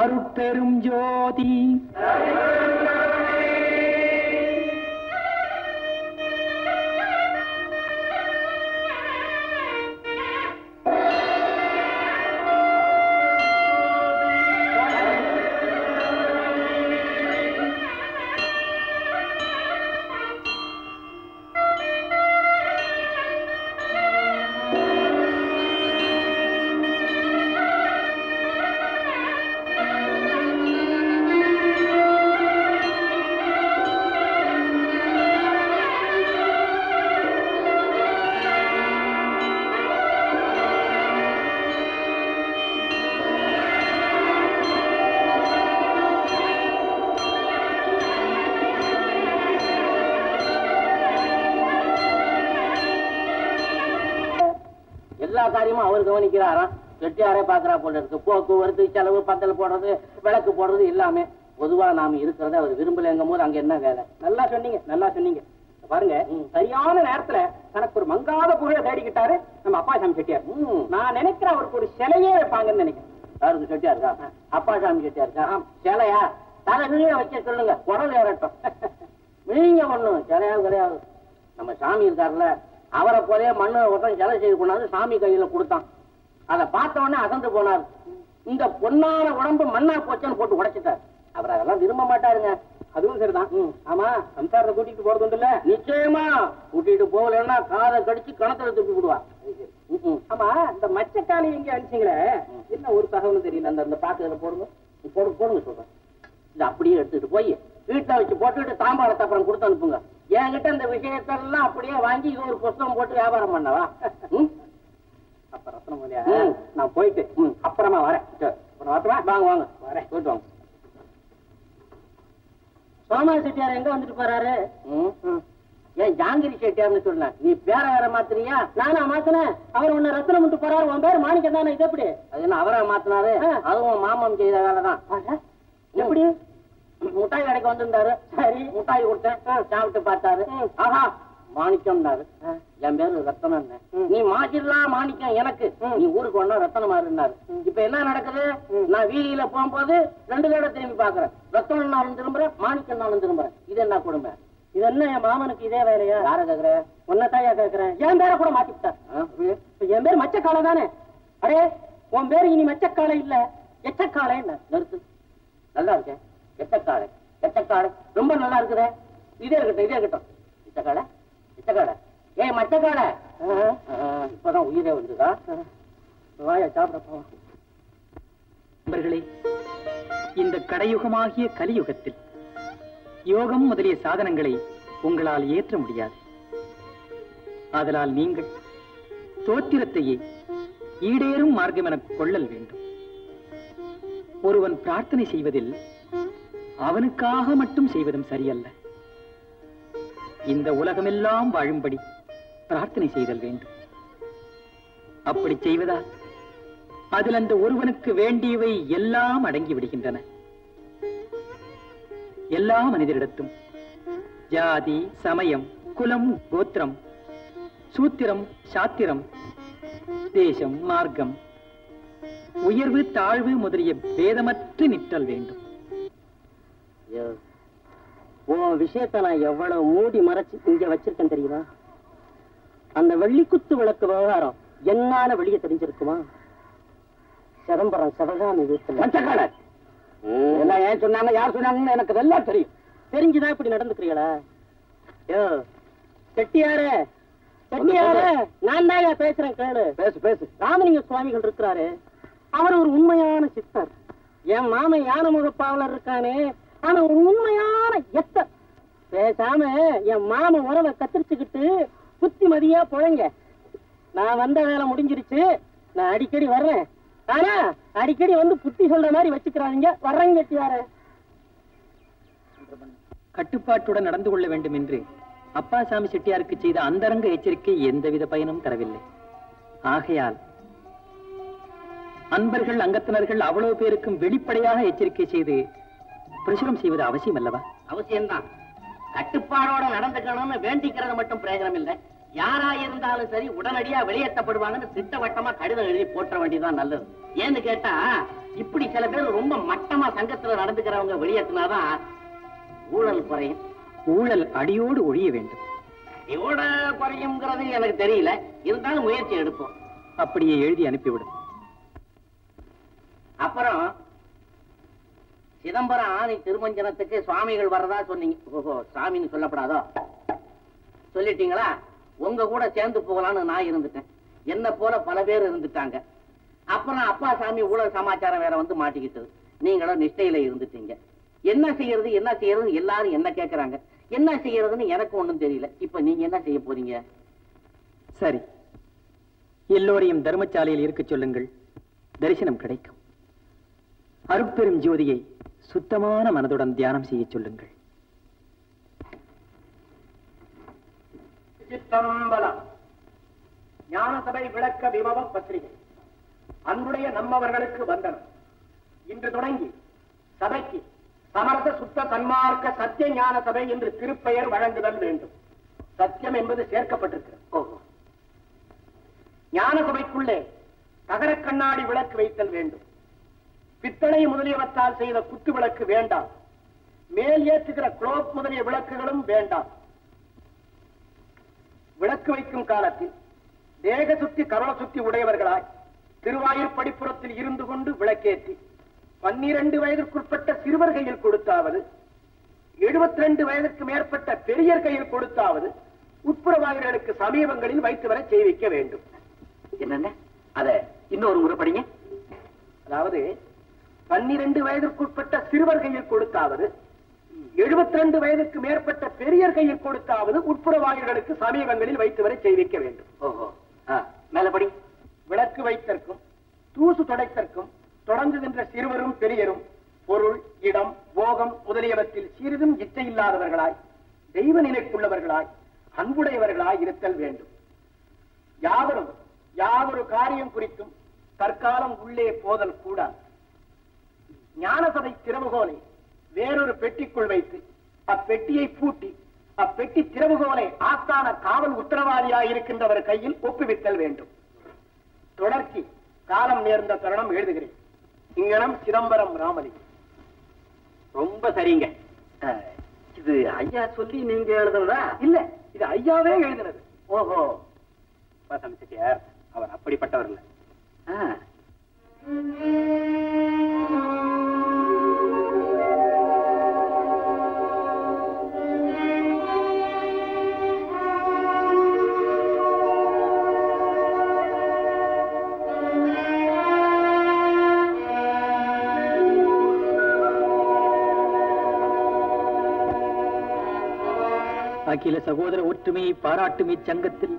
அருட்பெரும் ஜோதி அவரை போல மண்ணு சிலை செய்து கொண்டாந்து சாமி கையில கொடுத்தான். அதை பார்த்தவொடனே அகந்து போனார். இந்த பொன்னான உடம்பு மண்ணா போச்சன்னு போட்டு உடைச்சிட்டார். அவர் அதெல்லாம் விரும்ப மாட்டாருங்க. அதுவும் சரிதான். ஆமா, சம்சாரத்தை கூட்டிட்டு போறது உண்டு இல்ல? நிச்சயமா கூட்டிட்டு போகலன்னா காதை கடிச்சு கணத்துல தூக்கி விடுவா. ஆமா, இந்த மச்சக்காலை எங்க அனுப்பிச்சிங்களே, என்ன ஒரு தகவலும் தெரியல. அந்த பாக்குறதுல போடுங்க சொல்றேன். இது அப்படியே எடுத்துட்டு போய் வீட்டுல வச்சு போட்டுட்டு தாம்பாளத்தை அப்புறம் கொடுத்து அனுப்புங்க. என்கிட்ட இந்த விஷயத்தெல்லாம் அப்படியே வாங்கி இது ஒரு புத்தகம் போட்டு வியாபாரம் பண்ணவா? அப்ப ரத்னமலையா, நான் போயிட்டு அப்புறமா வரேன். வாங்க வாங்க வரேன், போயிட்டு வாங்க. சோமா செட்டியார் எங்க வந்துட்டு போறாரு? ஏன் ஜாங்கிரி செட்டியார்னு சொல்ல? நீ பேர வேற மாத்திரியா? நானா மாத்தினேன். அவர் உன்ன ரத்தனம் விட்டு போறாரு, உன் பேர் மாணிக்கம் தானே. இது எப்படி? அது என்ன அவரா மாத்தினாரு? அதுவும் மாமம் செய்த வேலைதான். எப்படி? முட்டாய் கடைக்கு வந்திருந்தாரு. சரி, முட்டாய் கொடுத்தேன். சாப்பிட்டு பார்த்தாரு. ஆஹா, மாணிக்கம் தாரு. என் பேரு ரத்தனம். நீ மாசிடலாம் மாணிக்கம் எனக்கு, நீ ஊருக்கு ஒன்னா ரத்தனமா இருந்தாரு. இப்ப என்ன நடக்குது? நான் வீதியில போகும்போது 2 தடவை திரும்பி பாக்குறேன். ரத்தனம் நானும் திரும்புறேன், மாணிக்கம் நானும் திரும்புறேன். இது என்ன கொடுமை? இது என்ன? என் மாமனுக்கு இதே வேலையா? யார கேக்குறேன்? உன்னதாயா கேக்குறேன். என் பேரை கூட மாத்திட்டாரு. என் பேர் மச்சக்காலை தானே. அரே, உன் பேரு இனி மச்சக்காலை இல்ல, எச்சக்காலை. என்ன நிறுத்து, நல்லா இருக்கேன். எச்சக்காலை எச்சக்காலை ரொம்ப நல்லா இருக்குதே. இதே இருக்கட்டும், இதே இருக்கட்டும். எச்சக்காலை எச்சக்காலை. ஏய் மச்சக்காலை, இப்பதான் உயிரே வந்துதா? வாயா, சாப்பிடப்போ. நண்பர்களே, இந்த கடையுகமாகிய கலியுகத்தில் யோகம் முதலிய சாதனங்களை உங்களால் ஏற்ற முடியாது. அதனால் நீங்கள் தோத்திரத்தையே ஈடேறும் மார்க்கம் என கொள்ளல் வேண்டும். ஒருவன் பிரார்த்தனை செய்வதில் அவனுக்காக மட்டும் செய்வதும் சரியல்ல. இந்த உலகமெல்லாம் வாழும்படி பிரார்த்தனை செய்தல் வேண்டும். அப்படி செய்வதால் அதில் அந்த ஒருவனுக்கு வேண்டியவை எல்லாம் அடங்கி விடுகின்றன. எல்லா மனிதரிடத்தும் ஜாதி, சமயம், குலம், கோத்திரம், சூத்திரம், சாத்திரம், தேசம், மார்க்கம், உயர்வு, தாழ்வு முதலிய பேதமற்று நிற்றல் வேண்டும். விஷயத்தை நான் எவ்வளவு மூடி மறைச்சு இங்க வச்சிருக்கேன் தெரியுமா? அந்த வெள்ளிக்குத்து விளக்கு விவகாரம் என்னால வெளியே தெரிஞ்சிருக்குமா? சிதம்பரம் சிவகாமி எல்லாம் ஏன் சொன்னாங்க யார் சொன்னாங்கன்னு எனக்கு நல்லா தெரியும். தெரிஞ்சுதான் இப்படி நடந்துக்கிறீங்களா? யோ செட்டியாரே செட்டியாரே, நான் தான் பேசுறேன் கேளு. பேசு பேசு. ராமலிங்க சுவாமிகள் இருக்கிறாரு, அவர் ஒரு உண்மையான சித்தர். என் மாமன் யானை முகப்பாவலர் இருக்கானே, ஆனா ஒரு உண்மையான எத்தர். பேசாம என் மாமன் உறவை கத்திரிச்சுக்கிட்டு புத்திமதியா புழங்க. நான் வந்த வேலை முடிஞ்சிருச்சு, நான் அடிக்கடி வர்றேன். ஆனா அடிக்கடி வந்து புத்தி சொல்ற மாதிரி வச்சுக்கிறாங்க. வர்றேன் கட்டியார. கட்டுப்பாட்டுடன் நடந்து கொள்ள வேண்டும் என்று அப்பாசாமி செட்டியாருக்கு செய்த அந்தரங்க எச்சரிக்கை எந்தவித பயனும் தரவில்லை. ஆகையால் அன்பர்கள் அங்கத்தினர்கள் அவ்வளவு பேருக்கும் வெளிப்படையாக எச்சரிக்கை செய்து பிரசுரம் செய்வது அவசியம் அல்லவா? அவசியம்தான். கட்டுப்பாடோட நடந்துக்கணும்னு வேண்டிக்கிறது மட்டும் பிரயோஜனம் இல்லை. யாரா இருந்தாலும் சரி உடனடியா வெளியேற்றப்படுவாங்கன்னு திட்டவட்டமா கடிதம் எழுதி போற்ற வேண்டியதுதான் நல்லது. ஏன்னு கேட்டா இப்படி சில பேர் ரொம்ப மட்டமா சங்கத்துல நடந்துக்கிறவங்க வெளியேற்றினாதான் ஊழல் குறையும். ஊழல் அடியோடு ஒழிய வேண்டும். அடியோட குறையும்ங்கிறது எனக்கு தெரியல, இருந்தாலும் முயற்சி எடுப்போம். அப்படியே எழுதி அனுப்பிவிடும். அப்புறம் சிதம்பரம் ஆணி திருமஞ்சனத்துக்கு சுவாமிகள் வர்றதா சொன்னீங்க. ஓஹோ, சாமின்னு சொல்லப்படாதோ? சொல்லிட்டீங்களா? உங்க கூட சேர்ந்து போகலான்னு நான் இருந்துட்டேன், என்ன போல பல பேர் இருந்துட்டாங்க. அப்புறம் அப்பா சாமி ஊழல் சமாச்சாரம் வேற வந்து மாட்டிக்கிட்டது. நீங்களும் நிஷ்டையில இருந்துட்டீங்க. என்ன செய்யறது என்ன செய்யறது எல்லாரும் என்ன கேட்கறாங்க. என்ன செய்யறதுன்னு எனக்கு ஒண்ணும் தெரியல. இப்ப நீங்க என்ன செய்ய போறீங்க? சரி, எல்லோரையும் தர்மசாலையில் இருக்க சொல்லுங்கள், தரிசனம் கிடைக்கும். அருட்பெரும் ஜோதியை சுத்தமான மனதுடன் தியானம் செய்ய சொல்லுங்கள். சிதம்பரம் ஞான சபை விளக்க விமவ பத்திரிகை அன்புடைய நம்மவர்களுக்கு வந்தனம். இன்று தொடங்கி சபைக்கு சமரச சுத்த தன்மார்க்க சத்திய ஞான சபை என்று திருப்பெயர் வழங்குதல் வேண்டும். சத்தியம் என்பது சேர்க்கப்பட்டிருக்கிறது. ஞான சபைக்குள்ளே தகர கண்ணாடி விளக்கு வைத்தல் வேண்டும். பித்தளை முதலியவற்றால் செய்த குத்து விளக்கு வேண்டாம். மேல் ஏற்றுகிற குளோப் முதலிய விளக்குகளும் வேண்டாம். விளக்கு வைக்கும் காலத்தில் தேக சுத்தி கருள சுத்தி உடையவர்களாய் திருவாயூர் படிப்புறத்தில் இருந்து கொண்டு விளக்கேற்றி 12 வயதிற்குட்பட்ட சிறுவர் கையில் கொடுத்தாவது, 72 வயதிற்கு மேற்பட்ட பெரியர் கையில் கொடுத்தாவது உட்புற வாயில்களுக்கு சமீபங்களில் வைத்து வர செய்விக்க வேண்டும். என்னென்ன அத இன்னொரு முறை படிங்க. அதாவது 12 வயதிற்குட்பட்ட சிறுவர் கையில் கொடுத்தாவது, 72 வயதிற்கு மேற்பட்ட பெரியர் கையில் கொடுத்தாவது உட்புற வாயில்களுக்கு சமீபங்களில் வைத்து வர செய்விக்க வேண்டும். ஓஹோ, மேலபடி விளக்கு வைத்தற்கும் தூசு தொடைத்தற்கும் தொடங்குகின்ற சிறுவரும் பெரியரும் பொருள் இடம் போகம் முதலியவற்றில் சிறிதும் இச்சை இல்லாதவர்களாய் தெய்வ நிலைக்குள்ளவர்களாய் அன்புடையவர்களாய் இருத்தல் வேண்டும். யாவரும் யாவொரு காரியம் குறித்தும் தற்காலம் உள்ளே போதல் கூடாது. ஞானசபை திறவுகோலை வேறொரு பெட்டிக்குள் வைத்து அப்பெட்டியை பூட்டி அப்பெட்டி திறவுகோலை ஆஸ்தான காவல் உத்தரவாதியாய் இருக்கின்றவர் கையில் ஒப்புவித்தல் வேண்டும். தொடர்ச்சி காலம் நேர்ந்த தருணம் எழுதுகிறேன். இங்கனம் சிதம்பரம் ராமலிங்கம். ரொம்ப சரிங்க. இது ஐயா சொல்லி நீங்க எழுதுறதா? இல்ல, இது ஐயாவே எழுதுறது. ஓஹோ, சமைச்சிட்டியார் அவர் அப்படிப்பட்டவர் இல்ல. அகில சகோதர ஒற்றுமையை பாராட்டும் இச்சங்கத்தில்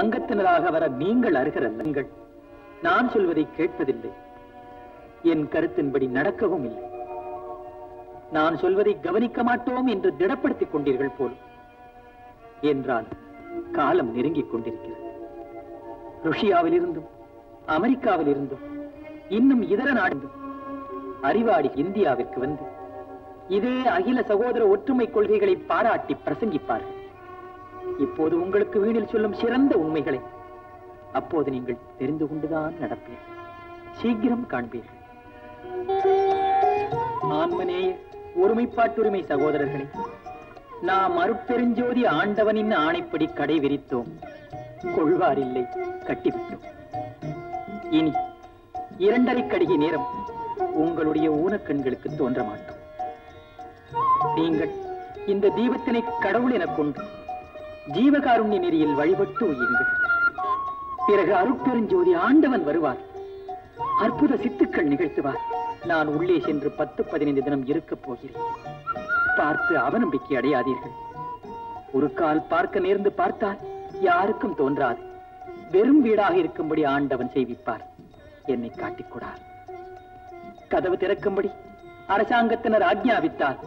அங்கத்தினராக வர நீங்கள் அருகரல்ல. நான் சொல்வதை கேட்பதில்லை, என் கருத்தின்படி நடக்கவும் இல்லை, நான் சொல்வதை கவனிக்க மாட்டோம் என்று திடப்படுத்திக் கொண்டீர்கள் போல். என்றால் காலம் நெருங்கிக் கொண்டிருக்கிறது. ருஷியாவில் இருந்தும் அமெரிக்காவில் இருந்தும் இன்னும் இதர நாடு அறிவாடி இந்தியாவிற்கு வந்து இதே அகில சகோதர ஒற்றுமை கொள்கைகளை பாராட்டி பிரசங்கிப்பார்கள். இப்போது உங்களுக்கு வீணில் சொல்லும் சிறந்த உண்மைகளை அப்போது நீங்கள் தெரிந்து கொண்டுதான் நடப்பீர்கள். சீக்கிரம் காண்பீர்கள். ஆன்மனேய ஒருமைப்பாட்டுரிமை சகோதரர்களே, நாம் அருட் பெருஞ்சோதி ஆண்டவனின் ஆணைப்படி கடை விரித்தோம், கொள்வார் இல்லை கட்டிவிட்டோம். இனி இரண்டரை கடிகை நேரம் உங்களுடைய ஊனக்கண்களுக்கு தோன்ற மாட்டோம். நீங்கள் இந்த தீபத்தினை கடவுள் என கொண்டு ஜீவகாருண்ய நெறியில் வழிபட்டு உயுங்கள். பிறகு அருட் பெருஞ்சோதி ஆண்டவன் வருவார், அற்புத சித்துக்கள் நிகழ்த்துவார். நான் உள்ளே சென்று 10-15 தினம் இருக்கப் போகிறேன். பார்த்து அவநம்பிக்கை அடையாதீர்கள். ஒரு கால் பார்க்க நேர்ந்து பார்த்தால் யாருக்கும் தோன்றாது. வெறும் வீடாக இருக்கும்படி ஆண்டவன் செய்விப்பார், என்னை காட்டிக்கூடார். கதவு திறக்கும்படி அரசாங்கத்தினர் ஆக்ஞாபித்தால்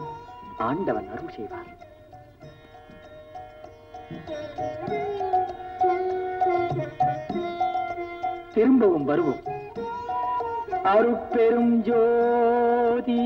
ஆண்டவன் அருள் செய்வார். திரும்பவும் வருவோம். அருட் பெரும் ஜோதி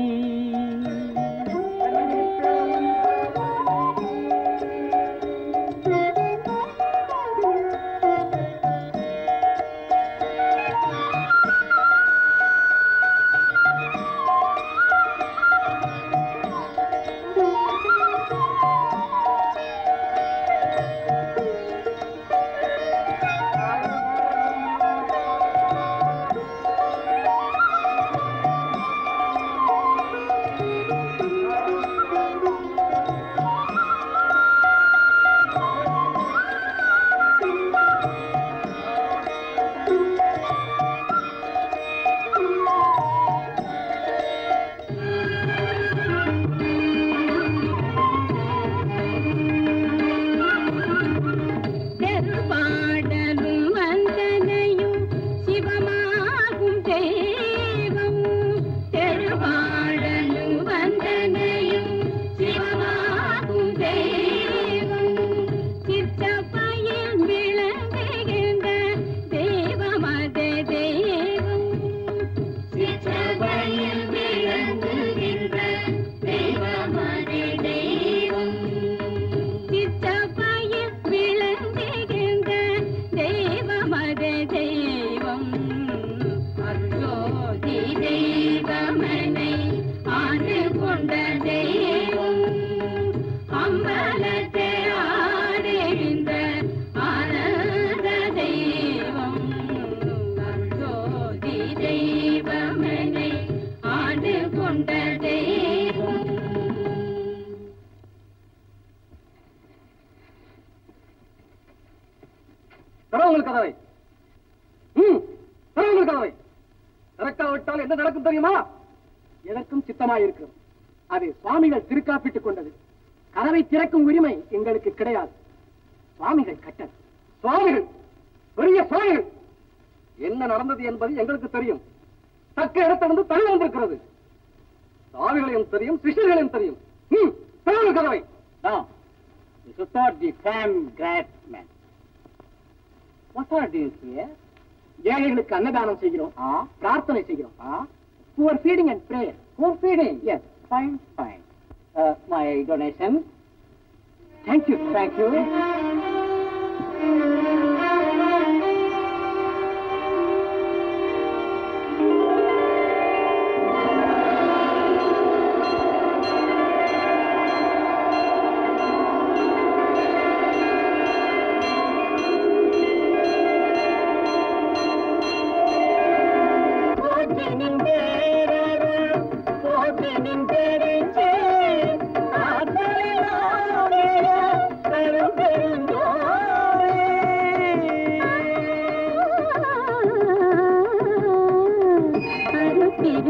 Arut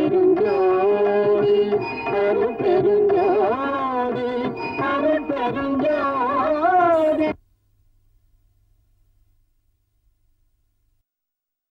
Perum Jothi, Arut Perum Jothi.